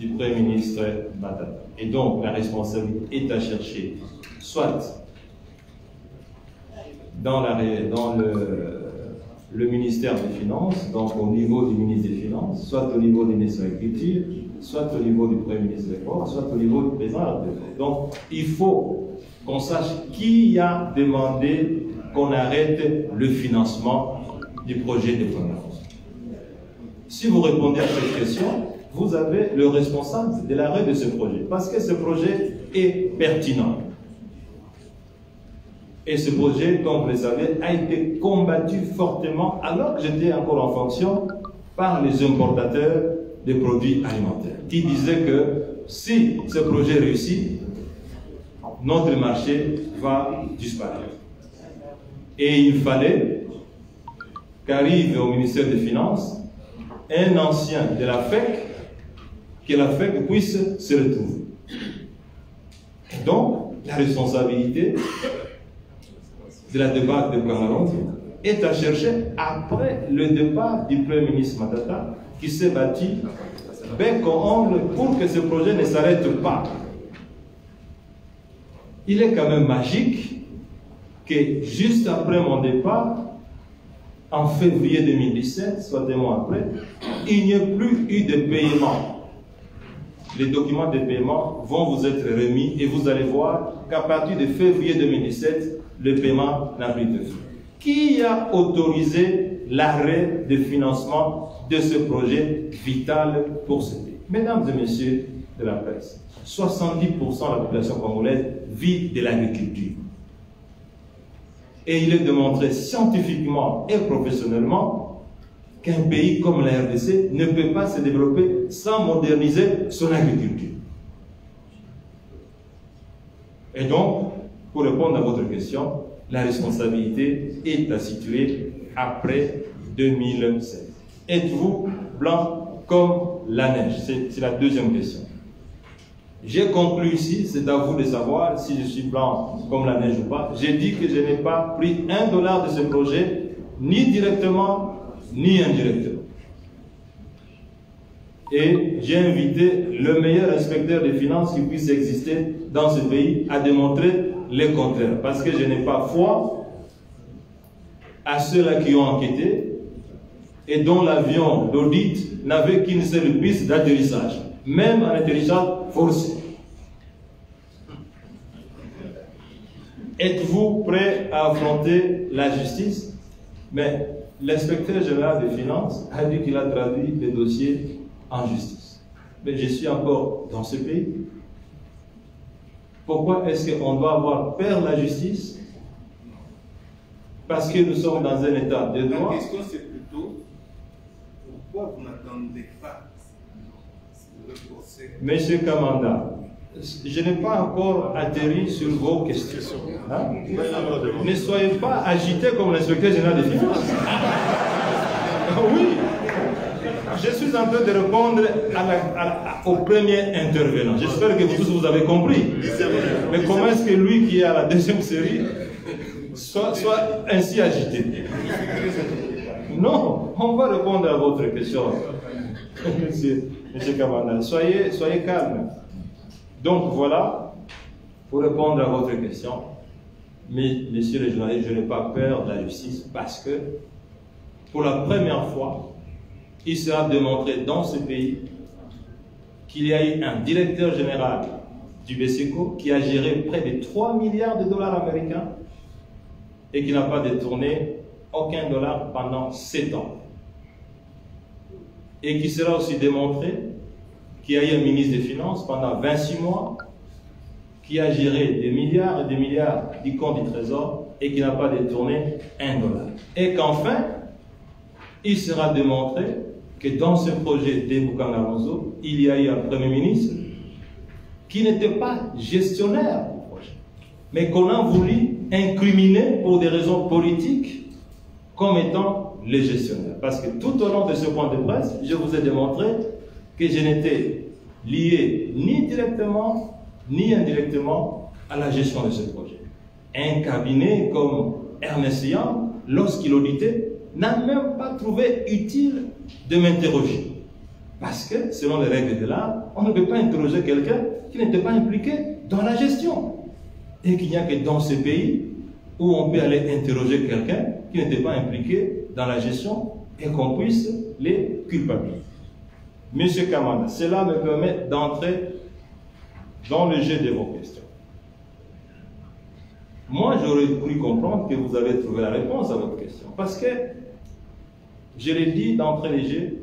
du Premier ministre Matata. Et donc, la responsabilité est à chercher, soit dans, la, dans le le ministère des Finances, donc au niveau du ministre des Finances, soit au niveau du ministre de l'Agriculture, soit au niveau du Premier ministre des Ports, soit au niveau du président de l'Agriculture. Donc il faut qu'on sache qui a demandé qu'on arrête le financement du projet de Boukangalonzo. Si vous répondez à cette question, vous avez le responsable de l'arrêt de ce projet, parce que ce projet est pertinent. Et ce projet, comme vous le savez, a été combattu fortement alors que j'étais encore en fonction par les importateurs de produits alimentaires qui disaient que si ce projet réussit, notre marché va disparaître. Et il fallait qu'arrive au ministère des Finances un ancien de la F E C, que la F E C puisse se retrouver. Et donc, la responsabilité de la débâcle de Boukangalonzo est à chercher après le départ du Premier ministre Matata qui s'est bâti bec en ongle pour que ce projet ne s'arrête pas. Il est quand même magique que juste après mon départ, en février deux mille dix-sept, soit un mois après, il n'y ait plus eu de paiement. Les documents de paiement vont vous être remis et vous allez voir qu'à partir de février deux mille dix-sept, le paiement n'a plus de fin. Qui a autorisé l'arrêt de financement de ce projet vital pour ce pays? Mesdames et messieurs de la presse, soixante-dix pour cent de la population congolaise vit de l'agriculture. Et il est démontré scientifiquement et professionnellement qu'un pays comme la R D C ne peut pas se développer sans moderniser son agriculture. Et donc, pour répondre à votre question, la responsabilité est à situer après deux mille sept. Êtes-vous blanc comme la neige? C'est la deuxième question. J'ai conclu ici, c'est à vous de savoir si je suis blanc comme la neige ou pas. J'ai dit que je n'ai pas pris un dollar de ce projet, ni directement, ni indirectement. Et j'ai invité le meilleur inspecteur des finances qui puisse exister dans ce pays à démontrer le contraire. Parce que je n'ai pas foi à ceux-là qui ont enquêté et dont l'avion d'audit n'avait qu'une seule piste d'atterrissage, même un atterrissage forcé. Êtes-vous prêt à affronter la justice? Mais l'inspecteur général des finances a dit qu'il a traduit des dossiers en justice. Mais je suis encore dans ce pays. Pourquoi est-ce qu'on doit avoir peur de la justice? Parce que nous sommes dans un état de droit. La question c'est plutôt, pourquoi vous n'attendez pas le procès? Monsieur Kamanda, je n'ai pas encore atterri sur vos questions. Hein? Ne soyez pas agité comme l'inspecteur général des finances. Oui. Je suis en train de répondre à la, à, à, au premier intervenant. J'espère que vous tous vous avez compris. Mais comment est-ce que lui qui est à la deuxième série soit, soit ainsi agité? Non, on va répondre à votre question, monsieur, monsieur Kamanda. Soyez, soyez calme. Donc voilà, pour répondre à votre question, mais, messieurs les journalistes, je n'ai pas peur de la justice parce que pour la première fois, il sera démontré dans ce pays qu'il y a eu un directeur général du B C E C O qui a géré près de trois milliards de dollars américains et qui n'a pas détourné aucun dollar pendant sept ans. Et qui sera aussi démontré qu'il y a eu un ministre des Finances pendant vingt-six mois qui a géré des milliards et des milliards du compte du Trésor et qui n'a pas détourné un dollar. Et qu'enfin, il sera démontré que dans ce projet d'Eboukan Alonso, il y a eu un Premier ministre qui n'était pas gestionnaire du projet, mais qu'on a voulu incriminer pour des raisons politiques comme étant le gestionnaire. Parce que tout au long de ce point de presse, je vous ai démontré que je n'étais lié ni directement ni indirectement à la gestion de ce projet. Un cabinet comme Ernest Young, lorsqu'il auditait, n'a même pas trouvé utile de m'interroger. Parce que, selon les règles de l'art, on ne peut pas interroger quelqu'un qui n'était pas impliqué dans la gestion. Et qu'il n'y a que dans ce pays où on peut aller interroger quelqu'un qui n'était pas impliqué dans la gestion et qu'on puisse les culpabiliser. Monsieur Kamanda, cela me permet d'entrer dans le jeu de vos questions. Moi, j'aurais voulu comprendre que vous avez trouvé la réponse à votre question. Parce que je l'ai dit d'entrée de jeu,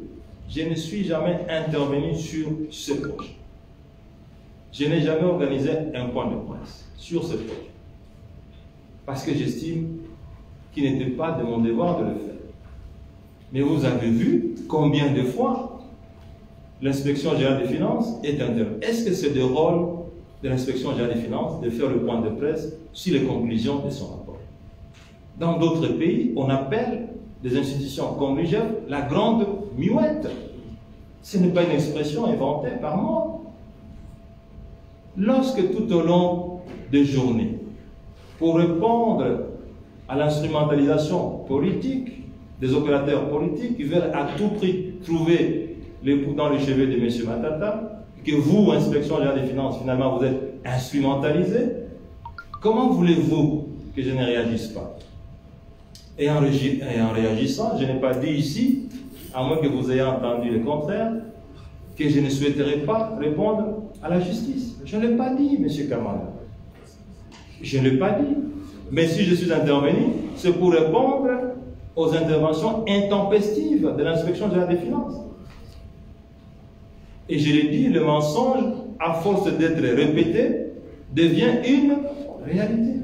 je ne suis jamais intervenu sur ce projet. Je n'ai jamais organisé un point de presse sur ce projet. Parce que j'estime qu'il n'était pas de mon devoir de le faire. Mais vous avez vu combien de fois l'inspection générale des finances est intervenue. Est-ce que c'est de rôle de l'inspection générale des finances de faire le point de presse sur les conclusions de son rapport? Dans d'autres pays, on appelle des institutions comme l'U G F la grande muette. Ce n'est pas une expression inventée par moi. Lorsque tout au long des journées, pour répondre à l'instrumentalisation politique des opérateurs politiques qui veulent à tout prix trouver les poux dans les cheveux de M. Matata, que vous, inspection générale des finances, finalement vous êtes instrumentalisés, comment voulez-vous que je ne réagisse pas? Et en, et en réagissant, je n'ai pas dit ici, à moins que vous ayez entendu le contraire, que je ne souhaiterais pas répondre à la justice. Je ne l'ai pas dit, M. Kamanda. Je ne l'ai pas dit. Mais si je suis intervenu, c'est pour répondre aux interventions intempestives de l'inspection générale des finances. Et je l'ai dit, le mensonge, à force d'être répété, devient une réalité.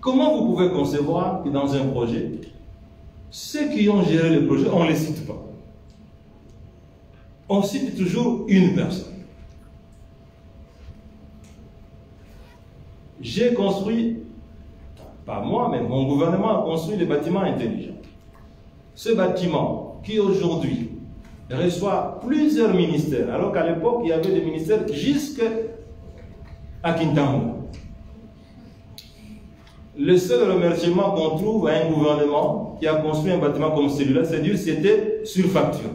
Comment vous pouvez concevoir que dans un projet, ceux qui ont géré le projet, on ne les cite pas. On cite toujours une personne. J'ai construit, pas moi, mais mon gouvernement a construit des bâtiments intelligents. Ce bâtiment qui aujourd'hui reçoit plusieurs ministères, alors qu'à l'époque, il y avait des ministères jusqu'à Kintambo. Le seul remerciement qu'on trouve à un gouvernement qui a construit un bâtiment comme celui-là, c'est dire c'était sur facture.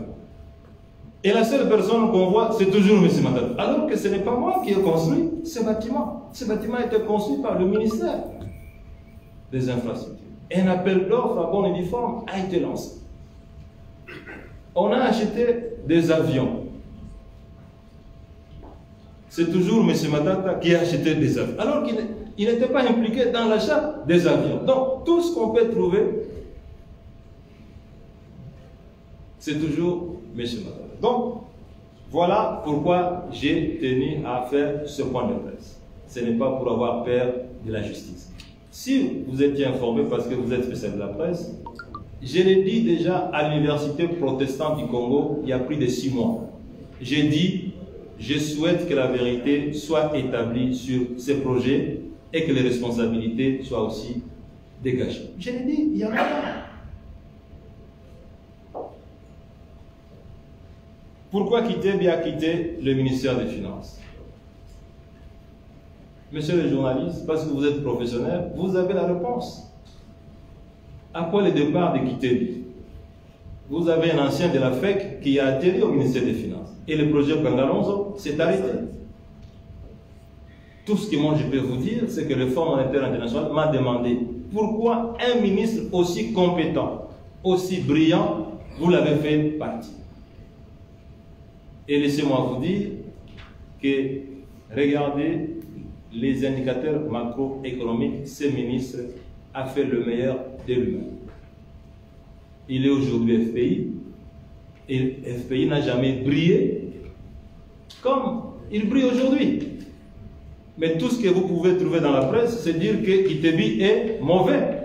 Et la seule personne qu'on voit, c'est toujours M. Matata. Alors que ce n'est pas moi qui ai construit ce bâtiment. Ce bâtiment a été construit par le ministère des infrastructures. Un appel d'offres à bon uniforme a été lancé. On a acheté des avions. C'est toujours M. Matata qui a acheté des avions. Alors qu'il il n'était pas impliqué dans l'achat des avions. Donc, tout ce qu'on peut trouver, c'est toujours M. Matata. Donc, voilà pourquoi j'ai tenu à faire ce point de presse. Ce n'est pas pour avoir peur de la justice. Si vous étiez informé parce que vous êtes spécialiste de la presse, je l'ai dit déjà à l'université protestante du Congo il y a plus de six mois. J'ai dit, je souhaite que la vérité soit établie sur ces projets et que les responsabilités soient aussi dégagées. Je l'ai dit, il y a rien. Pourquoi Kitebe a quitté le ministère des Finances? Monsieur le journaliste, parce que vous êtes professionnel, vous avez la réponse. Après le départ de Kitebe, vous avez un ancien de la F E C qui a atterri au ministère des Finances. Et le projet Kangalonzo s'est arrêté. Tout ce que moi je peux vous dire, c'est que le Fonds monétaire international m'a demandé pourquoi un ministre aussi compétent, aussi brillant, vous l'avez fait partir. Et laissez-moi vous dire que, regardez les indicateurs macroéconomiques, ce ministre a fait le meilleur de lui-même. Il est aujourd'hui F P I, et F P I n'a jamais brillé comme il brille aujourd'hui. Mais tout ce que vous pouvez trouver dans la presse, c'est dire que Kitebe est mauvais.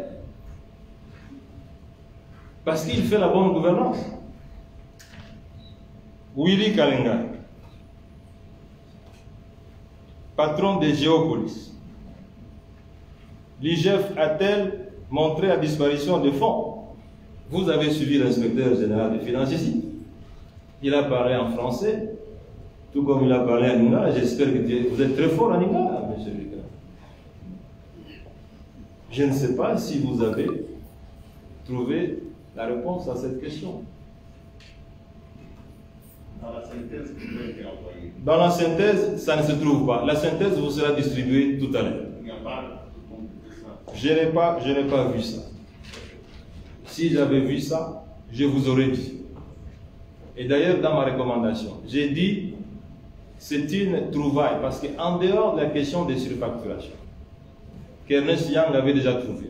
Parce qu'il fait la bonne gouvernance. Willy Kalenga, patron de Géopolis, l'I G F a-t-elle montré la disparition des fonds? Vous avez suivi l'inspecteur général des finances ici. Il a parlé en français, tout comme il a parlé en Lingala. J'espère que vous êtes très fort en Lingala, monsieur Lucas. Je ne sais pas si vous avez trouvé la réponse à cette question. Dans la synthèse, Dans la synthèse, ça ne se trouve pas. La synthèse vous sera distribuée tout à l'heure. Je n'ai pas, je n'ai pas vu ça. Si j'avais vu ça, je vous aurais dit. Et d'ailleurs, dans ma recommandation, j'ai dit, c'est une trouvaille, parce qu'en dehors de la question des surfacturations, qu'Ernest Yang avait déjà trouvé,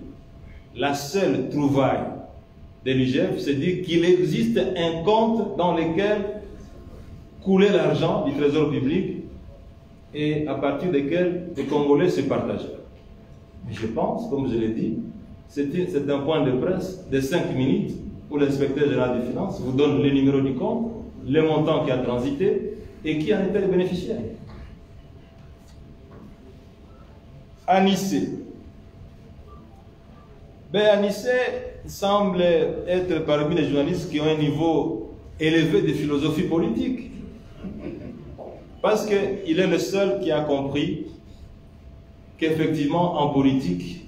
la seule trouvaille de l'I G F, c'est dire qu'il existe un compte dans lequel couler l'argent du trésor public et à partir desquels les Congolais se partageaient. Mais je pense, comme je l'ai dit, c'est un point de presse de cinq minutes où l'inspecteur général des finances vous donne le numéro du compte, le montant qui a transité et qui en était le bénéficiaire. Anissé. Ben, Anissé semble être parmi les journalistes qui ont un niveau élevé de philosophie politique. Parce qu'il est le seul qui a compris qu'effectivement, en politique,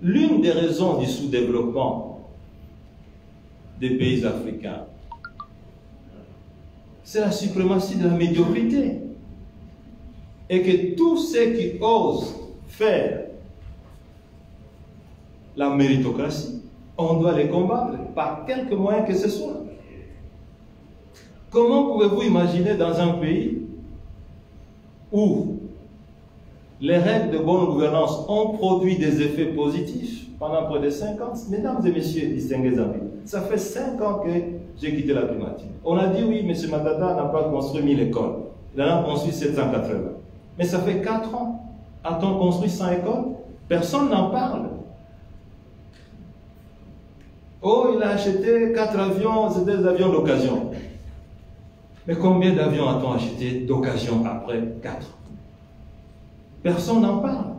l'une des raisons du sous-développement des pays africains, c'est la suprématie de la médiocrité. Et que tous ceux qui osent faire la méritocratie, on doit les combattre par quelque moyen que ce soit. Comment pouvez-vous imaginer dans un pays où les règles de bonne gouvernance ont produit des effets positifs pendant près de cinq ans. Mesdames et messieurs, distingués amis, ça fait cinq ans que j'ai quitté la primature. On a dit oui, M. Matata n'a pas construit mille écoles, il en a construit sept cent quatre-vingts. Mais ça fait quatre ans, a-t-on construit cent écoles? Personne n'en parle. Oh, il a acheté quatre avions, c'était des avions d'occasion. Mais combien d'avions a-t-on acheté d'occasion après quatre? Personne n'en parle.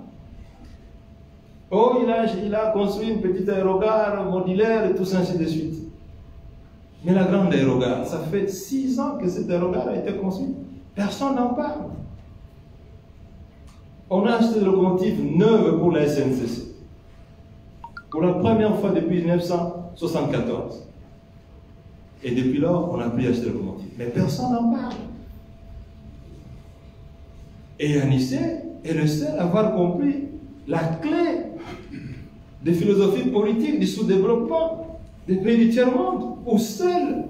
Oh, il a, il a construit une petite aérogare modulaire et tout ça, ainsi de suite. Mais la grande aérogare, ça fait six ans que cette aérogare a été construite. Personne n'en parle. On a acheté des locomotives neuves pour la S N C C. Pour la première fois depuis mille neuf cent soixante-quatorze. Et depuis lors, on n'a plus acheté de locomotives. Mais personne n'en parle. Et Yanissé est le seul à avoir compris la clé des philosophies politiques du sous-développement des pays du tiers-monde, où seuls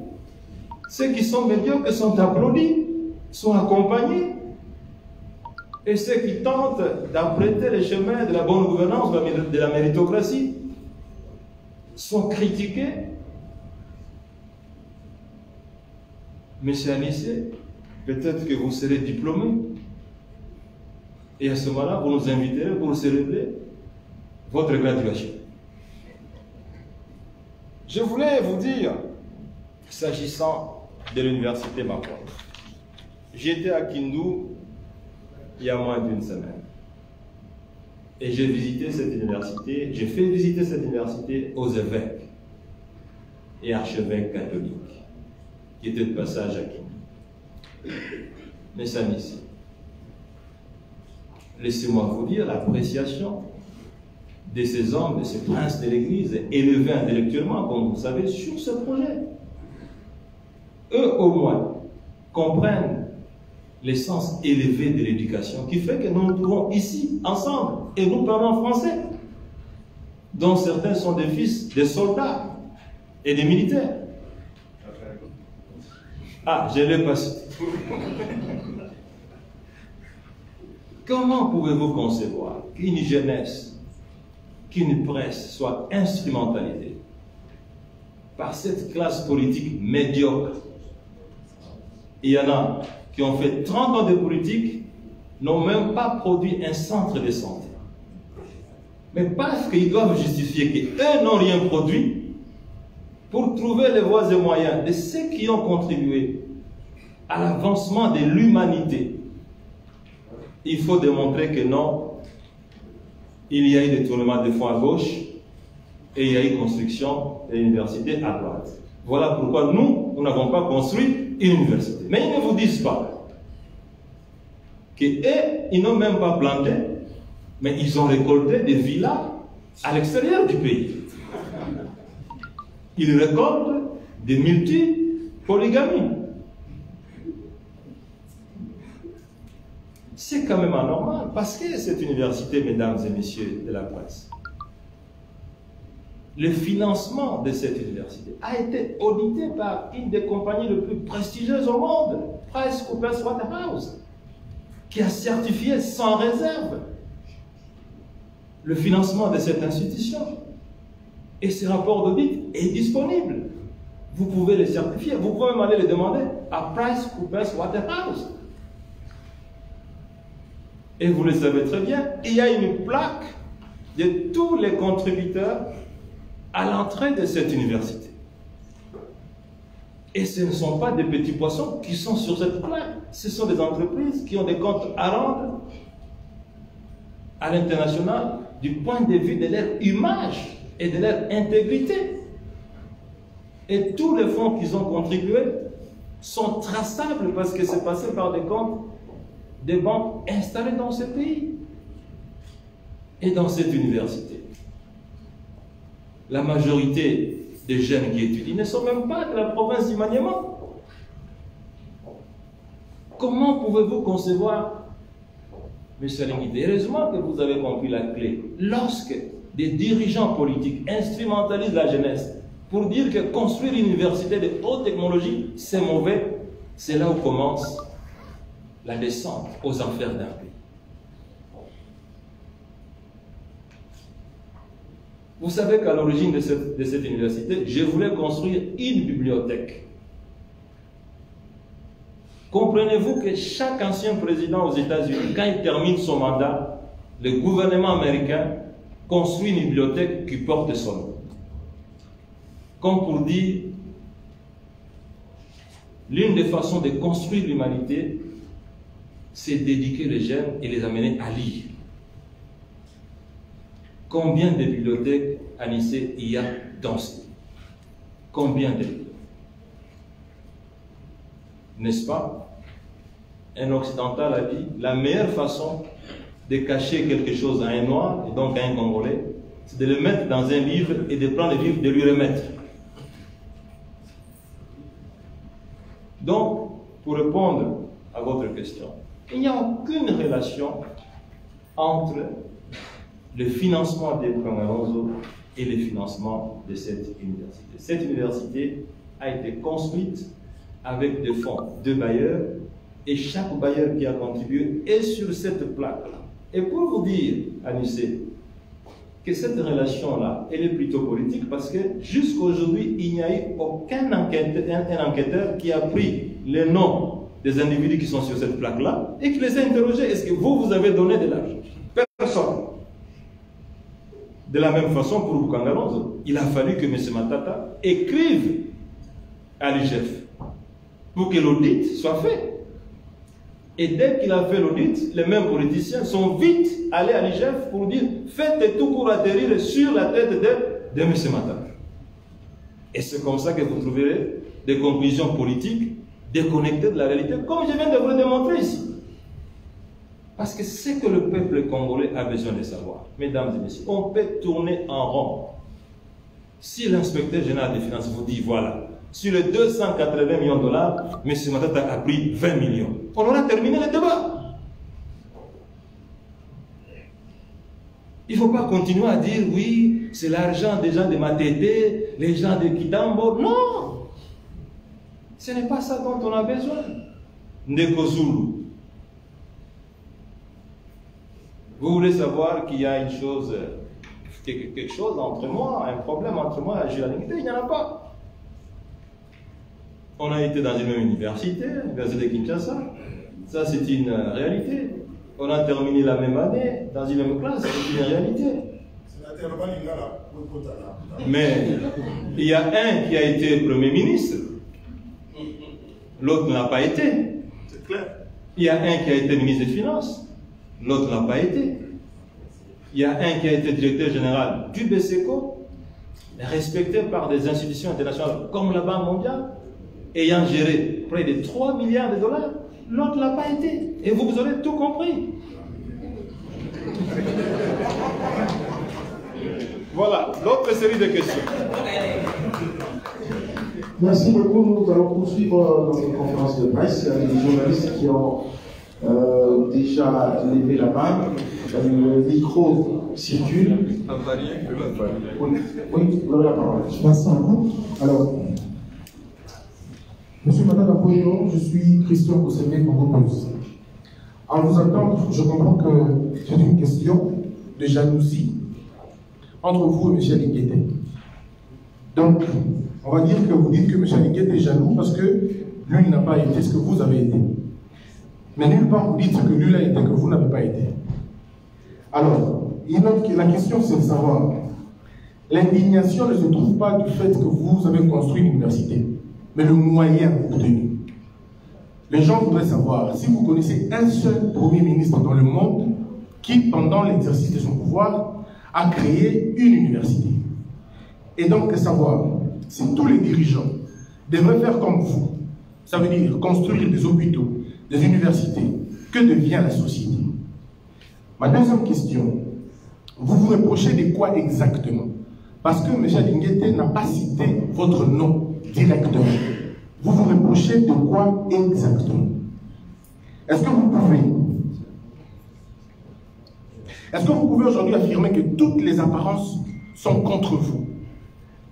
ceux qui sont médiocres sont applaudis, sont accompagnés, et ceux qui tentent d'apprêter les chemins de la bonne gouvernance, de la méritocratie, sont critiqués. Mais chez Yanissé, peut-être que vous serez diplômé, et à ce moment-là, vous nous inviterez pour célébrer votre graduation. Je voulais vous dire, s'agissant de l'université Macron, j'étais à Kindu il y a moins d'une semaine. Et j'ai visité cette université, j'ai fait visiter cette université aux évêques et archevêques catholiques qui étaient de passage à Kindu. Mes amis, laissez-moi vous dire l'appréciation de ces hommes, de ces princes de l'Église, élevés intellectuellement, comme vous savez, sur ce projet. Eux, au moins, comprennent l'essence élevée de l'éducation, qui fait que nous nous trouvons ici, ensemble, et nous parlons français, dont certains sont des fils des soldats et des militaires. Ah, je l'ai passé. Comment pouvez-vous concevoir qu'une jeunesse, qu'une presse soit instrumentalisée par cette classe politique médiocre? Il y en a qui ont fait trente ans de politique, n'ont même pas produit un centre de santé. Mais parce qu'ils doivent justifier qu'eux n'ont rien produit, pour trouver les voies et moyens de ceux qui ont contribué à l'avancement de l'humanité, il faut démontrer que non, il y a eu des détournements de fonds à gauche et il y a eu construction de l'université à droite. Voilà pourquoi nous, nous n'avons pas construit une université. Mais ils ne vous disent pas qu'ils n'ont même pas planté, mais ils ont récolté des villas à l'extérieur du pays. Ils récoltent des multi-polygamies. C'est quand même anormal, parce que cette université, mesdames et messieurs de la presse, le financement de cette université a été audité par une des compagnies les plus prestigieuses au monde, PricewaterhouseCoopers, qui a certifié sans réserve le financement de cette institution. Et ce rapport d'audit est disponible. Vous pouvez le certifier, vous pouvez même aller le demander à PricewaterhouseCoopers. Et vous le savez très bien, il y a une plaque de tous les contributeurs à l'entrée de cette université. Et ce ne sont pas des petits poissons qui sont sur cette plaque. Ce sont des entreprises qui ont des comptes à rendre à l'international du point de vue de leur image et de leur intégrité. Et tous les fonds qu'ils ont contribués sont traçables parce que c'est passé par des comptes des banques installées dans ce pays et dans cette université. La majorité des jeunes qui étudient ne sont même pas de la province du Maniema. Comment pouvez-vous concevoir, monsieur Linguidé, heureusement que vous avez compris la clé, lorsque des dirigeants politiques instrumentalisent la jeunesse pour dire que construire une université de haute technologie, c'est mauvais, c'est là où commence la descente aux enfers d'un pays. Vous savez qu'à l'origine de cette, de cette université, je voulais construire une bibliothèque. Comprenez-vous que chaque ancien président aux États-Unis, quand il termine son mandat, le gouvernement américain construit une bibliothèque qui porte son nom. Comme pour dire, l'une des façons de construire l'humanité, c'est d'éduquer les jeunes et les amener à lire. Combien de bibliothèques à Yanissé il y a dans ce pays? Combien de livres? n'est-ce pas? Un occidental a dit, la meilleure façon de cacher quelque chose à un noir, et donc à un Congolais, c'est de le mettre dans un livre et de prendre le livre et de lui remettre. Donc, pour répondre à votre question, il n'y a aucune relation entre le financement des Kamanyozo et le financement de cette université. Cette université a été construite avec des fonds de bailleurs, et chaque bailleur qui a contribué est sur cette plaque-là. Et pour vous dire, Anissé, que cette relation-là, elle est plutôt politique, parce que jusqu'à aujourd'hui, il n'y a eu aucun enquêteur, un, un enquêteur qui a pris les noms des individus qui sont sur cette plaque-là et qui les a interrogés. Est-ce que vous, vous avez donné de l'argent? Personne. De la même façon, pour Boukangalonzo, il a fallu que M. Matata écrive à l'U G F pour que l'audit soit fait. Et dès qu'il a fait l'audit, les mêmes politiciens sont vite allés à l'I G F pour dire « Faites tout pour atterrir sur la tête de, de M. Matata. » Et c'est comme ça que vous trouverez des conclusions politiques déconnectées de la réalité, comme je viens de vous le démontrer ici. Parce que c'est que le peuple congolais a besoin de savoir. Mesdames et messieurs, on peut tourner en rond. Si l'inspecteur général des finances vous dit « Voilà, sur les deux cent quatre-vingts millions de dollars, M. Matata a pris vingt millions. » On aura terminé le débat. Il ne faut pas continuer à dire, oui, c'est l'argent des gens de Matete, les gens de Kitambo. Non! Ce n'est pas ça dont on a besoin. Ndeko Zulu, vous voulez savoir qu'il y a une chose, quelque chose entre moi, un problème entre moi et la juranité, il n'y en a pas. On a été dans une même université, l'université de Kinshasa, ça c'est une réalité. On a terminé la même année, dans une même classe, c'est une réalité. Mais il y a un qui a été Premier ministre, l'autre n'a pas été. C'est clair. Il y a un qui a été ministre des Finances, l'autre n'a pas été. Il y a un qui a été directeur général du B C E C O, respecté par des institutions internationales comme la Banque mondiale, ayant géré près de trois milliards de dollars, l'autre l'a pas été. Et vous, vous aurez tout compris. Voilà, l'autre série de questions. Merci beaucoup. Nous allons poursuivre notre conférence de presse. Il y a des journalistes qui ont euh, déjà levé la main. Le micro circule. Oui, vous avez la parole. Alors, Monsieur Matata Poyo, je suis Christian Kosemé Kongopoulos. En vous attendant, je comprends que c'est une question de jalousie entre vous et Michel Nguete. Donc, on va dire que vous dites que Michel Nguete est jaloux parce que lui n'a pas été ce que vous avez été. Mais nulle part vous dites que lui l'a été, que vous n'avez pas été. Alors, la question c'est de savoir, l'indignation ne se trouve pas du fait que vous avez construit l'université, mais le moyen obtenu. Les gens voudraient savoir si vous connaissez un seul Premier ministre dans le monde qui, pendant l'exercice de son pouvoir, a créé une université. Et donc, savoir si tous les dirigeants devraient faire comme vous, ça veut dire construire des hôpitaux, des universités, que devient la société? Ma deuxième question, vous vous reprochez de quoi exactement? Parce que M. Nguete n'a pas cité votre nom directement. Vous vous reprochez de quoi exactement? Est-ce que vous pouvez Est-ce que vous pouvez aujourd'hui affirmer que toutes les apparences sont contre vous?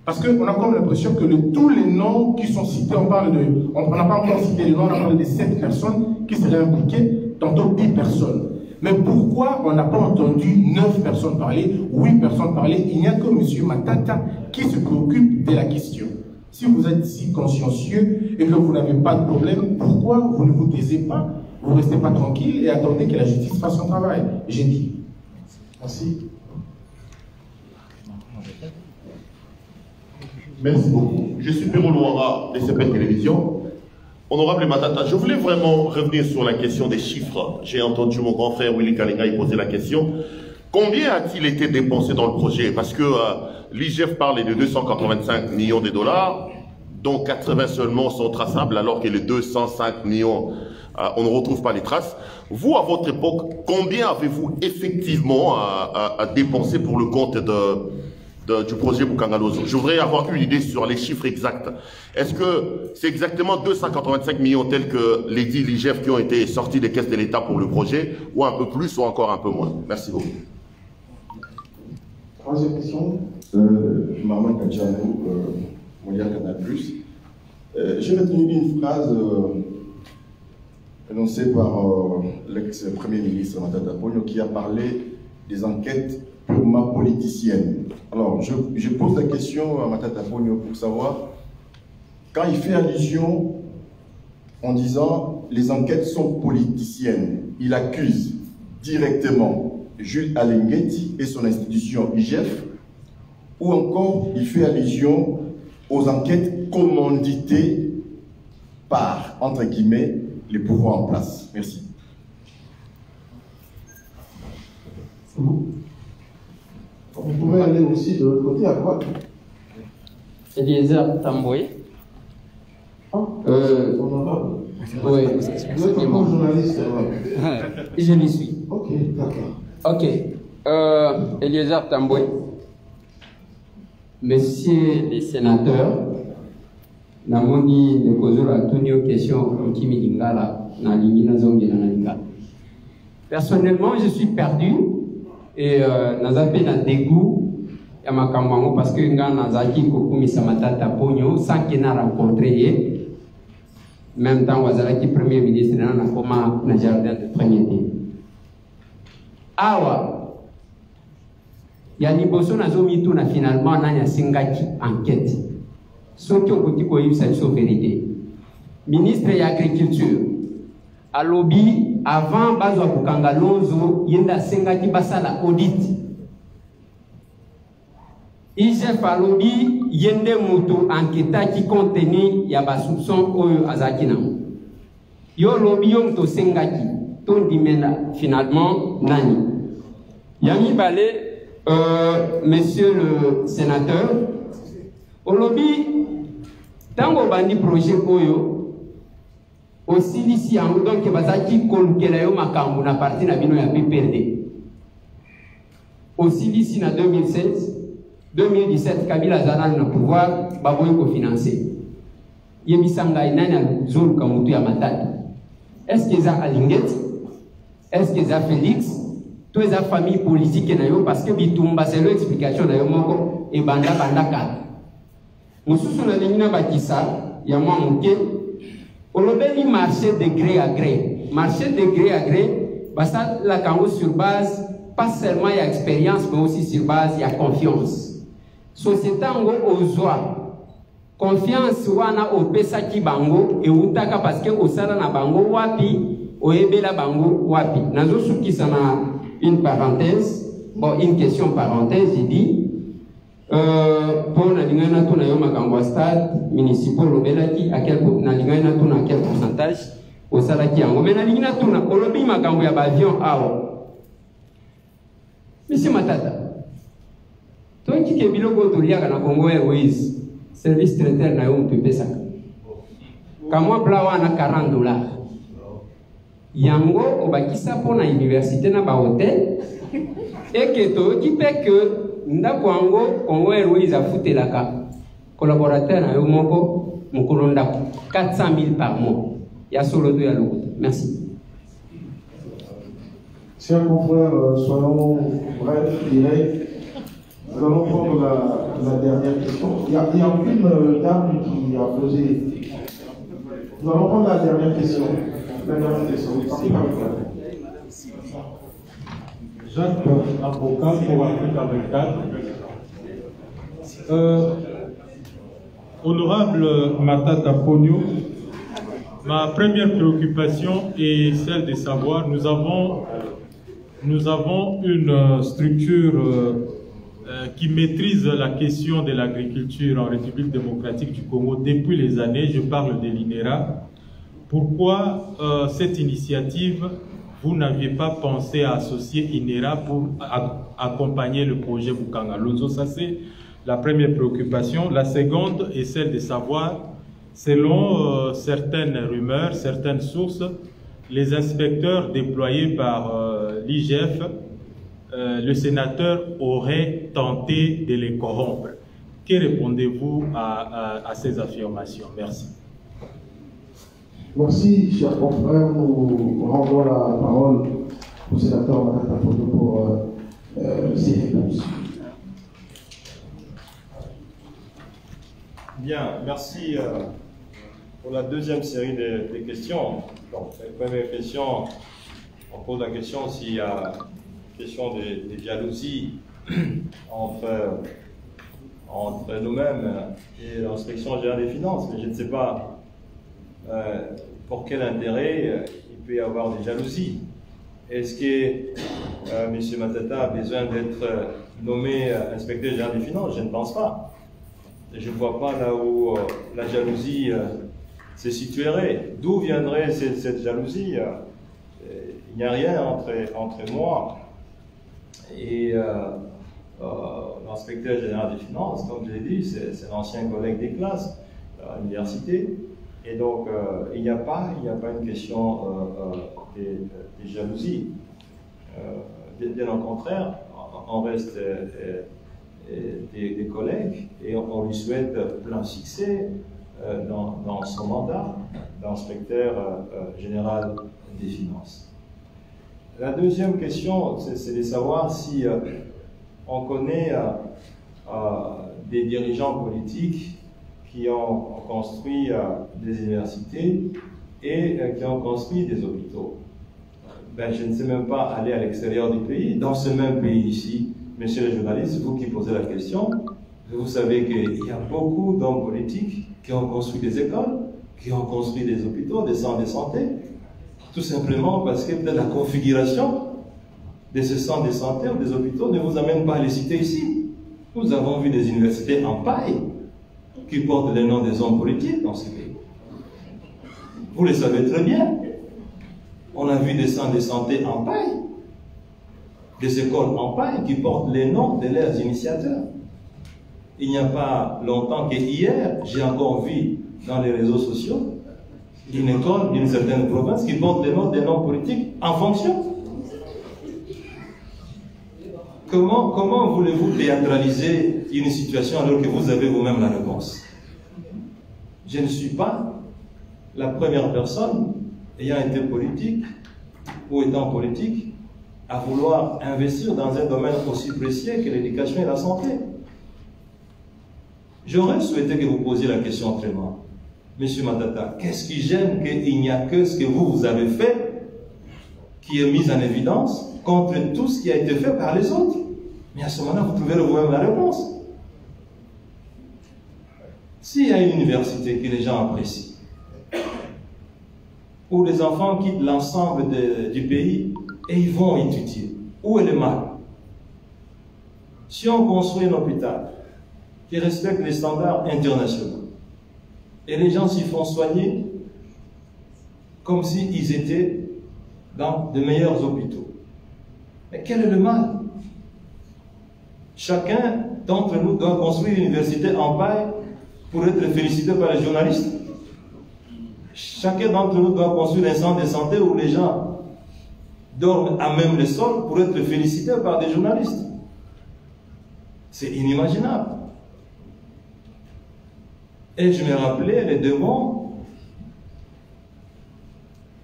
Parce qu'on a comme l'impression que de tous les noms qui sont cités, on parle de... On n'a pas encore cité les noms, on a parlé de sept personnes qui seraient impliquées, tantôt dix personnes. Mais pourquoi on n'a pas entendu neuf personnes parler, huit personnes parler? Il n'y a que M. Matata qui se préoccupe de la question. Si vous êtes si consciencieux et que vous n'avez pas de problème, pourquoi vous ne vous taisez pas? Vous ne restez pas tranquille et attendez que la justice fasse son travail. J'ai dit. Merci. Merci beaucoup. Je suis Pierrot Louara de C P N Télévision. Honorable Matata, je voulais vraiment revenir sur la question des chiffres. J'ai entendu mon grand frère Willy Kalinga y poser la question. Combien a-t-il été dépensé dans le projet? Parce que euh, l'I G F parlait de deux cent quatre-vingt-cinq millions de dollars, dont quatre-vingts seulement sont traçables, alors que les deux cent cinq millions, euh, on ne retrouve pas les traces. Vous, à votre époque, combien avez-vous effectivement à, à, à dépenser pour le compte de... De, du projet Bukangalozo? Je voudrais avoir une idée sur les chiffres exacts. Est-ce que c'est exactement deux cent quatre-vingt-cinq millions tels que les dix l'I G F qui ont été sortis des caisses de l'État pour le projet, ou un peu plus, ou encore un peu moins? Merci beaucoup. Troisième question, euh, Maman Kachano, euh, Mondial Canal Plus. Euh, J'ai retenu une phrase euh, énoncée par euh, l'ex-premier ministre Matata Ponyo qui a parlé des enquêtes purement politicienne. Alors, je, je pose la question à Matata Ponyo pour savoir, quand il fait allusion en disant les enquêtes sont politiciennes, il accuse directement Jules Alenghetti et son institution I G F, ou encore il fait allusion aux enquêtes commanditées par, entre guillemets, les pouvoirs en place. Merci. Vous pouvez aller aussi de l'autre côté, à droite. Eliezer Tamboué. Euh, on en parle. Oui. Vous êtes bon journaliste. Je l'y suis. Ok, d'accord. Ok. Euh, Eliezer Tamboué. Messieurs les sénateurs, Namoni Nekozura Antonio question Kimi Lingala, Nalingina Zongi Nalingala. Personnellement, je suis perdu. Et Nazapé n'a dégoût à ma campagne parce que Nazaki Kokumi Matata Ponyo, sans qu'il n'a rencontré, même temps Wazalaki Premier ministre, n'a pas un jardin de premier thé. Awa, Yanni Bosso n'a pas finalement une enquête. Ce qui est petit peu, c'est la vérité. Ministre de l'Agriculture, à lobby, avant bazwa Bukangalozo yenda sengaki basala audit I G F alobi yende mutu enquête contenu ya bassoupçon oyo azaki na yo lobi yo mutu sengaki tondi mena finalement nani yami balé euh, monsieur le sénateur olobi tango bandi projet oyo aussi d'ici en donc bazaki kolukela yo makambu na parti na bino ya P P R D aussi d'ici na deux mille seize deux mille dix-sept Kabila Zalal na pouvoir baboy ko financer yebisanga inani azul ka mutu ya Matata. Est-ce que za Alinghetti, est-ce que za Félix tous za famille politique na yo parce que bitumba c'est l'explication na yo moko et banda banda kala mususu na nina bakisa ya mwa muke. On le dit marché de gré à gré. Marché de gré à gré, ça, la kango sur base, pas seulement il y a expérience, mais aussi sur base, il y a confiance. Société ango ozoa. Confiance wana opesa ki bango, et utaka parce que osala na bango wapi, oebela bango wapi. Nazo souki sana une parenthèse, bon, une question parenthèse, il dit, pour la ligne de stade municipal, à quel pourcentage au salaire qui mais la ligne de avion Monsieur Matata, toi qui es bilogo de Congo Airways, service traitaire n'a eu pépé ça. Quand moi, quarante dollars. Yango, au Bakissa pour la université, n'a pas hôtel. Et que toi qui paie que Ndakwango, Congo Airways a foutu la carte. Collaborateur à Yomoko, Mokolonda, quatre cent mille par mois. Yasolo de l'autre. Merci. Chers confrères, soyons brefs, directs. Nous allons prendre la, la dernière question. Il n'y a, a aucune dame qui a posé. Nous allons prendre la dernière question. La dernière question. Jacques, avocat pour Afrique vingt-quatre. Euh, honorable Matata Ponyo, ma première préoccupation est celle de savoir, nous avons, nous avons une structure euh, qui maîtrise la question de l'agriculture en République démocratique du Congo depuis les années, je parle de l'INERA. Pourquoi euh, cette initiative? Vous n'aviez pas pensé à associer INERA pour accompagner le projet Bukangalozo. Ça, c'est la première préoccupation. La seconde est celle de savoir Selon euh, certaines rumeurs, certaines sources, les inspecteurs déployés par euh, l'I G F, euh, le sénateur aurait tenté de les corrompre. Que répondez-vous à, à, à ces affirmations? Merci. Merci, chers confrères. Nous rendons la parole au sénateur Matata Poto pour euh, euh, ses réponses. Bien, merci euh, pour la deuxième série des, des questions. Donc, la première question, on pose la question s'il y a question des, des jalousies entre, entre nous-mêmes et l'inspection générale des finances. Mais je ne sais pas euh, pour quel intérêt il peut y avoir des jalousies. Est-ce que euh, M. Matata a besoin d'être nommé inspecteur général des finances? Je ne pense pas. Je ne vois pas là où euh, la jalousie euh, se situerait. D'où viendrait cette, cette jalousie? euh, Il n'y a rien entre, entre moi et euh, euh, l'inspecteur général des finances. Comme je l'ai dit, c'est l'ancien collègue des classes à l'université. Et donc, euh, il n'y a, a pas une question euh, euh, des, des jalousies. Euh, bien au contraire, on reste... Euh, Des, des collègues et on, on lui souhaite plein succès euh, dans, dans son mandat d'inspecteur euh, général des finances. La deuxième question, c'est de savoir si euh, on connaît euh, euh, des dirigeants politiques qui ont, ont construit euh, des universités et euh, qui ont construit des hôpitaux. Ben, je ne sais même pas aller à l'extérieur du pays, dans ce même pays ici. Monsieur le journaliste, vous qui posez la question, vous savez qu'il y a beaucoup d'hommes politiques qui ont construit des écoles, qui ont construit des hôpitaux, des centres de santé, tout simplement parce que la configuration de ces centres de santé ou des hôpitaux ne vous amène pas à les citer ici. Nous avons vu des universités en paille qui portent les noms des hommes politiques dans ce pays. Vous le savez très bien. On a vu des centres de santé en paille, des écoles en paille qui portent les noms de leurs initiateurs. Il n'y a pas longtemps que hier, j'ai encore vu dans les réseaux sociaux une école d'une certaine province qui porte les noms des noms politiques en fonction. Comment, comment voulez-vous théâtraliser une situation alors que vous avez vous-même la réponse? Je ne suis pas la première personne ayant été politique ou étant politique à vouloir investir dans un domaine aussi précieux que l'éducation et la santé. J'aurais souhaité que vous posiez la question autrement. Monsieur Matata, qu'est-ce qui gêne qu'il n'y a que ce que vous, vous avez fait qui est mis en évidence contre tout ce qui a été fait par les autres? Mais à ce moment-là, vous trouverez vous-même la réponse. S'il y a une université que les gens apprécient, où les enfants quittent l'ensemble du pays, et ils vont étudier. Où est le mal? Si on construit un hôpital qui respecte les standards internationaux et les gens s'y font soigner comme s'ils étaient dans de meilleurs hôpitaux, mais quel est le mal? Chacun d'entre nous doit construire une université en paille pour être félicité par les journalistes. Chacun d'entre nous doit construire un centre de santé où les gens dorment à même le sol pour être félicités par des journalistes. C'est inimaginable. Et je me rappelais les démons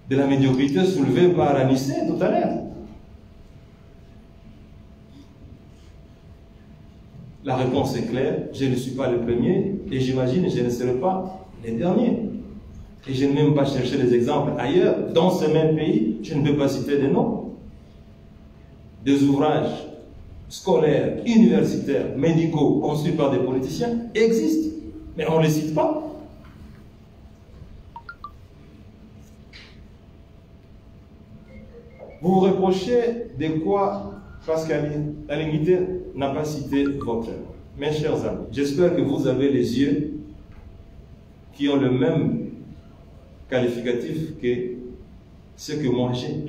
de la médiocrité soulevée par Anissé tout à l'heure. La réponse est claire, je ne suis pas le premier et j'imagine je ne serai pas le dernier. Et je n'ai même pas cherché des exemples ailleurs, dans ce même pays, je ne peux pas citer des noms. Des ouvrages scolaires, universitaires, médicaux, construits par des politiciens, existent, mais on ne les cite pas. Vous vous reprochez de quoi? Parce qu'Alimité n'a pas cité votre œuvre. Mes chers amis, j'espère que vous avez les yeux qui ont le même qualificatif que ce que moi j'ai.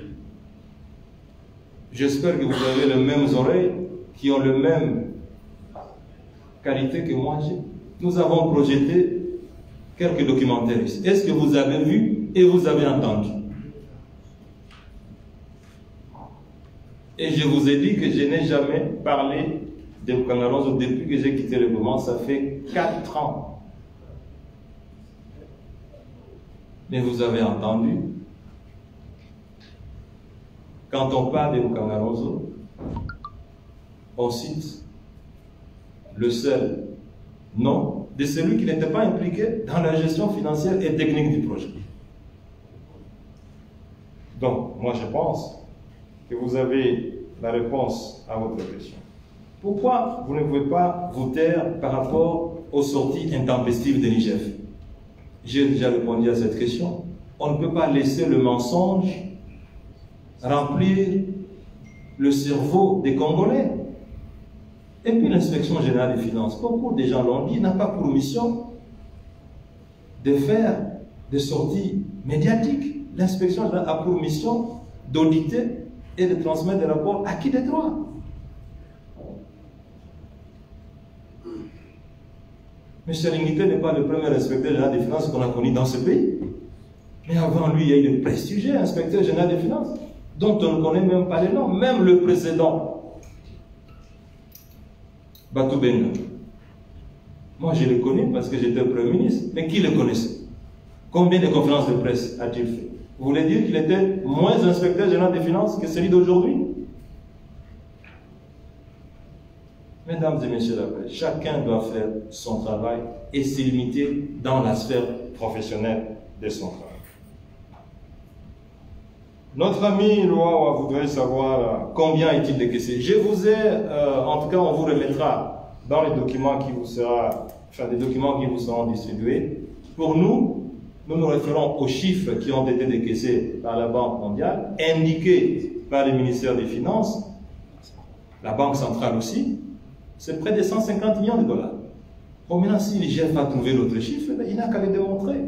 J'espère que vous avez les mêmes oreilles qui ont la même qualité que moi j'ai. Nous avons projeté quelques documentaires ici. Est-ce que vous avez vu et vous avez entendu? Et je vous ai dit que je n'ai jamais parlé de Bukangalonzo depuis que j'ai quitté le mouvement, ça fait quatre ans. Mais vous avez entendu, quand on parle de Bukangalonzo, on cite le seul nom de celui qui n'était pas impliqué dans la gestion financière et technique du projet. Donc, moi je pense que vous avez la réponse à votre question. Pourquoi vous ne pouvez pas vous taire par rapport aux sorties intempestives de l'I G F? J'ai déjà répondu à cette question. On ne peut pas laisser le mensonge remplir le cerveau des Congolais. Et puis l'inspection générale des finances, beaucoup de gens l'ont dit, n'a pas pour mission de faire des sorties médiatiques. L'inspection générale a pour mission d'auditer et de transmettre des rapports acquis des droits. M. Linguité n'est pas le premier inspecteur général des finances qu'on a connu dans ce pays. Mais avant lui, il y a eu le prestigieux inspecteur général des finances, dont on ne connaît même pas les noms, même le précédent, Batou Benda. Moi, je l'ai connu parce que j'étais Premier ministre, mais qui le connaissait? Combien de conférences de presse a-t-il fait? Vous voulez dire qu'il était moins inspecteur général des finances que celui d'aujourd'hui? Mesdames et messieurs, chacun doit faire son travail et s'y limiter dans la sphère professionnelle de son travail. Notre ami Loawa voudrait savoir combien est-il décaissé. Je vous ai, euh, en tout cas, on vous remettra dans les documents qui vous sera, enfin, des documents qui vous seront distribués. Pour nous, nous nous référons aux chiffres qui ont été décaissés par la Banque mondiale, indiqués par le ministère des Finances, la Banque centrale aussi. C'est près de cent cinquante millions de dollars. Bon, maintenant, si l'I G F a trouvé l'autre chiffre, ben, il n'a qu'à le démontrer.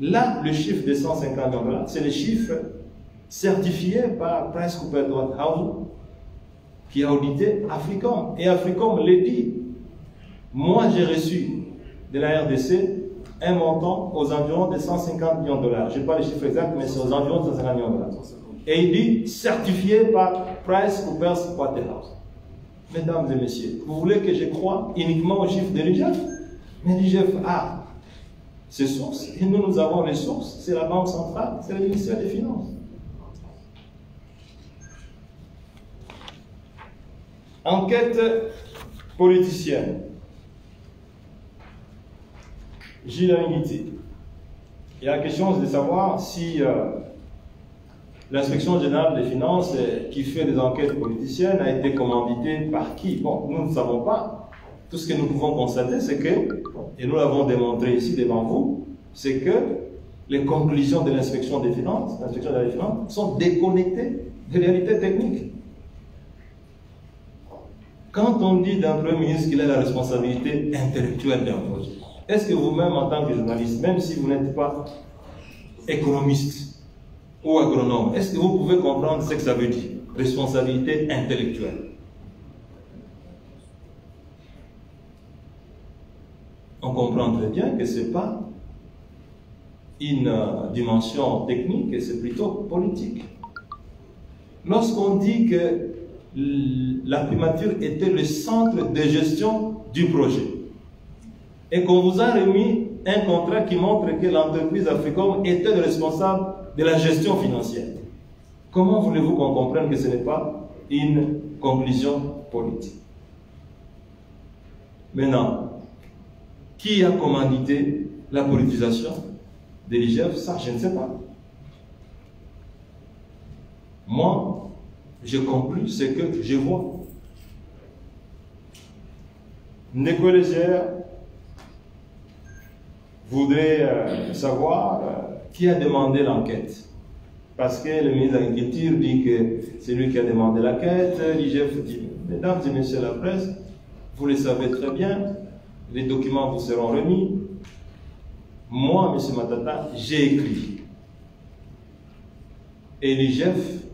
Là, le chiffre de cent cinquante millions de dollars, c'est le chiffre certifié par PricewaterhouseCoopers, qui a audité Africom. Et Africom l'a dit. Moi, j'ai reçu de la R D C un montant aux environs de cent cinquante millions de dollars. Je n'ai pas le chiffre exact, mais c'est aux environs de cent cinquante millions de dollars. Et il dit certifié par PricewaterhouseCoopers. Mesdames et messieurs, vous voulez que je croie uniquement aux chiffres de l'I G F? Mais l'I G F a ses sources, et nous, nous avons les sources, c'est la Banque centrale, c'est le ministère des Finances. Enquête politicienne. Gilles Linguité. Il y a la question de savoir si euh, l'inspection générale des finances, qui fait des enquêtes politiciennes, a été commanditée par qui? Bon, nous ne savons pas. Tout ce que nous pouvons constater, c'est que, et nous l'avons démontré ici devant vous, c'est que les conclusions de l'inspection des finances, l'inspection des finances, sont déconnectées des réalités techniques. Quand on dit d'un Premier ministre qu'il a la responsabilité intellectuelle d'un projet, est-ce que vous-même, en tant que journaliste, même si vous n'êtes pas économiste, ou agronome, est-ce que vous pouvez comprendre ce que ça veut dire? Responsabilité intellectuelle. On comprend très bien que ce n'est pas une dimension technique, c'est plutôt politique. Lorsqu'on dit que la primature était le centre de gestion du projet et qu'on vous a remis un contrat qui montre que l'entreprise Africom était le responsable de la gestion financière. Comment voulez-vous qu'on comprenne que ce n'est pas une conclusion politique? Maintenant, qui a commandité la politisation de l'I G F? Ça, je ne sais pas. Moi, je conclus ce que je vois. Neko Légère voudrait euh, savoir euh, qui a demandé l'enquête? Parce que le ministre de l'Agriculture dit que c'est lui qui a demandé l'enquête, l'I G F dit. Mesdames et messieurs de la presse, vous le savez très bien, les documents vous seront remis. Moi, M. Matata, j'ai écrit. Et l'I G F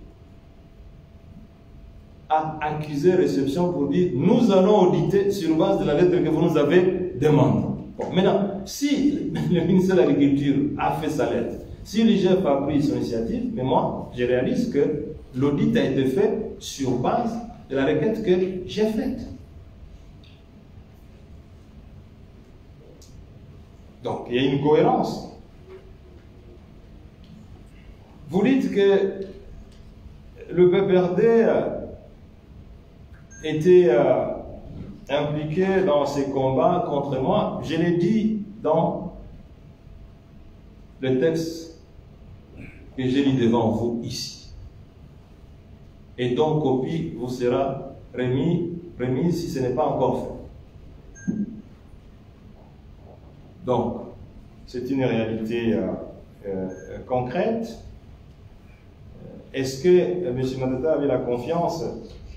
a accusé réception pour dire nous allons auditer sur base de la lettre que vous nous avez demandée. Bon, maintenant, si le ministère de l'Agriculture a fait sa lettre, si le G E F a pris son initiative, mais moi, je réalise que l'audit a été fait sur base de la requête que j'ai faite. Donc, il y a une cohérence. Vous dites que le P P R D était euh, impliqué dans ces combats contre moi. Je l'ai dit dans le texte que j'ai lu devant vous ici. Et donc, copie vous sera remise remis si ce n'est pas encore fait. Donc, c'est une réalité euh, euh, concrète. Est-ce que M. Matata avait la confiance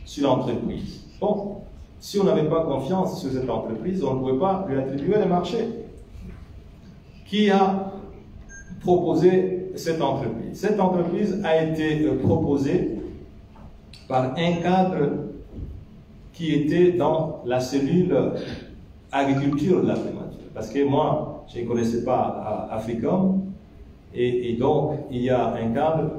sur l'entreprise? Bon, si on n'avait pas confiance sur cette entreprise, on ne pouvait pas lui attribuer le marché. Qui a proposé cette entreprise? Cette entreprise a été proposée par un cadre qui était dans la cellule agriculture de la primature. Parce que moi, je ne connaissais pas Africom, et, et donc il y a un cadre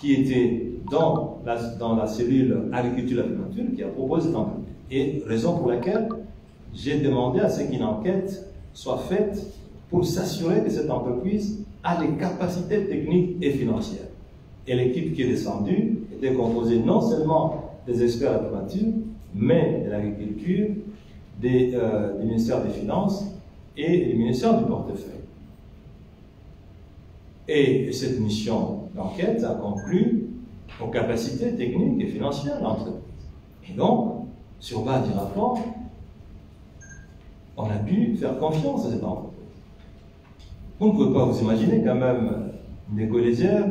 qui était dans la, dans la cellule agriculture agriculture qui a proposé cette entreprise. Et raison pour laquelle j'ai demandé à ce qu'une enquête soit faite pour s'assurer que cette entreprise a les capacités techniques et financières. Et l'équipe qui est descendue était composée non seulement des experts de la primature, mais de l'agriculture, des, euh, du ministère des Finances et du ministère du portefeuille. Et cette mission d'enquête a conclu aux capacités techniques et financières de l'entreprise. Et donc, sur base du rapport, on a pu faire confiance à cette entreprise. Vous ne pouvez pas vous imaginer quand même des collégières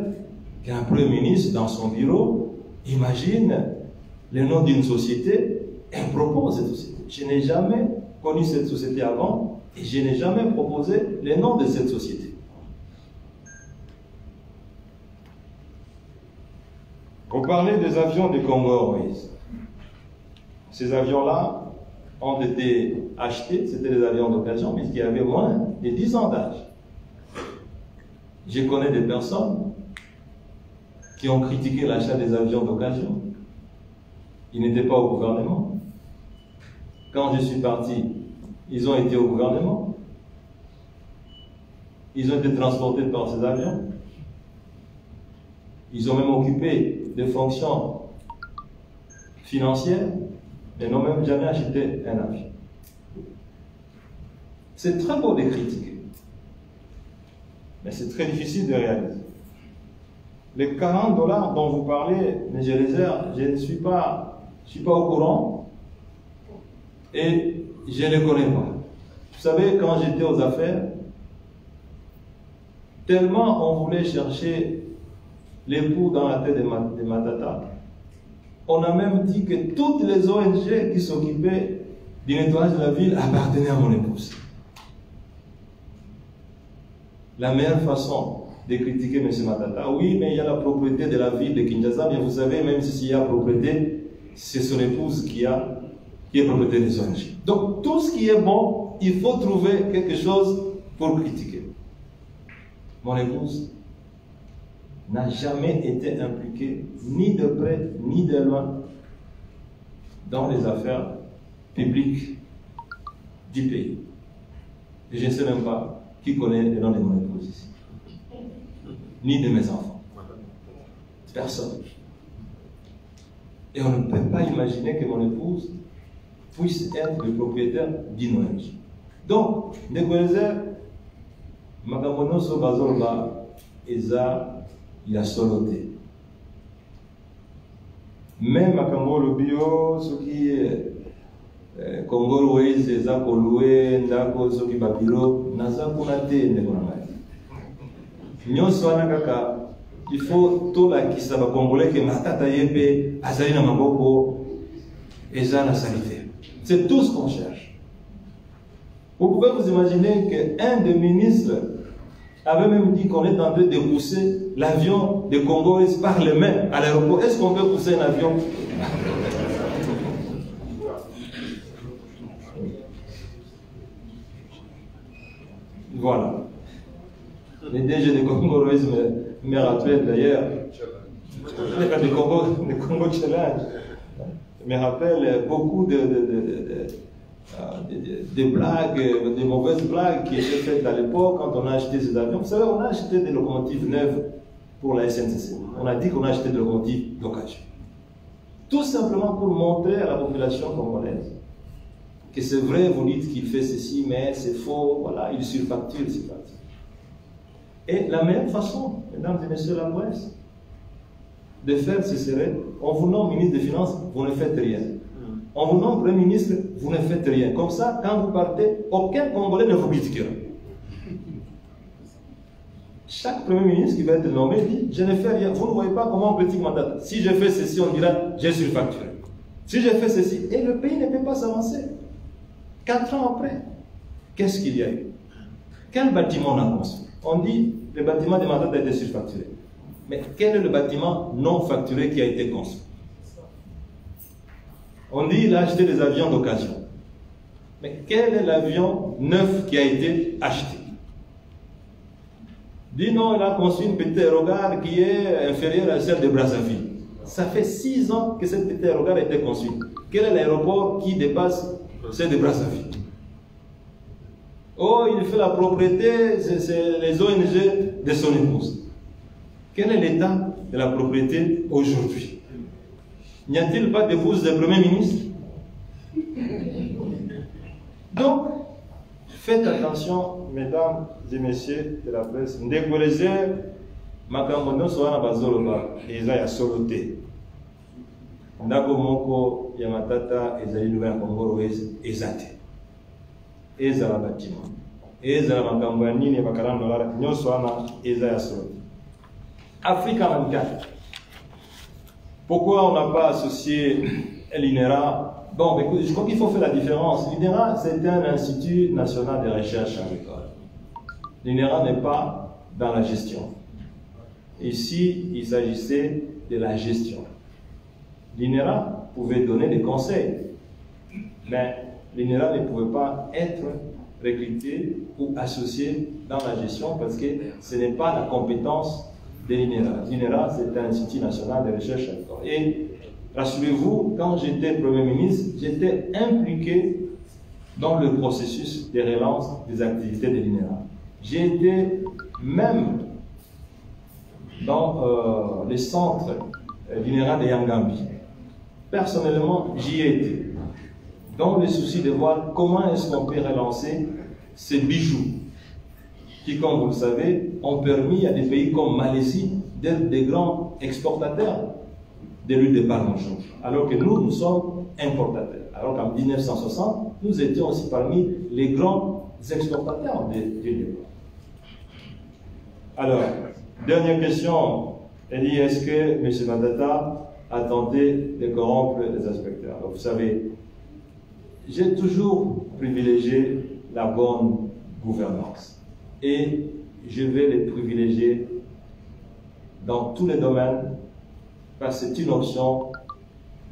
qu'un Premier ministre dans son bureau imagine le nom d'une société et propose cette société. Je n'ai jamais connu cette société avant et je n'ai jamais proposé le nom de cette société. Vous parlez des avions de Congo Airways. Ces avions-là ont été achetés, c'était des avions d'occasion, mais qui avaient moins de dix ans d'âge. Je connais des personnes qui ont critiqué l'achat des avions d'occasion. Ils n'étaient pas au gouvernement. Quand je suis parti, ils ont été au gouvernement. Ils ont été transportés par ces avions. Ils ont même occupé des fonctions financières, mais n'ont même jamais acheté un avion. C'est très beau de critiquer, mais c'est très difficile de réaliser. Les quarante dollars dont vous parlez, mais je les ai, je ne suis pas, je suis pas au courant et je ne les connais pas. Vous savez, quand j'étais aux affaires, tellement on voulait chercher les poux dans la tête de Matata. On a même dit que toutes les O N G qui s'occupaient du nettoyage de la ville appartenaient à mon épouse. La meilleure façon de critiquer M. Matata, oui, mais il y a la propriété de la ville de Kinshasa, mais vous savez, même s'il y a propriété, c'est son épouse qui, a, qui est propriété des O N G. Donc, tout ce qui est bon, il faut trouver quelque chose pour critiquer. Mon épouse n'a jamais été impliqué, ni de près, ni de loin, dans les affaires publiques du pays. Et je ne sais même pas qui connaît le nom de mon épouse ici, ni de mes enfants. Personne. Et on ne peut pas imaginer que mon épouse puisse être le propriétaire d'une O N G. Donc, les Guézères, Magamono Sobazolba, Eza, il a soloté. Même à Congo le bio, ce qui est Congo Airways, les Akoloué, Ndako, ce qui est Babiro, Nazakunate, Ndekonamai. Nyon Swanakaka, il faut tout la qui s'abat congolais que Matata Yepe, Azalina Maboko, Eza la sanité. C'est tout ce qu'on cherche. Vous pouvez vous imaginer qu'un des ministres avait même dit qu'on est en train de pousser l'avion de Congo par les mains à l'aéroport. Est-ce qu'on peut pousser un avion? Voilà. L'idée, j'ai des Congoloïsme, mère à tuer d'ailleurs. Le Congo, le Congo Challenge. Je me rappelle beaucoup de, de, de, de Des, des blagues, des mauvaises blagues qui étaient faites à l'époque quand on a acheté ces avions. Vous savez, on a acheté des locomotives neuves pour la S N C C. On a dit qu'on a acheté des locomotives d'occasion. Tout simplement pour montrer à la population congolaise que c'est vrai, vous dites qu'il fait ceci, mais c'est faux, voilà, il surfacture, et cetera. Et la meilleure façon, mesdames et messieurs la presse, de faire, ce serait, on vous nomme ministre des Finances, vous ne faites rien. On vous nomme Premier ministre, vous ne faites rien. Comme ça, quand vous partez, aucun Congolais ne vous critiquera. Chaque Premier ministre qui va être nommé dit, je ne fais rien. Vous ne voyez pas comment on critique ma date. Si je fais ceci, on dira, j'ai surfacturé. Si je fais ceci, et le pays ne peut pas s'avancer. Quatre ans après, qu'est-ce qu'il y a eu? Quel bâtiment on a construit? On dit, le bâtiment de ma date a été surfacturé. Mais quel est le bâtiment non facturé qui a été construit? On dit, il a acheté des avions d'occasion. Mais quel est l'avion neuf qui a été acheté? Dis non, il a conçu une petite aérogare qui est inférieure à celle de Brazzaville. Ça fait six ans que cette petite aérogare a été conçue. Quel est l'aéroport qui dépasse celle de Brazzaville? Oh, il fait la propriété, c'est les O N G de son épouse. Quel est l'état de la propriété aujourd'hui? N'y a-t-il pas de bourse de Premier ministre? Donc, faites attention, mesdames et messieurs de la presse. Ndekoleze makambonoso wana bazoloba eza ya solo te. Ndako moko ya matata ezali luba ya Congolese eza te. Eza la batima. Eza la makambo ya nini bakalanda dolara nyonso wana eza ya solo. Afrika vingt-quatre. Pourquoi on n'a pas associé l'INERA? Bon, écoute, je crois qu'il faut faire la différence. L'INERA, c'est un institut national de recherche agricole. L'INERA n'est pas dans la gestion. Ici, il s'agissait de la gestion. L'INERA pouvait donner des conseils, mais l'INERA ne pouvait pas être recruté ou associé dans la gestion parce que ce n'est pas la compétence de l'INERA. L'INERA, c'est un institut national de recherche agricole. Et rassurez-vous, quand j'étais Premier ministre, j'étais impliqué dans le processus de relance des activités de l'INERA. J'ai été même dans euh, les centres l'INERA de Yangambi. Personnellement, j'y ai été. Dans le souci de voir comment est-ce qu'on peut relancer ces bijoux qui, comme vous le savez, ont permis à des pays comme Malaisie d'être des grands exportateurs de l'huile de palme en change. Alors que nous, nous sommes importateurs. Alors qu'en mille neuf cent soixante, nous étions aussi parmi les grands exportateurs d'huile de palme. Alors, dernière question. Elle dit, est-ce que M. Mandata a tenté de corrompre les inspecteurs? Alors, vous savez, j'ai toujours privilégié la bonne gouvernance. Et je vais les privilégier dans tous les domaines parce que c'est une option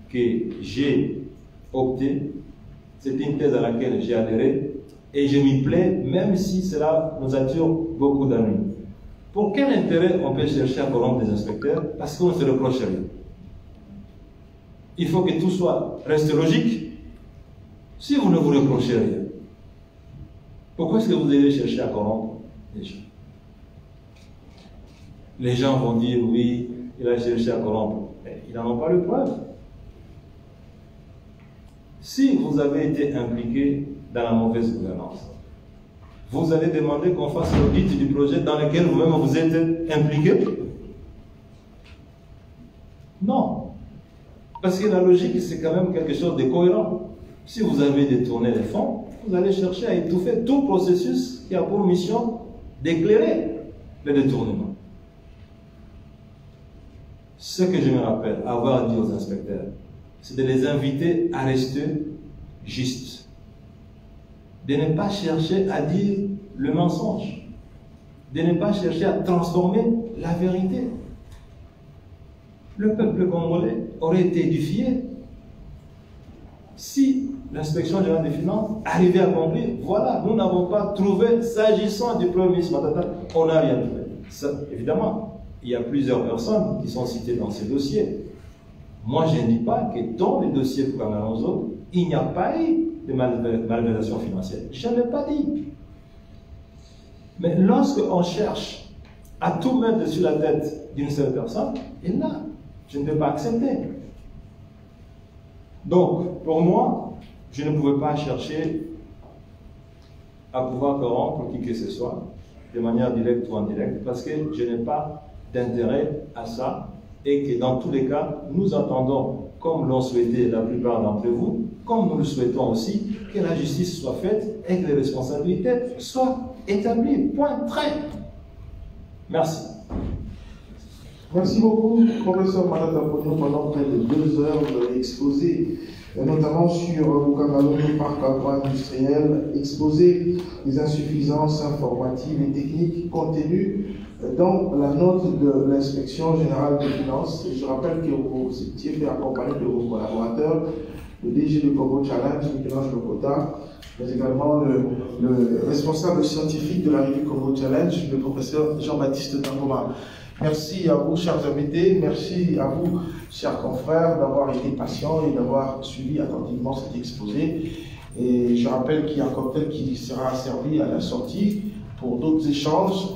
que j'ai optée, c'est une thèse à laquelle j'ai adhéré et je m'y plais même si cela nous attire beaucoup d'ennuis. Pour quel intérêt on peut chercher à corrompre des inspecteurs? Parce qu'on ne se reproche rien. Il faut que tout soit reste logique si vous ne vous reprochez rien. Pourquoi est-ce que vous allez chercher à corrompre les gens? Les gens vont dire, oui, il a cherché à corrompre. Mais ils n'en ont pas le preuve. Si vous avez été impliqué dans la mauvaise gouvernance, vous allez demander qu'on fasse l'audit du projet dans lequel vous-même vous êtes impliqué? Non. Parce que la logique, c'est quand même quelque chose de cohérent. Si vous avez détourné les fonds, vous allez chercher à étouffer tout processus qui a pour mission d'éclairer le détournement. Ce que je me rappelle avoir dit aux inspecteurs, c'est de les inviter à rester justes. De ne pas chercher à dire le mensonge. De ne pas chercher à transformer la vérité. Le peuple congolais aurait été édifié si l'inspection générale des finances, arrivée à conclure, voilà, nous n'avons pas trouvé, s'agissant du Premier ministre Matata, on n'a rien trouvé. Ça, évidemment, il y a plusieurs personnes qui sont citées dans ces dossiers. Moi, je ne dis pas que dans les dossiers pour Alonso, il n'y a pas eu de malversation financière. Je ne l'ai pas dit. Mais lorsqu'on cherche à tout mettre dessus la tête d'une seule personne, et là, je ne peux pas accepter. Donc, pour moi, je ne pouvais pas chercher à pouvoir corrompre qui que ce soit, de manière directe ou indirecte, parce que je n'ai pas d'intérêt à ça, et que dans tous les cas, nous attendons, comme l'ont souhaité la plupart d'entre vous, comme nous le souhaitons aussi, que la justice soit faite et que les responsabilités soient établies. Point très. Merci. Merci beaucoup, professeur Matata Ponyo, pendant près de deux heures de l'exposé, notamment sur Mukabalong, le parc agro-industriel, exposé des insuffisances informatives et techniques contenues dans la note de l'inspection générale des finances. Je rappelle que vous étiez fait accompagner de vos collaborateurs, le D G de Congo Challenge, Michel-Ange Lokota, mais également le, le responsable scientifique de la revue Congo Challenge, le professeur Jean-Baptiste Tangoma. Merci à vous, chers invités, merci à vous, chers confrères, d'avoir été patients et d'avoir suivi attentivement cet exposé. Et je rappelle qu'il y a un cocktail qui sera servi à la sortie pour d'autres échanges.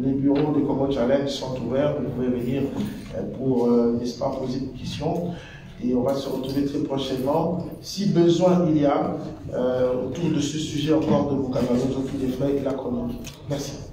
Les bureaux de Congo Challenge sont ouverts, vous pouvez venir pour, euh, n'est-ce pas, poser des questions. Et on va se retrouver très prochainement, si besoin il y a, euh, autour de ce sujet encore de Mukabalong, Tofilefra et de la chronique. Merci.